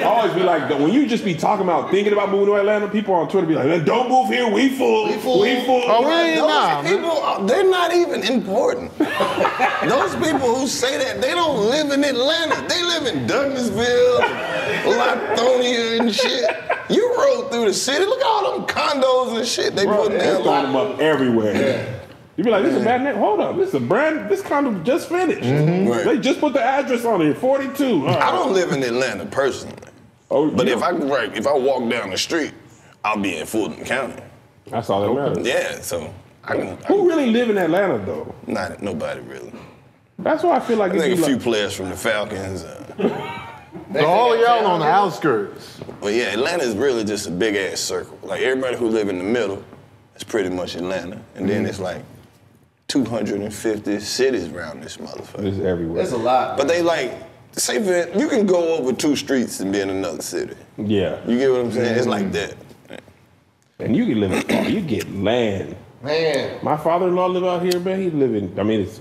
always be like, when you just be talking about thinking about moving to Atlanta, people on Twitter be like, don't move here, we full. We full. Oh, really? Nah, people, they're not even important. Those people who say that, they don't live in Atlanta. They live in Douglasville, Lithonia and shit. You rode through the city. Look at all them condos and shit they put in there. They throwing them up everywhere. Yeah. You be like, this is a bad name. Hold up, this kind of just finished. Mm-hmm. Right. They just put the address on here, 42. Right. I don't live in Atlanta personally. Oh, but if I walk down the street, I'll be in Fulton County. That's all that matters. Yeah, so who really live in Atlanta though? Not nobody really. That's why I feel like I think a few players from the Falcons. So all y'all on the outskirts. But yeah, Atlanta is really just a big ass circle. Like everybody who live in the middle, it's pretty much Atlanta, and then it's like 250 cities around this motherfucker. It's everywhere. It's a lot. But they like, say you can go over two streets and be in another city. Yeah. You get what I'm saying? It's like that. And you can live in, you get land. Man. My father-in-law live out here, man. He live in, it's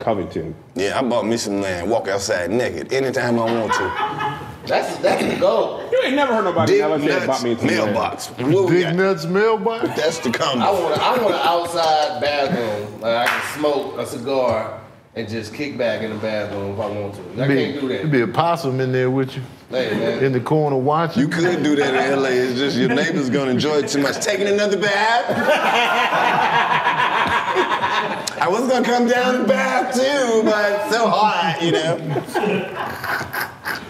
Covington. Yeah, I bought me some land. Walk outside naked anytime I want to. That's the goal. You ain't never heard nobody about me. Mailbox. Big nuts mailbox. That's the combo. I want an outside bathroom. Like I can smoke a cigar and just kick back in the bathroom if I want to. I can't do that. There'd be a possum in there with you. Hey, man. In the corner watching. You could do that in LA. It's just your neighbor's gonna enjoy it too much. Taking another bath. I was gonna come down and bath too, but it's so hot, you know.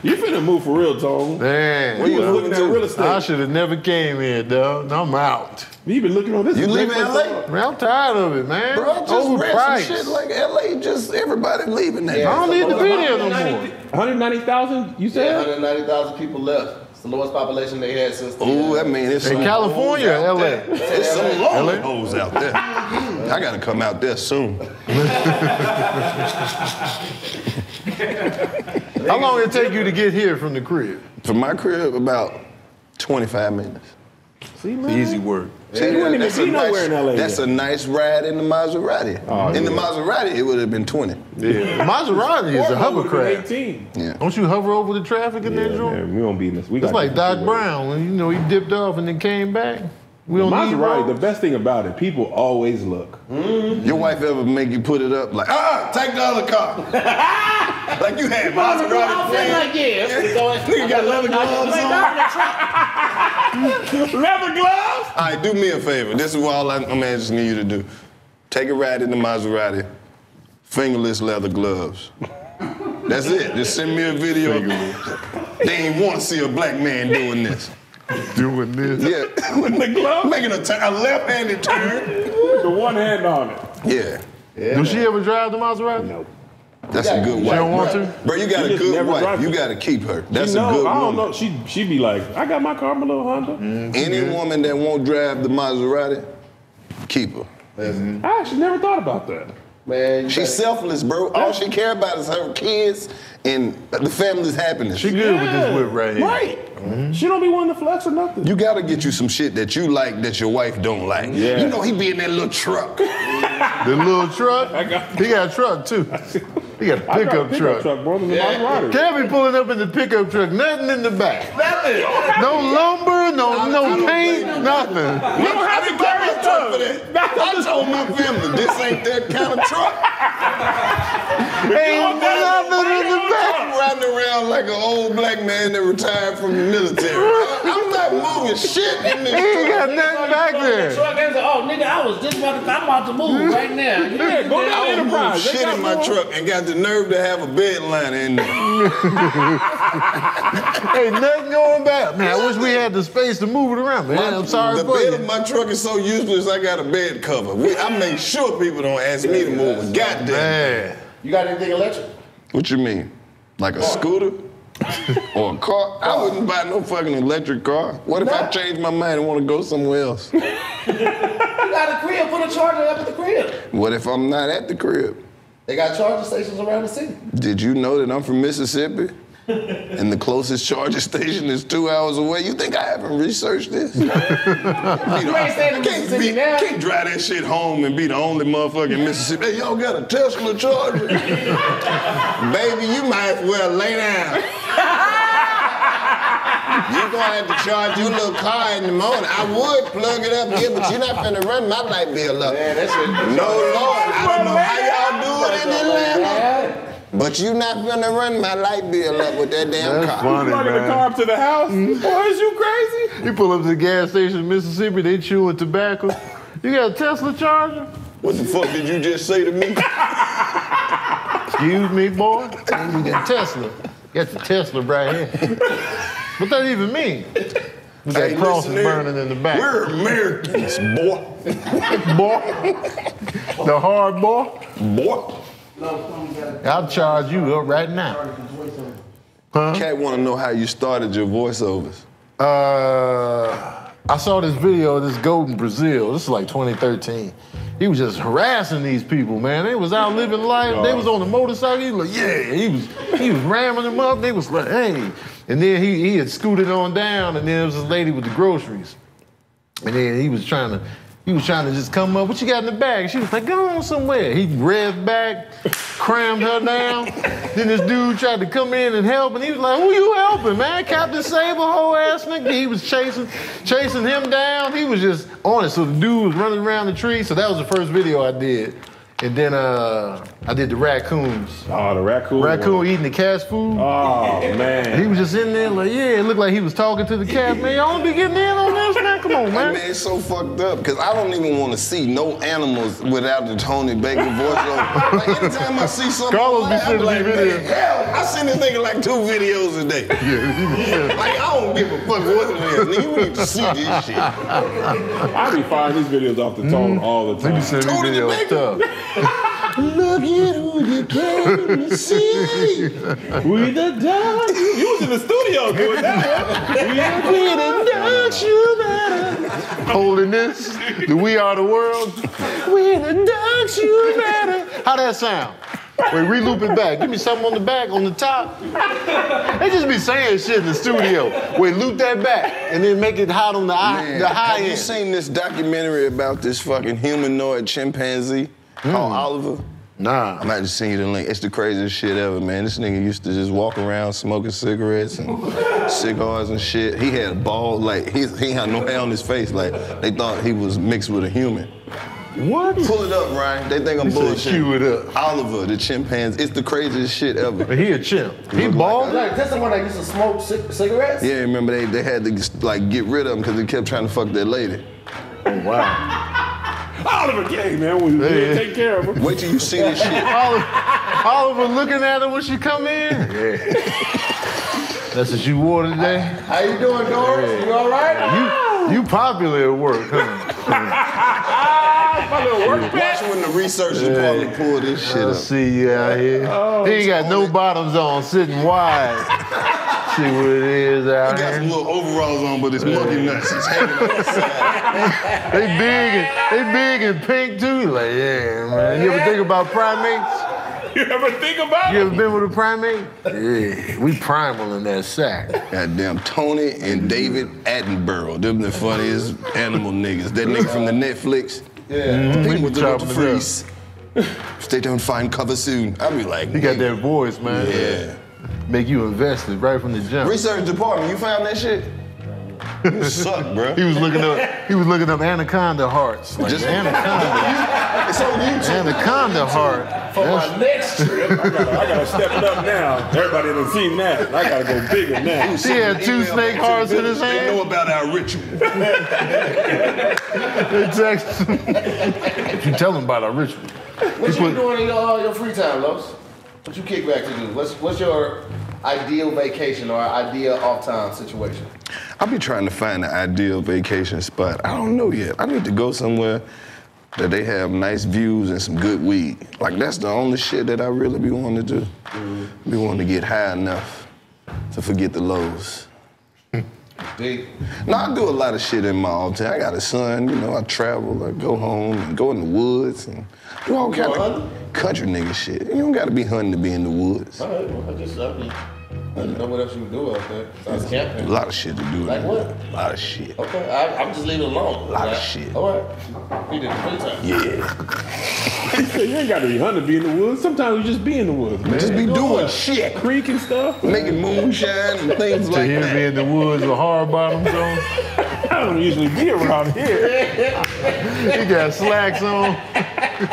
You finna move for real, Tom. Man, we was looking at real estate. I should have never came here, dog. I'm out. You been looking on this. You leaving LA? Man, I'm tired of it, man. Bro, I just read some shit like LA. Just everybody leaving that. Yeah, I don't need the video no more. 190,000, you said? Yeah, 190,000 people left. It's the lowest population they had since. Oh, that means it's in California, LA. It's some long hoes out there. I gotta come out there soon. How long did it take you to get here from the crib? From my crib, about 25 minutes. See, man. Easy work. Yeah, see, you wouldn't even see nowhere in LA. That's a nice ride in the Maserati. Oh, in the Maserati, it would have been 20. Yeah. Maserati is a hovercraft. 18. Yeah. Don't you hover over the traffic in that joint? We don't be in this. It's like Doc Brown when he dipped off and then came back. We don't need roads. The best thing about it, people always look. Mm-hmm. Your wife ever make you put it up like, take the other car. Like you had Maserati. Like, nigga got leather gloves on. Leather gloves? All right, do me a favor. This is all I just need you to do. Take a ride in the Maserati, fingerless leather gloves. That's it. Just send me a video. They ain't want to see a black man doing this. Doing this. Yeah. With the glove? Making a left-handed turn. With the one hand on it. Yeah. Does she ever drive the Maserati? No. That's a good wife. You don't want to? Bro, you got a good wife. You got to keep her. That's a good woman. I don't know. She be like, I got my car, my little Honda. Any woman that won't drive the Maserati, keep her. I actually never thought about that. Man, she's selfless, bro. All she cares about is her kids and the family's happiness. She good with this whip right here. Right. Mm-hmm. She don't be wanting to flex or nothing. You gotta get you some shit that you like that your wife don't like. Yeah. You know he be in that little truck. The little truck? He got a truck too. He got a pickup truck. Brother, yeah. Can't be pulling up in the pickup truck, nothing in the back. Nothing. No lumber, no paint, nothing. You don't have to carry a truck for that. I told my family this ain't that kind of truck. Ain't nothing in the back. I'm riding around like an old black man that retired from the military. I'm not moving shit in this truck. He ain't got nothing back there. Oh, nigga, I was just about to, I'm about to move right now. Yeah, go down to Enterprise. Shit in my truck and got the nerve to have a bed liner in there. Hey, nothing going back. Man, I wish we had the space to move it around, man. I'm sorry for you. The bed of my truck is so useless, I got a bed cover. I make sure people don't ask me to move it. Goddamn. You got anything electric? What you mean? Like a scooter? Or a car? I wouldn't buy no fucking electric car. What if I change my mind and want to go somewhere else? You got a crib, put a charger up at the crib. What if I'm not at the crib? They got charging stations around the city. Did you know that I'm from Mississippi? And the closest charging station is 2 hours away? You think I haven't researched this? You know, I can't drive that shit home and be the only motherfucker in Mississippi. Hey, y'all got a Tesla charger? Baby, you might as well lay down. You're gonna have to charge your little car in the morning. I would plug it up here, but you're not finna run my light bill up. Man, that's no, Lord, I don't know how y'all do it in Atlanta. But you're not finna run my light bill up with that damn car. Funny, you plugging the car up to the house? Boy, is you crazy? You pull up to the gas station in Mississippi, they chewing tobacco. You got a Tesla charger? What the fuck did you just say to me? Excuse me, boy? You got Tesla. Got the Tesla right here. What that even mean? With that cross is burning in the back. We're Americans, boy. Boy. The hard boy. Boy. I'll charge you up right now. Huh? Cat want to know how you started your voiceovers. I saw this video of this goat in Brazil. This is like 2013. He was just harassing these people, man. They was out living life. They was on the motorcycle. He was like, yeah. He was ramming them up. They was like, hey. And then he had scooted on down, and then it was this lady with the groceries. And then he was trying to just come up, what you got in the bag? She was like, go on somewhere. He rev back, crammed her down. Then this dude tried to come in and help, and he was like, who you helping, man? Captain Sable, whole ass nigga. He was chasing him down. He was just on it. So the dude was running around the tree. So that was the first video I did. And then I did the raccoons. Oh, the raccoon. Raccoon eating the cat's food. Oh, man. He was just in there like, yeah, it looked like he was talking to the cat. Man, y'all don't be getting in on this, man. Come on, man. Man, it's so fucked up, because I don't even want to see no animals without the Tony Baker voiceover. Like, anytime I see something, I'm like, man, hell, I send this nigga like 2 videos a day. Yeah. Like, I don't give a fuck what it is. Nigga, you need to see this shit. I be firing these videos off the tone all the time. Tony Baker. Look at who you came to see. We the dog. You was in the studio doing that. We the dogs you matter. Holding this. The We Are the World. We the dogs you matter. How that sound? Wait, re-loop it back. Give me something on the back, on the top. They just be saying shit in the studio. Wait, loop that back and then make it hot on the high end. Have you seen this documentary about this fucking humanoid chimpanzee? Called Oliver? Nah. I might just send you the link. It's the craziest shit ever, man. This nigga used to just walk around smoking cigarettes and cigars and shit. He had a bald, like, he had no hair on his face. Like, they thought he was mixed with a human. What? Pull it up, Ryan. They think I'm bullshit. Cue it up. Oliver, the chimpanzee. It's the craziest shit ever. But he a chimp. He bald? Like, that's the one that used to smoke cigarettes? Yeah, remember they had to, like, get rid of him because they kept trying to fuck that lady. Oh, wow. Oliver Gang, man, we take care of her. Wait till you see this shit. Oliver looking at her when she come in. Yeah. That's what you wore today. How you doing, Doris? You all right? You popular at work, huh? My little work bench. Watch when the research department pull this shit up. See you out here. Oh, he ain't got no bottoms on, sitting wide. See what it is out here. He got some little overalls on, but it's monkey nuts. It's hanging on the side. They big and pink too. Like, yeah, man. You ever think about primates? You ever think about it? You ever been with a primate? Yeah, we primal in that sack. Goddamn Tony and David Attenborough. Them the funniest animal niggas. That nigga from the Netflix. Yeah. The people with the little freeze. Stay down, find cover soon. I be like, he got that voice, man. Yeah. Make you invested right from the jump. Research department, you found that shit? You suck, bro. He was looking up anaconda hearts. Like, just anaconda. It's on YouTube. Anaconda heart. For my next trip, I gotta step it up now. Everybody done seen that. I gotta go bigger now. He had two snake hearts in his hand. They know about our ritual. You tell them about our ritual. What you doing in your free time, Los? What you kick back to do? What's your ideal vacation or ideal off-time situation? I've been trying to find the ideal vacation spot. I don't know yet. I need to go somewhere that they have nice views and some good weed. Like, that's the only shit that I really be wanting to do. Be wanting to get high enough to forget the lows. Big. Now, I do a lot of shit in my off time. I got a son, you know, I travel, I go home, and go in the woods, and do all kind of country nigga shit. You don't gotta be hunting to be in the woods. All right, well, I didn't know what else you can do out there. So I was camping. A lot of shit to do. Like what? A lot of shit. Okay, I'm just leaving it alone. A lot of shit. All right. We did it 3 times. Yeah. You ain't got to be hunting to be in the woods. Sometimes you just be in the woods, man. Just be doing shit. Creek and stuff. Making moonshine and things like that. To be in the woods with hard bottoms on. I don't usually be around here. You got slacks on.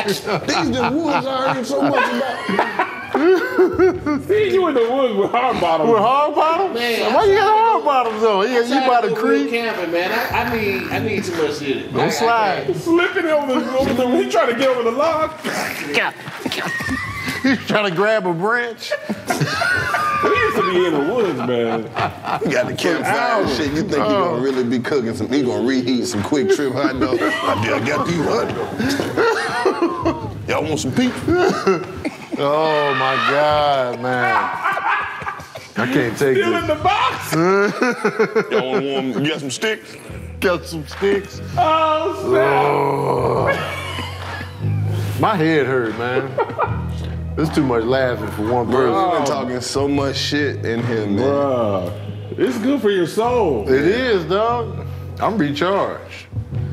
These the woods I heard so much about. See, you in the woods with hard bottoms. With hard bottoms? Man, why you got hard bottoms on? Yeah, you by the creek. Camping, man. I need too much shit. Don't slide. Slipping over the he trying to get over the log. He's trying to grab a branch. We used to be in the woods, man. You got the campfire and shit. You think you gonna really be cooking some? You gonna reheat some quick trip hot dogs? I got these hot dogs. Y'all want some pizza? Oh my God, man! I can't take it. Still in the box. Y'all want warm? You got some sticks? Got some sticks. Oh snap! Oh. My head hurt, man. There's too much laughing for one person. Bro, we've been talking so much shit in here, man. Bruh, it's good for your soul. It is, dog. I'm recharged.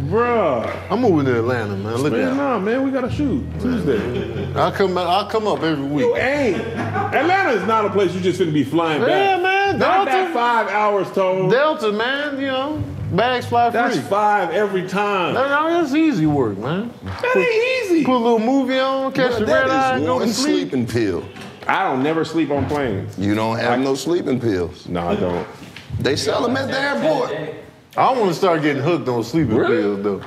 Bruh. I'm moving to Atlanta, man. Look at that. Nah, man, we gotta shoot Tuesday. I'll come up every week. You ain't. Atlanta is not a place you just finna be flying back. Yeah, man. Delta. Not 5 hours, total. Delta, man, you know. Bags fly free. That's 5 every time. That's easy work, man. That ain't easy. Put a little movie on, catch the red eye, go to sleep. Sleeping pill. I don't never sleep on planes. You don't have no sleeping pills. No, I don't. They sell them at the airport. I don't want to start getting hooked on sleeping pills, though.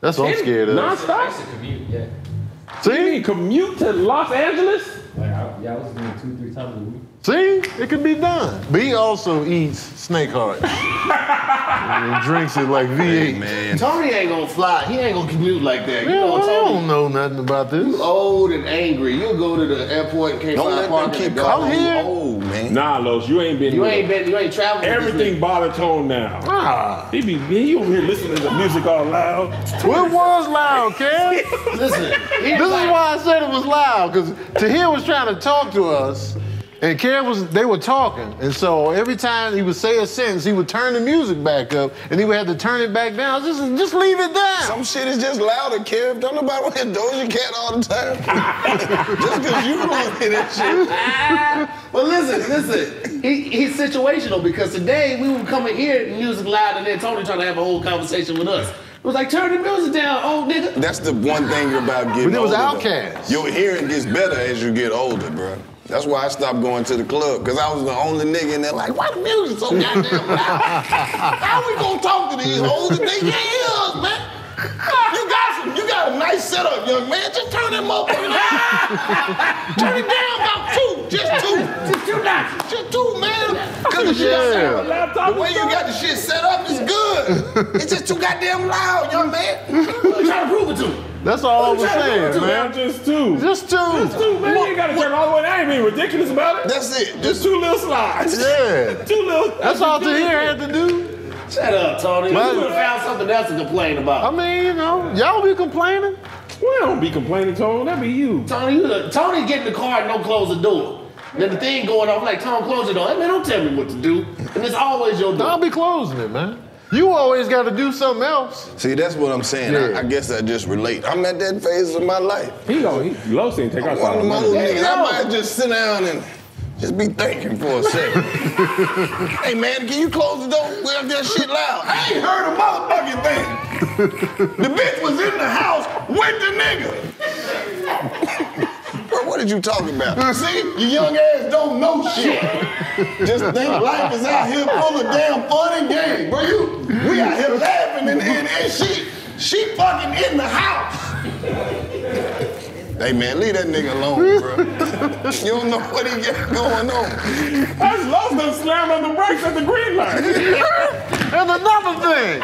That's what I'm scared of. Non-stop? It's a commute, yeah. So you mean commute to Los Angeles? Yeah, I was doing 2-3 times a week. See? It could be done. But he also eats snake hearts. And drinks it like V8. Hey, man. Tony ain't going to fly. He ain't going to commute like that. Man, you know, Tony, I don't know nothing about this. You old and angry. You'll go to the airport and can't find parking. Don't let them keep calling you old, man. Nah, Los, you ain't been You ain't traveling. Everything bothered Tone now. Nah. He over here listening to the music all loud. Well, it was loud, Kev. Listen. This is why I said it was loud, because Tahir was trying to talk to us. And Kev they were talking. And so every time he would say a sentence, he would turn the music back up and he would have to turn it back down. Just leave it down. Some shit is just louder, Kev. Don't nobody want to Doja Cat all the time. Just because you don't hear that shit. Well, listen. He's situational because today we were coming here and music loud and then Tony trying to have a whole conversation with us. It was like, turn the music down, old nigga. That's the one thing about getting older. But it was Outkast. Your hearing gets better as you get older, bro. That's why I stopped going to the club, because I was the only nigga in there like, why the music so goddamn loud? How we gonna talk to these hoes if they can't hear us, man? You got a nice setup, young man. Just turn that motherfucker down. Turn it down about two. Just two. Just two notches. Just two, man. Cause the way you got the shit set up is good. It's just too goddamn loud, young man. What you trying to prove it to me? That's all I was saying, man. Just two. Just two. Just two, man. You ain't got to turn all the way down. I ain't being ridiculous about it. That's it. Just two little slides. Yeah. Two little. That's all Tahir had to do. Shut up, Tony. But, you would have found something else to complain about. I mean, you know, y'all be complaining. Well, I don't be complaining, Tony. That be you. Tony, Tony get in the car and don't close the door. Then the thing going off like, Tony, close the door. Hey, man, don't tell me what to do. And it's always your door. I'll be closing it, man. You always got to do something else. See, that's what I'm saying. Yeah. I guess I just relate. I'm at that phase of my life. He loves to take out some money. I might just sit down and just be thinking for a second. Hey, man, can you close the door? Well, that shit loud. I ain't heard a motherfucking thing. The bitch was in the house with the nigga. Bro, what did you talking about? See, your young ass don't know shit. Just think life is out here full of damn fun and games, bro. We out here laughing and she fucking in the house. Hey man, leave that nigga alone, bro. You don't know what he got going on. I just lost them slamming on the brakes at the green light. And another thing,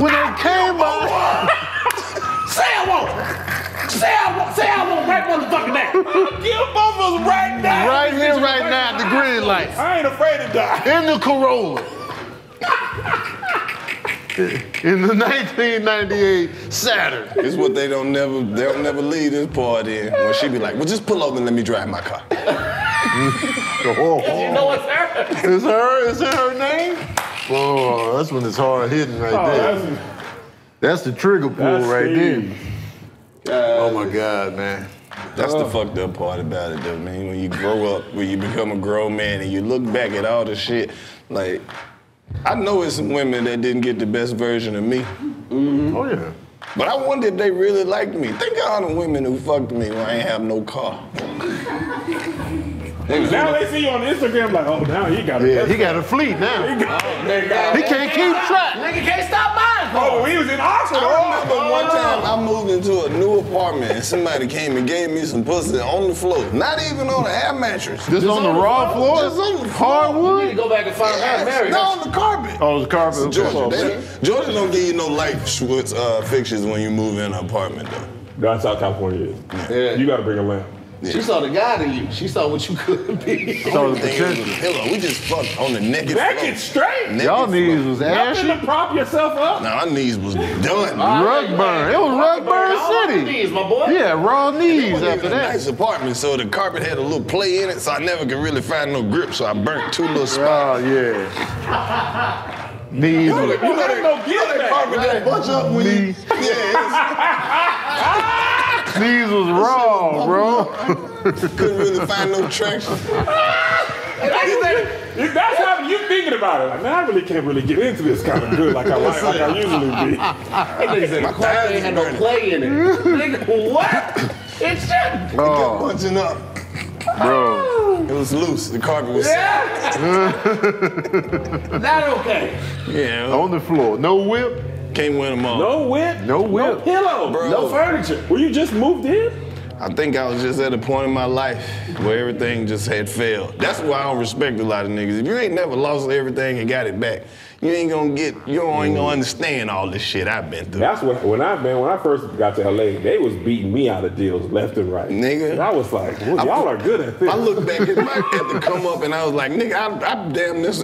when they came by, say I won't. Say I won't right motherfucking now. Give both of us right now. Right here, right now at the green light. I ain't afraid to die. In the Corolla. In the 1998 Saturn. It's what they'll never leave this part in. When she be like, well, just pull over and let me drive my car. Oh. You know it's her. It's her? It's her name? Oh, that's when it's hard hitting right there. That's the trigger pull right there. Oh my God, man. That's the fucked up part about it though, man. When you grow up, when you become a grown man and you look back at all the shit, like, I know it's some women that didn't get the best version of me. Mm-hmm. Oh, yeah. But I wonder if they really liked me. Think of all the women who fucked me when I ain't have no car. Now they see you on Instagram like, oh, now he got a fleet now. He can't keep track. Nigga can't stop buying cars. Oh, he was in Oxford. I remember one time I moved into a new apartment and somebody came and gave me some pussy on the floor. Not even on an air mattress. Just on the raw floor? Just on the floor. Hardwood? You need to go back and find out. Married. No, on the carpet. Oh, the carpet. Georgia don't give you no light fixtures when you move in an apartment, though. That's how California is. Yeah. You got to bring a lamp. Yeah. She saw the God in you. She saw what you could be. Saw the potential. We just fucked on the naked. Naked straight. Y'all knees was ashy. Nothing to prop yourself up. Nah, our knees was done. Rug burn. It was rug burn city. Knees, my boy. Yeah, raw knees after that. Nice apartment, so the carpet had a little play in it, so I never could really find no grip, so I burnt two little spots. Oh yeah. Knees. You know that carpet that bunch up when you. Yeah. These was raw, bro. Couldn't really find no traction. That's how you thinking about it. Like, man, I really can't really get into this kind of good like I like I usually be. My class ain't had no play in it. What? It shouldn't. Oh. It kept bunching up. Bro. It was loose. The carpet was soft. Not okay. Yeah. On the floor. No whip. Can't win them all. No whip. No whip. No pillow. Bro. No furniture. Were you just moved in? I think I was just at a point in my life where everything just had failed. That's why I don't respect a lot of niggas. If you ain't never lost everything and got it back, you ain't gonna understand all this shit I've been through. That's what, when I first got to LA, they was beating me out of deals left and right. Nigga. And I was like, well, y'all are good at this. I looked back at my at the come up and I was like, nigga,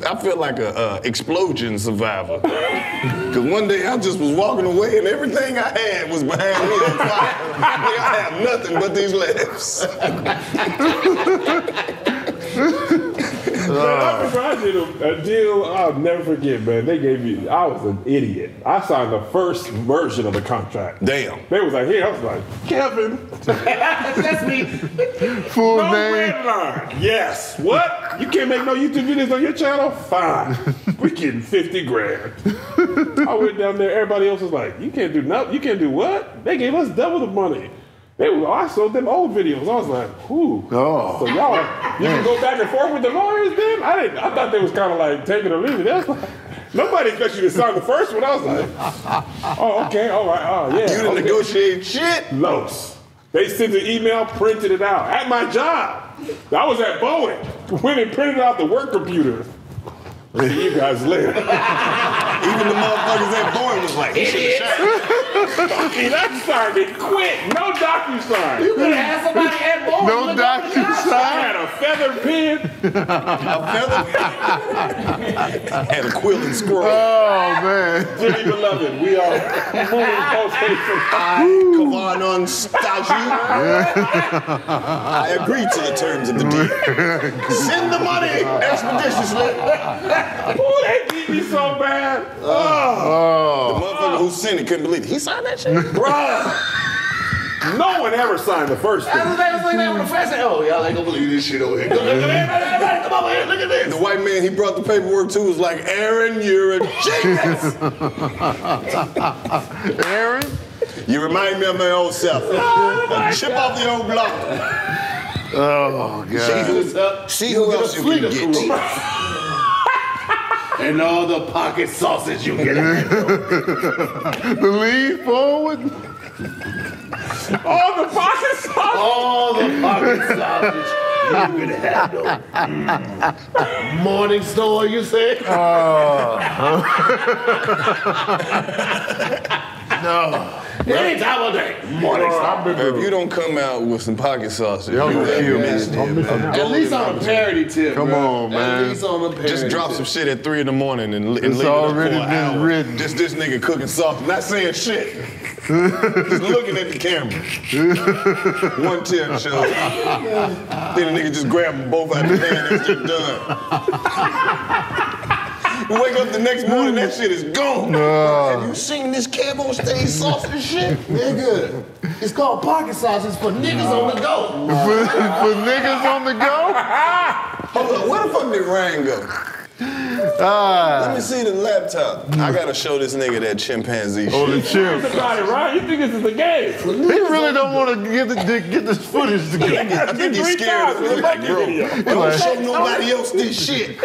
I feel like a explosion survivor. Cause one day I just was walking away and everything I had was behind me on fire. Nigga, I have nothing but these laughs. I did a deal I'll never forget, man. They gave me, I was an idiot. I signed the first version of the contract. Damn. They was like, here, I was like, Kevin. That's me. Full name. No red line. Yes. What? You can't make no YouTube videos on your channel? Fine. We're getting 50 grand. I went down there, everybody else was like, you can't do nothing. You can't do what? They gave us double the money. I sold them old videos. I was like, whew. Oh. So y'all, you can go back and forth with the lawyers then? I thought they was kind of like taking or leaving. That's like, Nobody expects you to sign the first one. I was like, oh, okay, all right, oh, yeah. You didn't negotiate shit. Los. They sent an email, printed it out at my job. I was at Boeing. Went and printed out the work computer. See you guys later. Even the motherfuckers at Boeing was like, idiot. Fucking, I started to quit. No DocuSign. You could have had somebody at Boeing. No DocuSign. I had a feather pen. Had a quill and scroll. Oh, man. Jimmy Beloved, we are moving post-haste. I agree to the terms of the deal. Send the money expeditiously. Oh, they beat me so bad. Oh. The motherfucker who sent it couldn't believe it. He signed that shit? Bruh. No one ever signed the first thing. Everybody was like that with the first thing. Oh, y'all ain't gonna believe this shit over here. Everybody, come over here. Look at this. The white man he brought the paperwork to was like, Aaron, you're a genius. Aaron? You remind me of my old self. Oh, chip off the old block. Oh, God. See who else you can get. And all the pocket sausage you get. Lean forward. All the pocket sausage. All the pocket sausage you could handle. Morning store, you say? No. Any time of day. Morning store. If you don't come out with some pocket sausage, you at least on a parody tip. Come on, man. At least on a parody just drop some shit at 3 in the morning and leave it up for an hour. Written. Just this nigga cooking sausage, not saying shit. Just looking at the camera. One tip show. Then the nigga just grab them both out of the pan and shit done. Wake up the next morning, that shit is gone. Have you seen this KevOnStage sausage shit? Nigga, it's called pocket sausage for niggas on the go. For niggas on the go? Hold on, where the fuck did Ryan go? Let me see the laptop. I gotta show this nigga that chimpanzee shit. Oh, the chimp. You think this is a game? He really don't want to get this footage together. I think he's scared of it. Like, bro, don't show nobody else this shit.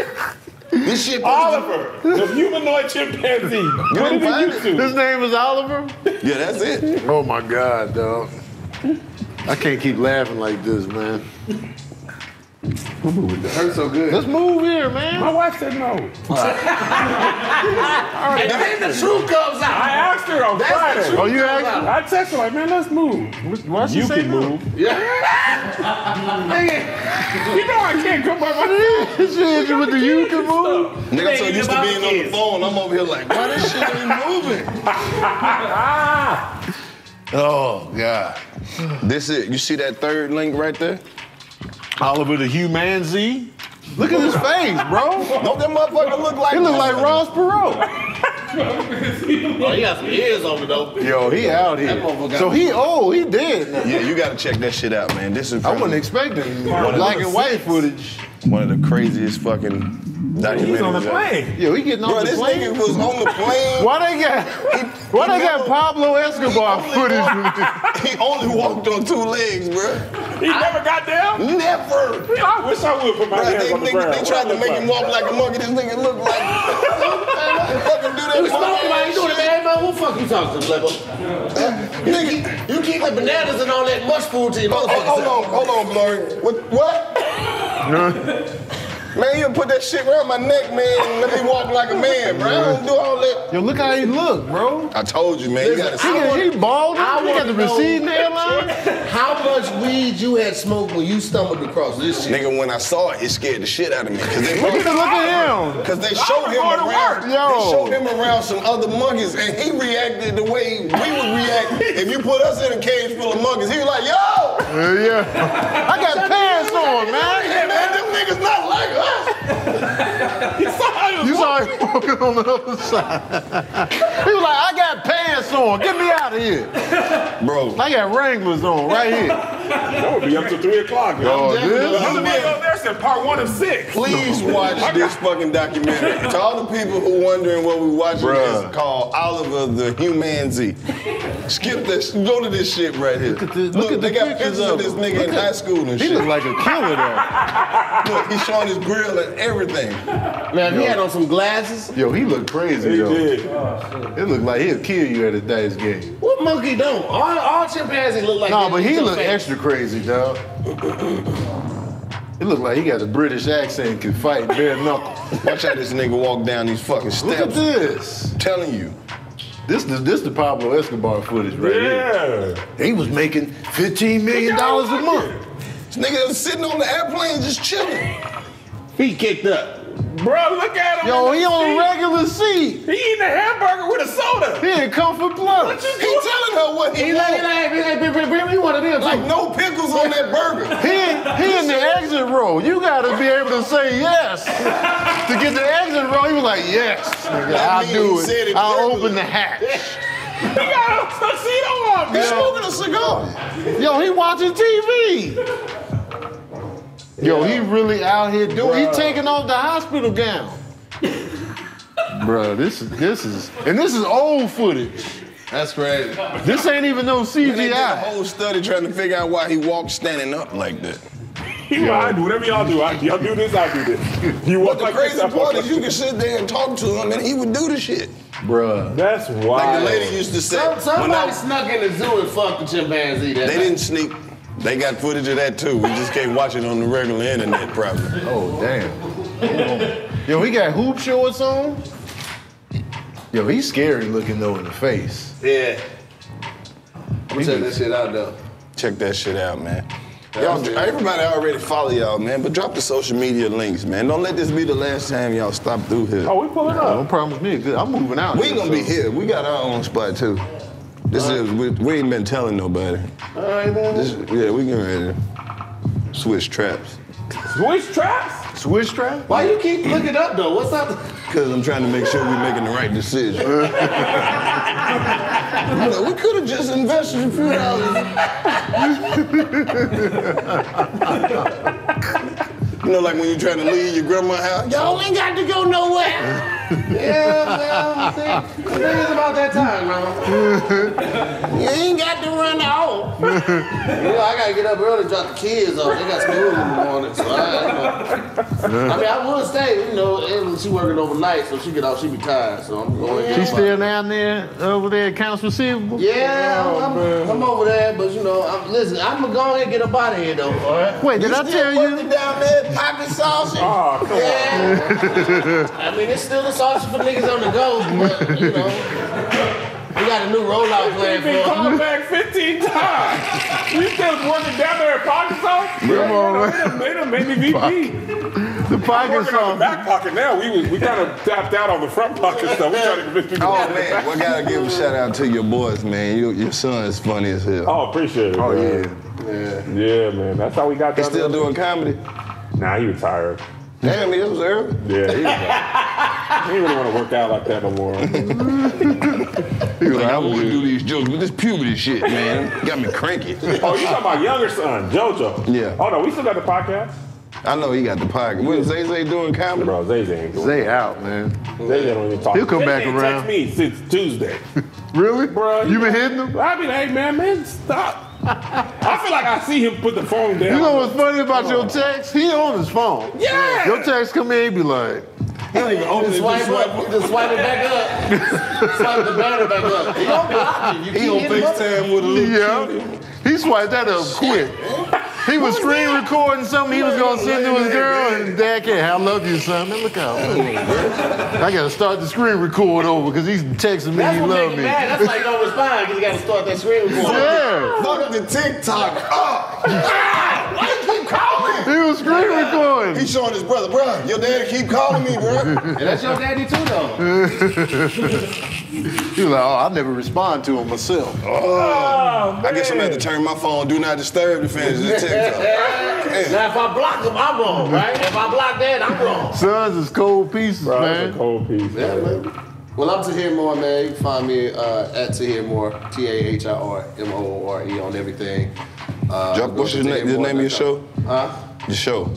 This shit Oliver, the humanoid chimpanzee. What did you do? His name is Oliver? Yeah, that's it. Oh my God, dog. I can't keep laughing like this, man. It hurts so good. Let's move here, man. My wife said no. And then the truth comes out. I asked her on Friday. Oh, you asked her? I texted her like, man, let's move. Why you can move. Yeah. You know I can't come by my kids. With the you can move. Nigga, I'm so used to being on the phone. I'm over here like, why this shit ain't moving? Oh, God. This is, you see that third link right there? Oliver the Humanzee. Look at his face, bro. Don't that motherfucker look like? He look like Ross Perot. Oh, he got some ears on it though. Yo, he out here. So he old, he dead now. Yeah, you gotta check that shit out, man. This is. I wasn't expecting black and white footage. One of the craziest fucking. He's on the plane. Yeah, he getting on the plane. This nigga was on the plane. Why they got Pablo Escobar footage? He only walked on 2 legs, bro. He never got down? Never. I wish I would put my hands on the ground. They tried to make him walk like a monkey. This nigga look like fucking do that. Who's talking about? You doing it, man? Who the fuck you talking to, nigga? You keep the bananas and all that mush food to your motherfuckers. Hold on, Blurry. What? Man, you put that shit around my neck, man, and let me walk like a man, bro. I don't do all that. Yo, look how he look, bro. I told you, man. He bald. He got the receding hairline. How much weed you had smoked when you stumbled across this shit? Nigga, when I saw it, it scared the shit out of me. Look at him. Because they showed him around. They showed him around some other monkeys, and he reacted the way we would react if you put us in a cage full of monkeys. He was like, yo. Yeah. I got pants on, man. Yeah, man, them niggas not like us. You saw him walking on the other side. He was like, I got pants on. Get me out of here. Bro. I got Wranglers on right here. That would be up to 3 o'clock. Oh, this is part 1 of 6. Please watch this fucking documentary. To all the people who wondering what we watching, it's called Oliver the Humanzy. Skip this. Go to this shit right here. Look, they got pictures of this nigga in high school and shit. He look like a killer though. Look, he's showing his grill and everything. Man, he had on some glasses. Yo, he looked crazy. He did. Oh, it looked like he'll kill you at a dice game. What monkey don't? All chimpanzees look like. No, but he looked extra crazy, dog. It looked like he got a British accent and can fight bare knuckle. Watch how this nigga walk down these fucking steps. Look at this. I'm telling you. This the Pablo Escobar footage right here. Yeah. He was making $15 million a month. This nigga was sitting on the airplane just chilling. Feet kicked up. Bro, look at him. Yo, he on a regular seat. He eating a hamburger with a soda. He in Comfort Plus. He telling her what he wants. He like, he one of them. Like no pickles on that burger. He in the exit row. You gotta be able to say yes. To get the exit row, he was like, yes. I'll do it. I'll open the hatch. He got a tuxedo on. He's smoking a cigar. Yo, he watching TV. Yo, he really out here doing. He taking off the hospital gown. Bro, this is old footage. That's crazy. This ain't even no CGI. They did a whole study trying to figure out why he walked standing up like that. I do whatever y'all do. Y'all do this, I do this. You walk like this. But the crazy part is you can sit there and talk to him, and he would do the shit. Bruh. That's wild. Like the lady used to say. Somebody snuck in the zoo and fucked the chimpanzee. They didn't sneak. They got footage of that too. We just can't watch it on the regular internet, probably. Oh damn! Yo, we got hoop shorts on. Yo, he's scary looking though in the face. Yeah. I'm gonna check that shit out though. Check that shit out, man. Y'all, everybody already follow y'all, man. But drop the social media links, man. Don't let this be the last time y'all stop through here. Oh, we pulling up. No problem with me. I'm moving out. We gonna be here. We got our own spot too. This is we ain't been telling nobody. All right, man. We getting ready to switch traps. Switch traps? Switch traps? Why you keep looking up though? What's up? Because I'm trying to make sure we're making the right decision. We could have just invested a few dollars. You know, like when you're trying to leave your grandma's house, y'all ain't got to go nowhere. Yeah, see, it's about that time, Mama. You ain't got to run off. You know, I got to get up early to drop the kids off. They got school in the morning, so I mean, I would stay, you know, and she working overnight, so she get off, she be tired, so I'm going to get She still down there, over there, accounts receivable? Yeah, I'm over there, but you know, listen, I'm going to go ahead and get up out of here, though, all right? Wait, did I tell you? Down there? Pocket sausage. Oh, come on. I mean, it's still a sausage for niggas on the go, but you know. We got a new rollout plan for him. Called back 15 times. We still working down there at pocket sausage? Come on, man. They done made me VP. The pocket sausage. On the back pocket now. We got to tapped out on the front pocket stuff. We trying to convince people. Oh, man. We got to give a shout out to your boys, man. Your son is funny as hell. Oh, appreciate it. Oh, yeah. Yeah, man. That's how we got that. He's still doing comedy. Nah, he retired. Damn, he was early. Yeah, he retired. He really want to work out like that no more. He was like, I wouldn't do these jokes, but this puberty shit, man, got me cranky. Oh, you talking about younger son, JoJo? Yeah. Oh no, we still got the podcast. I know he got the podcast. What is Zay doing comedy? Bro, Zay ain't doing Zay out, man. Zay don't even talk. He'll come back around. He text me since Tuesday. Really? Bro, you been hitting him? I be like, hey, man, stop. I feel like I see him put the phone down. You know what's funny about your text? He on his phone. Yeah. Your text come in, he be like, he don't even open it. Just swipe it back up. Swipe the banner back up. He don't block you. He on FaceTime with a little cutie. He swiped that up quick. He was screen recording something he was going to send to his girl, and his dad can't. I love you, son. Man, look out. I got to start the screen record over because he's texting me he love me. That's why you don't respond because you got to start that screen record. Yeah. Fuck the TikTok up. Why you keep calling? He was screen recording. He's showing his brother, bro, your daddy keep calling me, bro. And that's your daddy too, though. He was like, oh, I never respond to him myself. Oh, I guess I'm going to have to turn my phone, do not disturb to finish this text. Now, if I block him, I'm wrong, right? If I block that, I'm wrong. Sons is cold pieces, bro, man. It's a cold piece, man. Well, I'm To Hear More, man. You can find me at To Hear More, TAHIRMOORE on everything. What's the name of your show? Your show.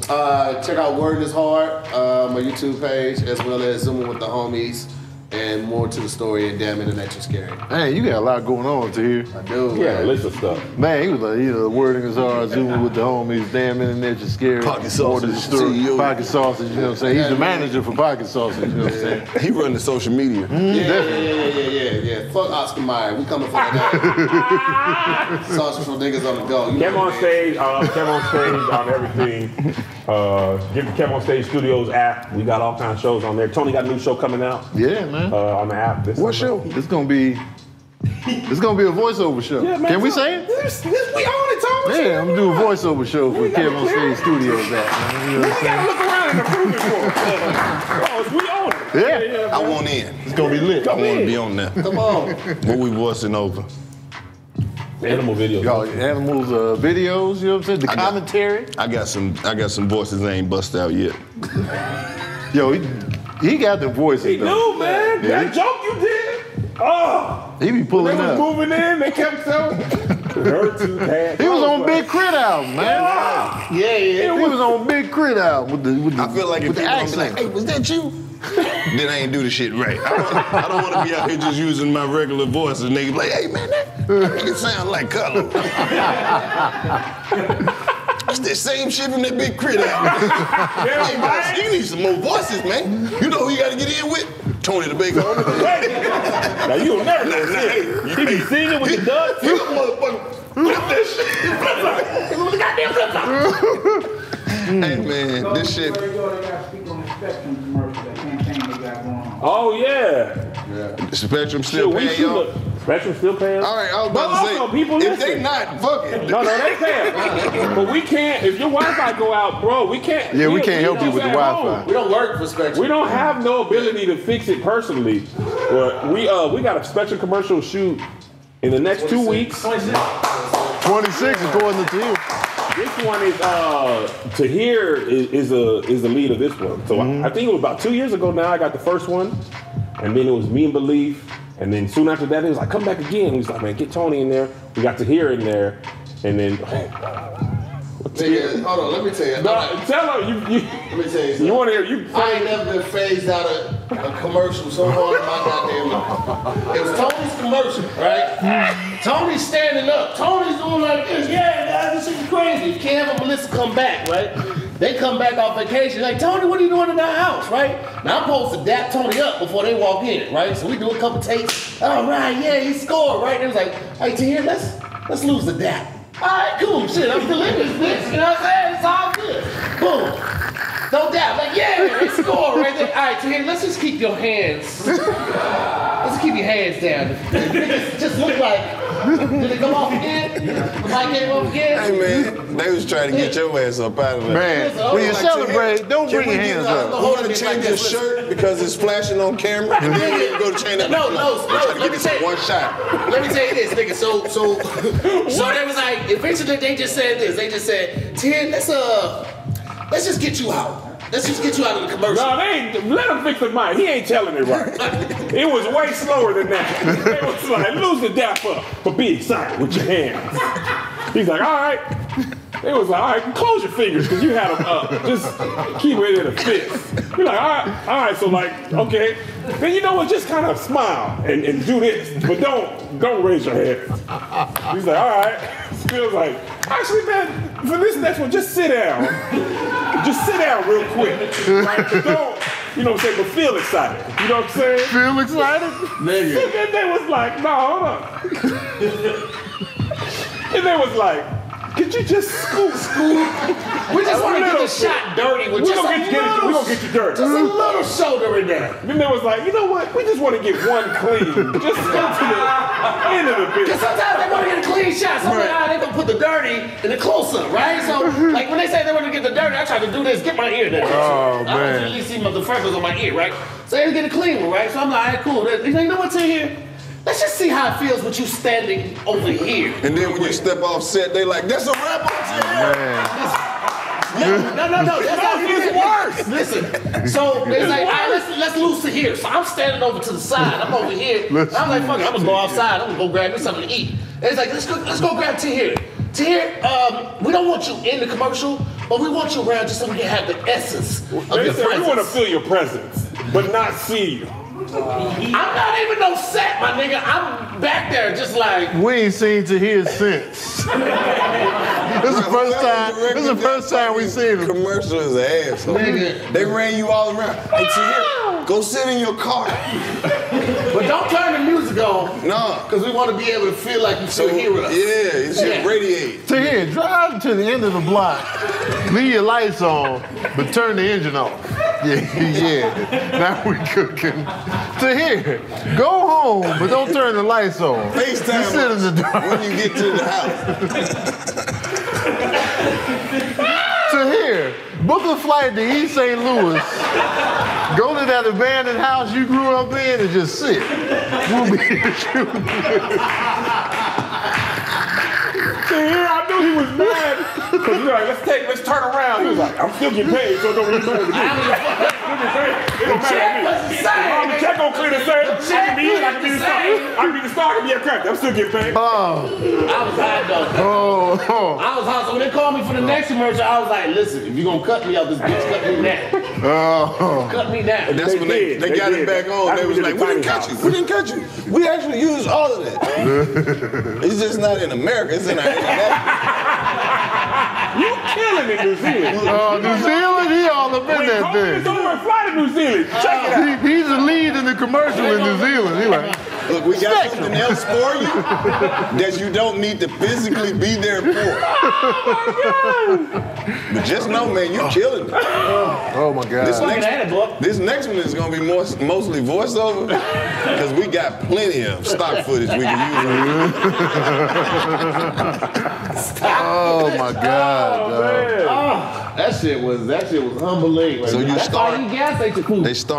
Check out Word is Hard, my YouTube page, as well as Zooming with the Homies, and More to the Story, and Damn Intellectual Scary. Hey, you got a lot going on to here. I do. Yeah, list of stuff. Man, he was like, Word is Hard, Zooming with the Homies, Damn Intellectual Scary, Pocket Sausage, Pocket Sausage, you know what I'm saying? He's the manager for Pocket Sausage, you know what I'm saying? He run the social media. Yeah. Fuck Oscar Mayer, we coming for that. Sausage for niggas on the go. KevOnStage on everything. Get the KevOnStage Studios app. We got all kinds of shows on there. Tony got a new show coming out. Yeah, man. On the app. What show? It's gonna be a voiceover show. Yeah, man, Can we say it? We own it, Thomas. Yeah, I'm gonna do a voiceover show for KevOnStage Studios app. Man. You know what we gotta look around and approve it for. We own it. Yeah. I want in. It's gonna be lit. I wanna be on there. Come on. What we voicing over? Animal videos. Animals videos, you know what I'm saying? The commentary. I got some voices that ain't busted out yet. Yo, he got the voices. He knew, man. Yeah. That joke you did. Oh. He be pulling up. They was moving in, they kept selling. He was on Big K.R.I.T album, man. Yeah. He was on Big K.R.I.T album with the I feel like if people don't be like, hey, was that you? Then I ain't do the shit right. I don't want to be out here just using my regular voice and niggas like, hey man, that nigga sound like Carlo. That's the same shit from that Big K.R.I.T album. Hey man, you need some more voices, man. You know who you gotta get in with? Tony the Baker. Now you'll never know shit. He be singing with the ducks. You motherfucker flip that shit. Look at that goddamn flip flop. Hey man, this shit. Oh yeah. Spectrum still paying y'all? Spectrum still paying? All right, I was about to say, people if they not, fuck it. No, they paying. But we can't, if your Wi-Fi go out, bro, we can't. Yeah, we can't help you with the Wi-Fi. We don't work for Spectrum. We don't have no ability to fix it personally. But we got a Spectrum commercial shoot in the next 2 weeks. 26 according to you. This one is to hear is the lead of this one. So I think it was about 2 years ago now. I got the first one, and then it was Me and Belief, and then soon after that it was like come back again. He's like, man, get Tony in there. We got to hear in there, and then. Hold on, let me tell you. Tell her you. Let me tell you something. You want to hear you? I ain't never been phased out of a commercial so hard in my goddamn life. It was Tony's commercial, right? Tony's standing up. Tony's doing like this. Yeah, guys, this is crazy. Kev and Melissa come back, right? They come back off vacation. Like, Tony, what are you doing in our house, right? Now, I'm supposed to dap Tony up before they walk in, right? So we do a couple takes. All right, yeah, he scored, right? They was like, hey, Tahir, let's lose the dap. All right, cool, shit, I'm delivering this bitch, you know what I'm saying? It's all good. Boom. No doubt. Like, yeah, they score right there. All right, Tahir, let's just keep your hands. Let's keep your hands down. Niggas just look like, did it come off again? The mic came off again? Hey, man, they was trying to get your ass up out of there. Man, when you celebrate, don't bring your hands up. You want to change your shirt because it's flashing on camera? And then you go to change that. No. I'm trying to give you some one shot. Let me tell you this, nigga. So they was like, eventually they just said this. They just said, Tahir, let's just get you out. Let's just get you out of the commercial. No, let him fix the mic. He ain't telling it right. It was way slower than that. They was like, lose the dap up, but be excited with your hands. He's like, all right. They was like, all right, close your fingers because you had them up. Just keep it in a fist. You're like, all right. So like, okay. Then you know what? Just kind of smile and do this, but don't raise your hands. He's like, all right. Feels like, actually, man, for this next one, just sit down. Just sit down real quick. Right? Don't, you know what I'm saying, but feel excited. You know what I'm saying? Feel excited? Nigga. And then they was like, no, hold on. And they was like, could you just scoop? We just want to get the shot dirty. We're just gonna get you dirty. Just a little shoulder in there. Then they was like, you know what? We just want to get one clean. Just go to the end of the bitch. Because sometimes they want to get a clean shot. So they're going to put the dirty in the close-up, right? So, like, when they say they want to get the dirty, I try to do this, get my ear there. Oh, man. I don't really see the freckles on my ear, right? So they get a clean one, right? So I'm like, all right, cool. He's like, you know what's in here? Let's just see how it feels with you standing over here. And then when you step off set, they like, that's a wrap up here. No, that's not even worse. Listen, so they're like, all right, let's loose it here. So I'm standing over to the side. I'm over here. I'm like, fuck it, I'm gonna go outside. I'm gonna go grab me something to eat. And it's like, let's go grab Tahir. Dear, we don't want you in the commercial, but we want you around just so we can have the essence of your presence. We want to feel your presence, but not see you. I'm not even no set, my nigga. I'm back there just like... We ain't seen to hear since. This is the first time we seen him. Commercial is an asshole. Nigga. They ran you all around. Hey, Tahir, go sit in your car. But don't turn the music on. No. Because we want to be able to feel like you still hear us. Yeah, it's just radiate. Tahir, drive to the end of the block. Leave your lights on, but turn the engine off. Yeah. Now we cooking. Tahir, go home, but don't turn the lights on. FaceTime. You sit in the dark. When you get to the house. Tahir, book a flight to East St. Louis, go to that abandoned house you grew up in and just sit. We'll be here shooting. Tahir, I knew he was mad. Because we were like, let's turn around. He was like, I'm still getting paid, so don't really matter. The check don't clear the same. I can be the star. I can be a crap. I'm still getting paid. Oh. I was high, though. Oh. I was high. So when they called me for the next commercial, I was like, listen, if you're going to cut me out, this bitch, cut me now. Oh. Cut me now. And that's when they got it back on. They was like, we didn't cut you. We didn't cut you. We actually used all of that. It's just not in America. It's in America. You killing it, New Zealand. New Zealand, he all up in that thing. Fly to New Zealand. Check it out. He's the lead in the commercial in New Zealand. He like, look, we got something else for you that you don't need to physically be there for. Oh my God. But just know, man, you're killing it. Oh my God. This next one is gonna be mostly voiceover because we got plenty of stock footage we can use. Oh my God. That shit was humbling. Right? So you starring in this. So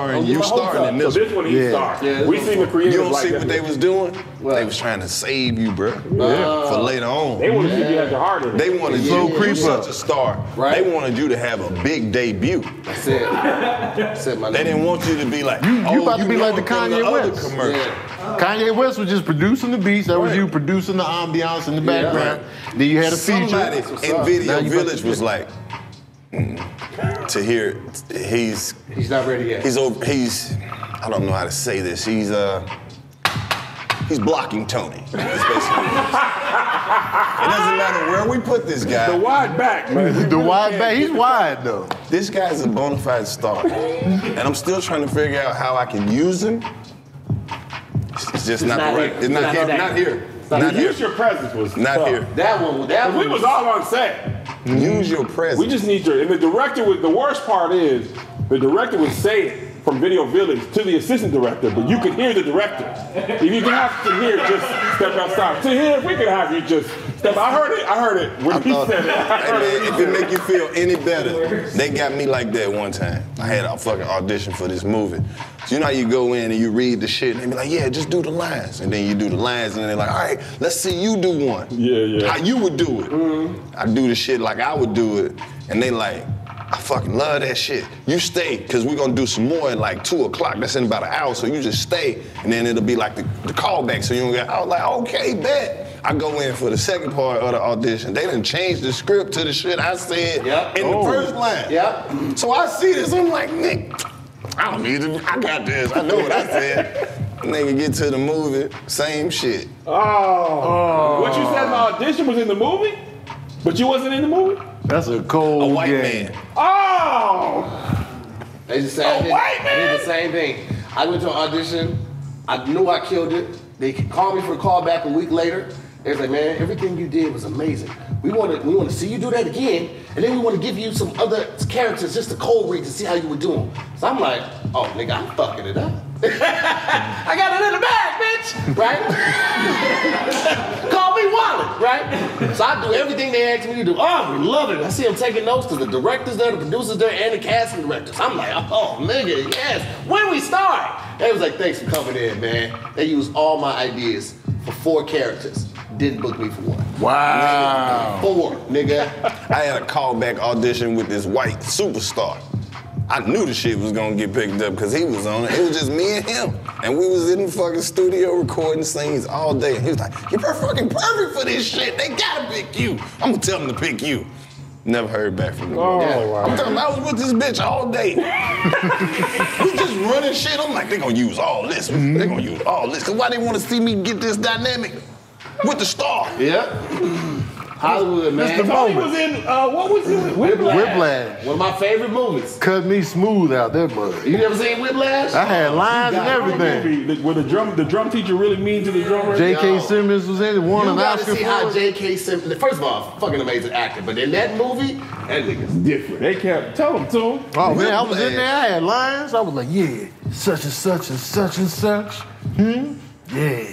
this one he starred. Yeah, we seen the creators. You don't see what they was doing? What? They was trying to save you, bro. Yeah. For later on. They wanted you to have the heart of it. They wanted you such a star. Right? They wanted you to have a big debut. That's it. That's it, my nigga. They didn't want you to be like, you about to be like the Kanye West commercial. Yeah. Kanye West was just producing the beats. That was you producing the ambiance in the background. Then you had a feature. Somebody in Video Village was like, Tahir, he's not ready yet. I don't know how to say this. He's blocking Tony. That's basically what it is. It doesn't matter where we put this guy. The wide back, man. The wide back. He's wide though. This guy's a bona fide star, and I'm still trying to figure out how I can use him. It's just not the right. It's not here. Not here. Not here. Use your presence was not here. That one. That one. We was all on set. Use your presence. We just need your. And the director was. The worst part is the director would say it from Video Village to the assistant director, but you could hear the director. If you can have to hear, just step outside. To hear, we could have you just step. I heard it when he said it. If it make you feel any better, they got me like that one time. I had a fucking audition for this movie. So you know how you go in and you read the shit and they be like, yeah, just do the lines. And then you do the lines and then they're like, all right, let's see you do one. Yeah. How you would do it. Mm-hmm. I do the shit like I would do it. And they like, I fucking love that shit. You stay, because we're going to do some more at like 2 o'clock. That's in about an hour, so you just stay. And then it'll be like the callback, so you don't get, I was like, okay, bet. I go in for the second part of the audition. They done changed the script to the shit I said in the first line. Yep. So I see this, I'm like, nigga. I don't need it. I got this. I know what I said. Nigga, get to the movie, same shit. Oh. What you said in the audition was in the movie? But you wasn't in the movie? That's a cold man. Oh! They just said I did the same thing. I went to an audition. I knew I killed it. They called me for a call back a week later. They was like, man, everything you did was amazing. We want to see you do that again, and then we want to give you some other characters just to cold read to see how you would do them. So I'm like, oh, nigga, I'm fucking it up. I got it in the bag, bitch, right? Call me Wallet, right? So I do everything they asked me to do. Oh, we love it. I see them taking notes to the directors there, the producers there, and the casting directors. I'm like, oh, nigga, yes. When we start, they was like, thanks for coming in, man. They used all my ideas for 4 characters. Didn't book me for 1. Wow. 4, nigga. I had a callback audition with this white superstar. I knew the shit was gonna get picked up because he was on it. It was just me and him. And we was in the fucking studio recording scenes all day. And he was like, you're fucking perfect for this shit. They gotta pick you. I'm gonna tell them to pick you. Never heard back from the wow. I'm talking about, I was with this bitch all day. We just running shit. I'm like, they gonna use all this. They gonna use all this. Cause why they wanna see me get this dynamic with the star? Yep. Hollywood, man. That's the moment. Was in, what was it? Whiplash. Whiplash. One of my favorite movies. Cut me smooth out there, brother. You never seen Whiplash? I had lines and everything. Where the drum teacher really mean to the drummer. J.K. Simmons was in it, won an Oscar for it. You gotta see how J.K. Simmons, first of all, fucking amazing actor, but in that movie, that nigga's different. They kept telling him to him. Oh man, I was in there, I had lines. I was like, yeah, such and such and such and such. Yeah.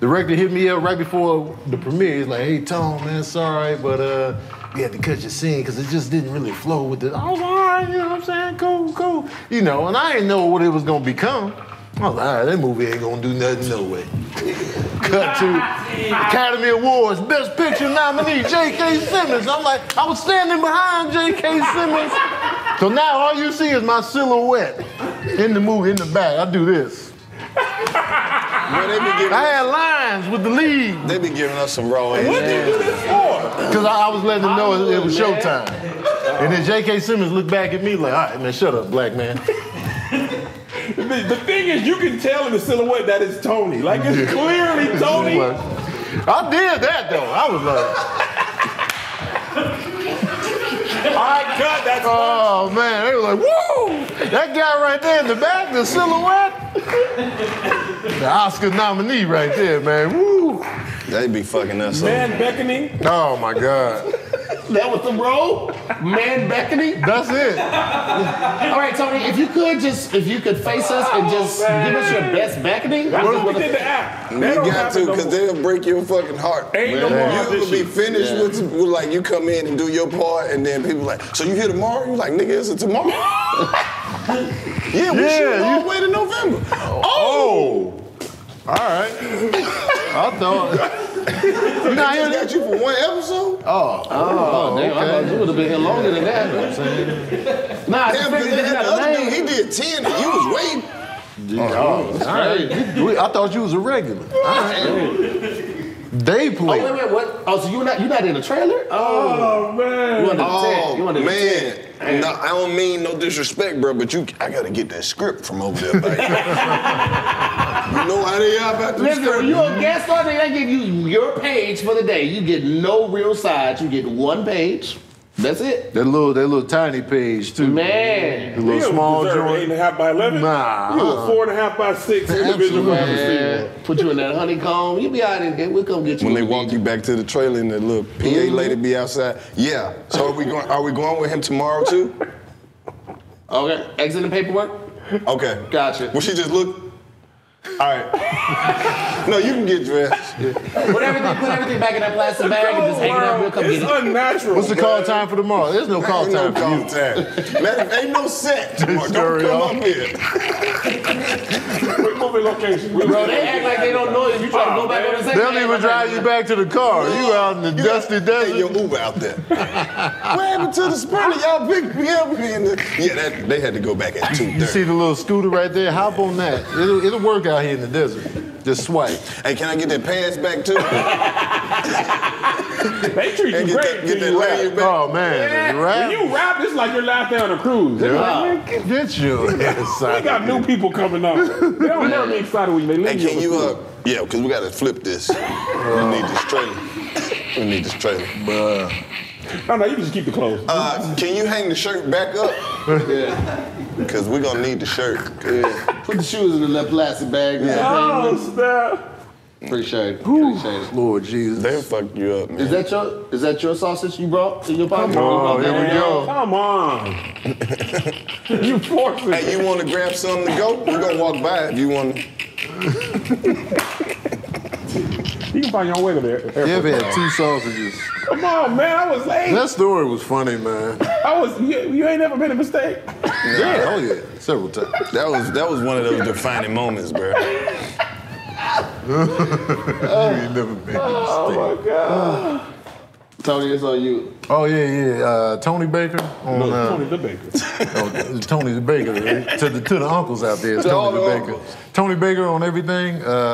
The director hit me up right before the premiere. He's like, hey, Tone, man, sorry, but we had to cut your scene because it just didn't really flow with the. I was like, all right, you know what I'm saying? Cool, cool. You know, and I didn't know what it was going to become. I was like, all right, that movie ain't going to do nothing, no way. Cut to Academy Awards, Best Picture nominee, J.K. Simmons. I'm like, I was standing behind J.K. Simmons. So now all you see is my silhouette in the movie, in the back. I do this. Well, they be I had lines with the lead. They been giving us some raw ass. What did you do this for? Because I was letting them know it was showtime. And then J.K. Simmons looked back at me like, all right, man, shut up, black man. The thing is, you can tell in the silhouette that it's Tony. Like, it's clearly Tony. I did that, though. I was like... all right, cut, that's oh, fun. Man, they were like, woo! That guy right there in the back, the silhouette. The Oscar nominee right there, man. Woo! They be fucking us up. Man beckoning. Oh my God. That was the role? Man beckoning? That's it. All right, Tony, if you could face us and just give us your best beckoning. We did the act. You got to, because they'll break your fucking heart. Ain't no more. You'll be finished with like, you come in and do your part, and then people like, so you here tomorrow? You're like, nigga, is it tomorrow? Yeah, we shoot all the way to November. Oh! All right. I thought. We got you for one episode? Oh, damn. Okay. I thought you would have been here longer than that. You know what I'm saying? Nah, damn, because the other dude, he did 10 and you was waiting. All right. I thought you was a regular. All right. They play. Oh, wait, what? Oh, so you're not in the trailer? Oh, man. You under the tent. No, I don't mean no disrespect, bro, but I gotta get that script from over there, buddy. You know how they are about the script. Listen, when you're a guest on there, they give you your page for the day. You get no real sides. You get one page. That's it. That little tiny page too. Man, the little small joint. 8.5 by 11. Nah, you a 4.5 by 6 individual. Put you in that honeycomb. You be out and we'll come get you. When they walk you back to the trailer and that little PA lady be outside. Yeah. So are we going with him tomorrow too? Okay. Exiting paperwork. Okay. Gotcha. Well, she just looked. All right. No, you can get dressed. Yeah. Put everything back in that plastic bag and just hang it up. We'll come get it. It's unnatural. What's the call time for tomorrow? There's no call time for you. Ain't no set. Tomorrow. Don't come up here. We're moving location. Bro, they act like they don't know if you try to go back on the set. They don't even drive you back to the car. You out in the dusty desert. Your Uber out there. What happened to the Sprinter? Y'all picked me up. They had to go back at 2:30. You see the little scooter right there? Hop on that. It'll work out. Out here in the desert, just swipe. Hey, can I get that pass back too? They treat you great. Get that back. Oh man, yeah. Rap. When you rap, it's like you're last day on a cruise. They're like, man, get you. They got new people coming up. They don't never be excited when they leave. Hey, can you yeah, because we gotta flip this. We need this trailer. We need this trailer. But no, you can just keep the clothes. Can you hang the shirt back up? Yeah. Because we're going to need the shirt. Yeah. Put the shoes in that plastic bag. Yeah. Oh, snap. Appreciate it. Appreciate it. Lord Jesus. They fucked you up, man. Is that your sausage you brought in your pocket? Oh, here we go. Come on. You forcing it. Hey, you want to grab something to go? We're going to walk by if you want to. You can find your way to the airport. Yeah, we had 2 sausages. Come on, man, I was late. That story was funny, man. You ain't never made a mistake? Yeah, oh yeah, several times. That was one of those defining moments, bro. You ain't never made a mistake. Oh my God. Tony, it's on you. Oh, yeah, yeah. Tony Baker. On, no, Tony the Baker. Oh, Tony the Baker. To the uncles out there, it's Tony the Baker. Uncles. Tony Baker on everything. You know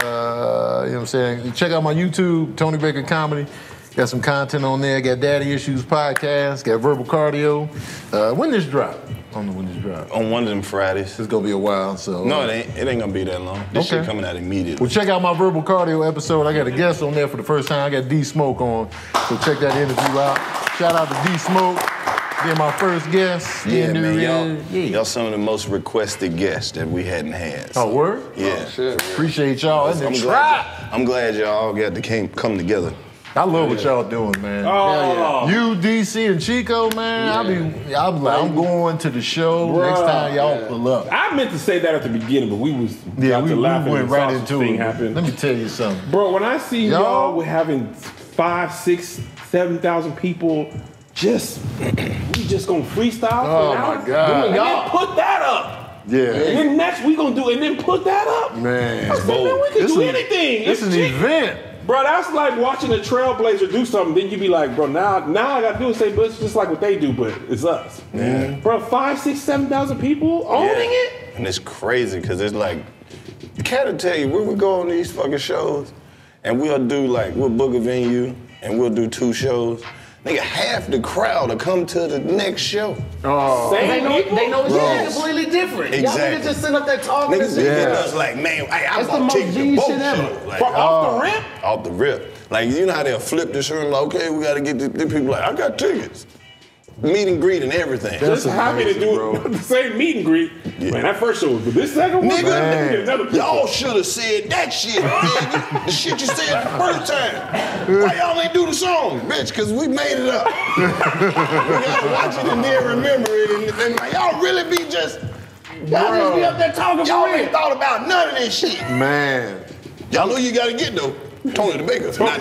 what I'm saying? Check out my YouTube, Tony Baker Comedy. Got some content on there. Got Daddy Issues podcast. Got Verbal Cardio. When this drop? I don't know when this drop. On one of them Fridays. It's going to be a while, so. No, it ain't going to be that long. This shit coming out immediately. Well, check out my Verbal Cardio episode. I got a guest on there for the first time. I got D-Smoke on, so check that interview out. Shout out to D-Smoke. Then my first guest. Yeah, man, y'all some of the most requested guests that we hadn't had. So. Oh, word? Yeah. Oh, shit. Appreciate y'all. I'm glad y'all all got to come together. I love what y'all doing, man. Oh. You, DC, and Chico, man. Yeah. I'm going to the show next time. Y'all pull up. I meant to say that at the beginning, but we was we went right into it. Happened. Let me tell you something, bro. When I see y'all we're having 5, 6, 7,000 people, we just gonna freestyle. Oh my God! And then put that up. Yeah. And then next we gonna do, and then put that up. Man, I said, man, we can do anything. It's an event. Bro, that's like watching a trailblazer do something. Then you be like, bro, now I gotta do is say, but it's just like what they do, but it's us. Yeah. Bro, 5, 6, 7,000 people owning it? And it's crazy, because it's like, you can't tell you, we would go on these fucking shows, and we'll do like, we'll book a venue, and we'll do 2 shows. Nigga, half the crowd will come to the next show. Oh. They know it's completely different. Exactly. Y'all niggas just sitting up there talking and shit. Niggas hitting us like, man, I'm going to take the boat show. Like, off the rip? Off the rip. Like, you know how they'll flip the shirt and like, okay, we got to get the people like, I got tickets. Meet and greet and everything. That's just happy to do the same meet and greet. Yeah. Man, that first show was good. This second one, nigga, y'all should have said that shit, nigga. The shit you said the first time. Why y'all ain't do the song, bitch? Because we made it up. We gotta watch it and then remember it. And like, y'all really be just, y'all just be up there talking. Y'all ain't thought about none of this shit. Man. Y'all know you gotta get though. Tony the Baker. Not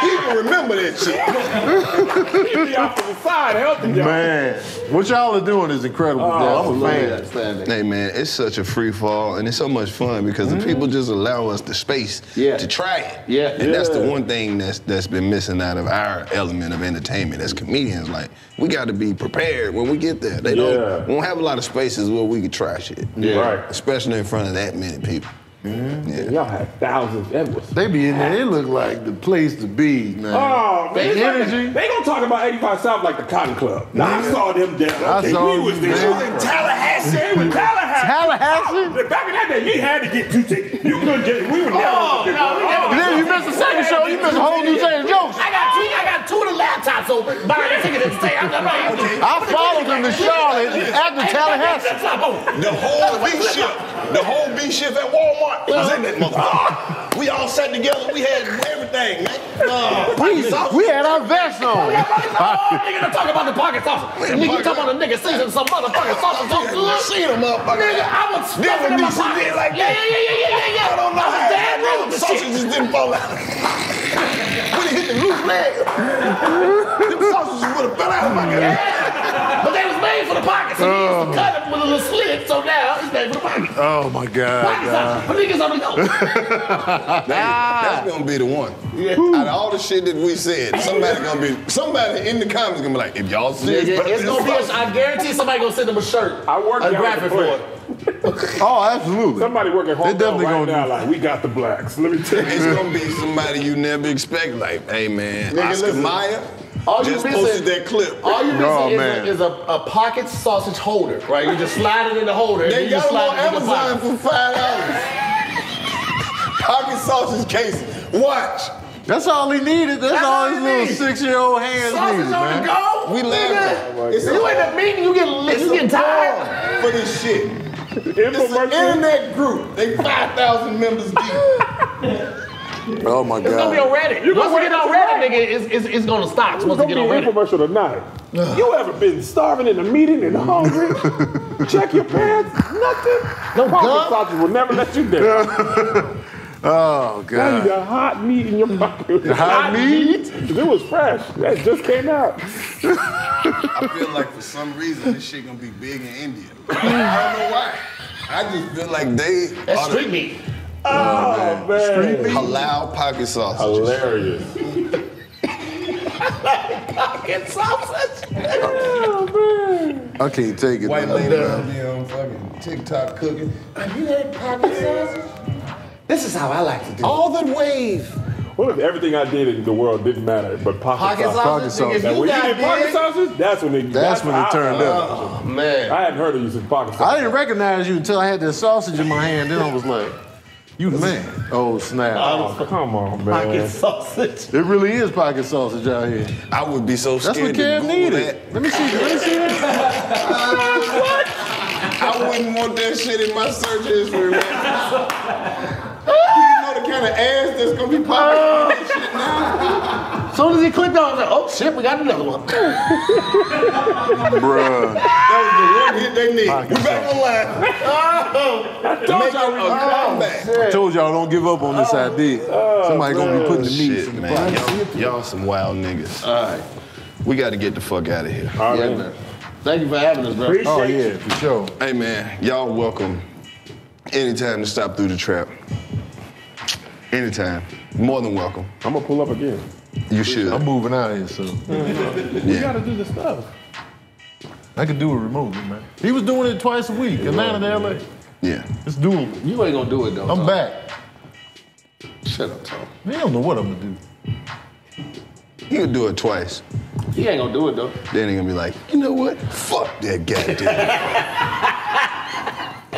people remember that shit. He be off to the side helping y'all. Man, what y'all are doing is incredible. Oh, I'm a fan. Hey, man, it's such a free fall, and it's so much fun because the people just allow us the space to try it. Yeah. And that's the one thing that's been missing out of our element of entertainment as comedians. Like, we got to be prepared when we get there. They don't have a lot of spaces where we can try shit. Yeah. Right. Especially in front of that many people. Mm-hmm. Yeah. Y'all have thousands. They be in there. It look like the place to be, man. Oh, man. The energy. They gonna talk about 85 South like the Cotton Club. Now, I saw them down. We was there. It was in Tallahassee. Tallahassee? Back in that day, you had to get 2 tickets. You couldn't get it. We were then you missed the second show. You missed a whole new set of jokes. I got 2 of the laptops open. Buy a ticket and say, I followed them to Charlotte after Tallahassee. The whole B-shift at Walmart. We all sat together. We had everything, man. We had our vests on. Nigga, don't talk about the pocket sausage. Nigga, you talk about the nigga season some motherfucking sausage. Nigga, I was stuffing in my pocket. Yeah. I don't know how the sausage just didn't fall out. When it hit the loose leg, them sausages would have fell out of my head. But they was made for the pockets. So he used to cut it with a little slit, so now it's made for the pockets. Oh, my God. Niggas on the go. That's gonna be the one. Yeah. Out of all the shit that we said, somebody in the comments gonna be like, if y'all see it, it's gonna be. I guarantee somebody gonna send them a shirt. I work graphic for it. Oh, absolutely. Somebody working hard right now, like, we got the blacks. Let me tell you, it's gonna be somebody you never expect. Like, hey man, nigga, Oscar Mayer. All you just posted that clip. All you missing is a pocket sausage holder, right? You just slide it in the holder. They got them on Amazon for $5. Pocket sausage case. Watch. That's all he needed. That's all his little 6-year-old hands needed, man. Sausage on the go? We laughing. Oh, you in the meeting, you get tired for this shit. It's an internet group. They 5,000 members deep. Oh my God! It's gonna be on Reddit. Once we get on Reddit, nigga, it's gonna stop. It's gonna be on Reddit. Infomercial or not? You ever been starving in a meeting and hungry? Check your pants. Nothing. No pocket sausage will never let you down. Oh God! Now you got hot meat in your pocket. Hot meat? It was fresh. That just came out. I feel like for some reason this shit gonna be big in India. I don't know why. I just feel like that's street meat. Oh man. Halal pocket sausage. Hilarious. like fucking sausage. Oh, man. I can't take it. White lady down there on fucking TikTok cooking. Have you had pocket sausage? This is how I like to do it. All the wave. What if everything I did in the world didn't matter, but pocket sausage? Now, when you did pocket sausage, that's when it turned up. Oh, man. I hadn't heard of you since pocket sausage. I didn't recognize you until I had this sausage in my hand. Then I was like, you man. Oh, snap. Oh, come on, man. Pocket sausage. It really is pocket sausage out here. I would be so scared. That's what Kev needed. Let me see that. What? I wouldn't want that shit in my search history, man. Kind of ass that's gonna be popping and shit now. As soon as he clicked on, I was like, oh shit, we got another one. Bruh. That was the one hit they need. We back on line. Oh, I told y'all don't give up on this idea. Oh, somebody gonna be putting the meat in the pot. Y'all some wild niggas. All right. We gotta get the fuck out of here. All right, man. Thank you for having us, bro. Appreciate it. For sure. Hey, man, y'all welcome anytime to stop through the trap. Anytime. More than welcome. I'm gonna pull up again. You should. I'm moving out of here soon. You gotta do the stuff. I could do it remotely, man. He was doing it twice a week, Atlanta to LA. Yeah. It's doable. You ain't gonna do it though. I'm back. Shut up, Tom. They don't know what I'm gonna do. He'll do it twice. He ain't gonna do it though. Then he gonna be like, you know what? Fuck that goddamn.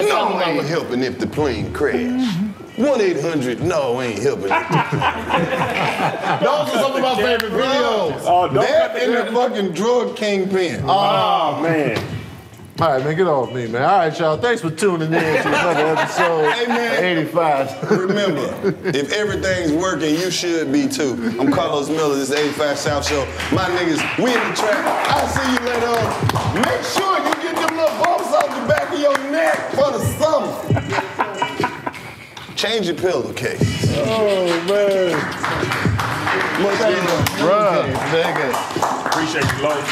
No, I ain't helping if the plane crashed. 1-800, no, ain't helping. Those are some of my favorite videos. Oh, that and the fucking drug kingpin. Oh, man. All right, man, get off me, man. All right, y'all, thanks for tuning in to another episode of 85. Remember, if everything's working, you should be too. I'm Carlos Miller, this is 85 South Show. My niggas, we in the trap. I'll see you later on. Make sure you get them little bumps off the back of your neck for the summer. Change your pillowcase. Oh, man. Bruh. Appreciate you, Lord.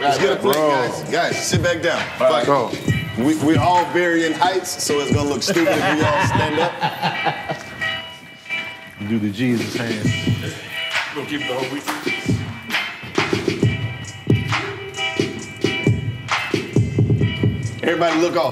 Let's get a plate, guys. Guys, sit back down. Right. Go. We're all varying heights, so it's going to look stupid if we all stand up. Do the Jesus hands. We'll keep it the whole week. Everybody look off.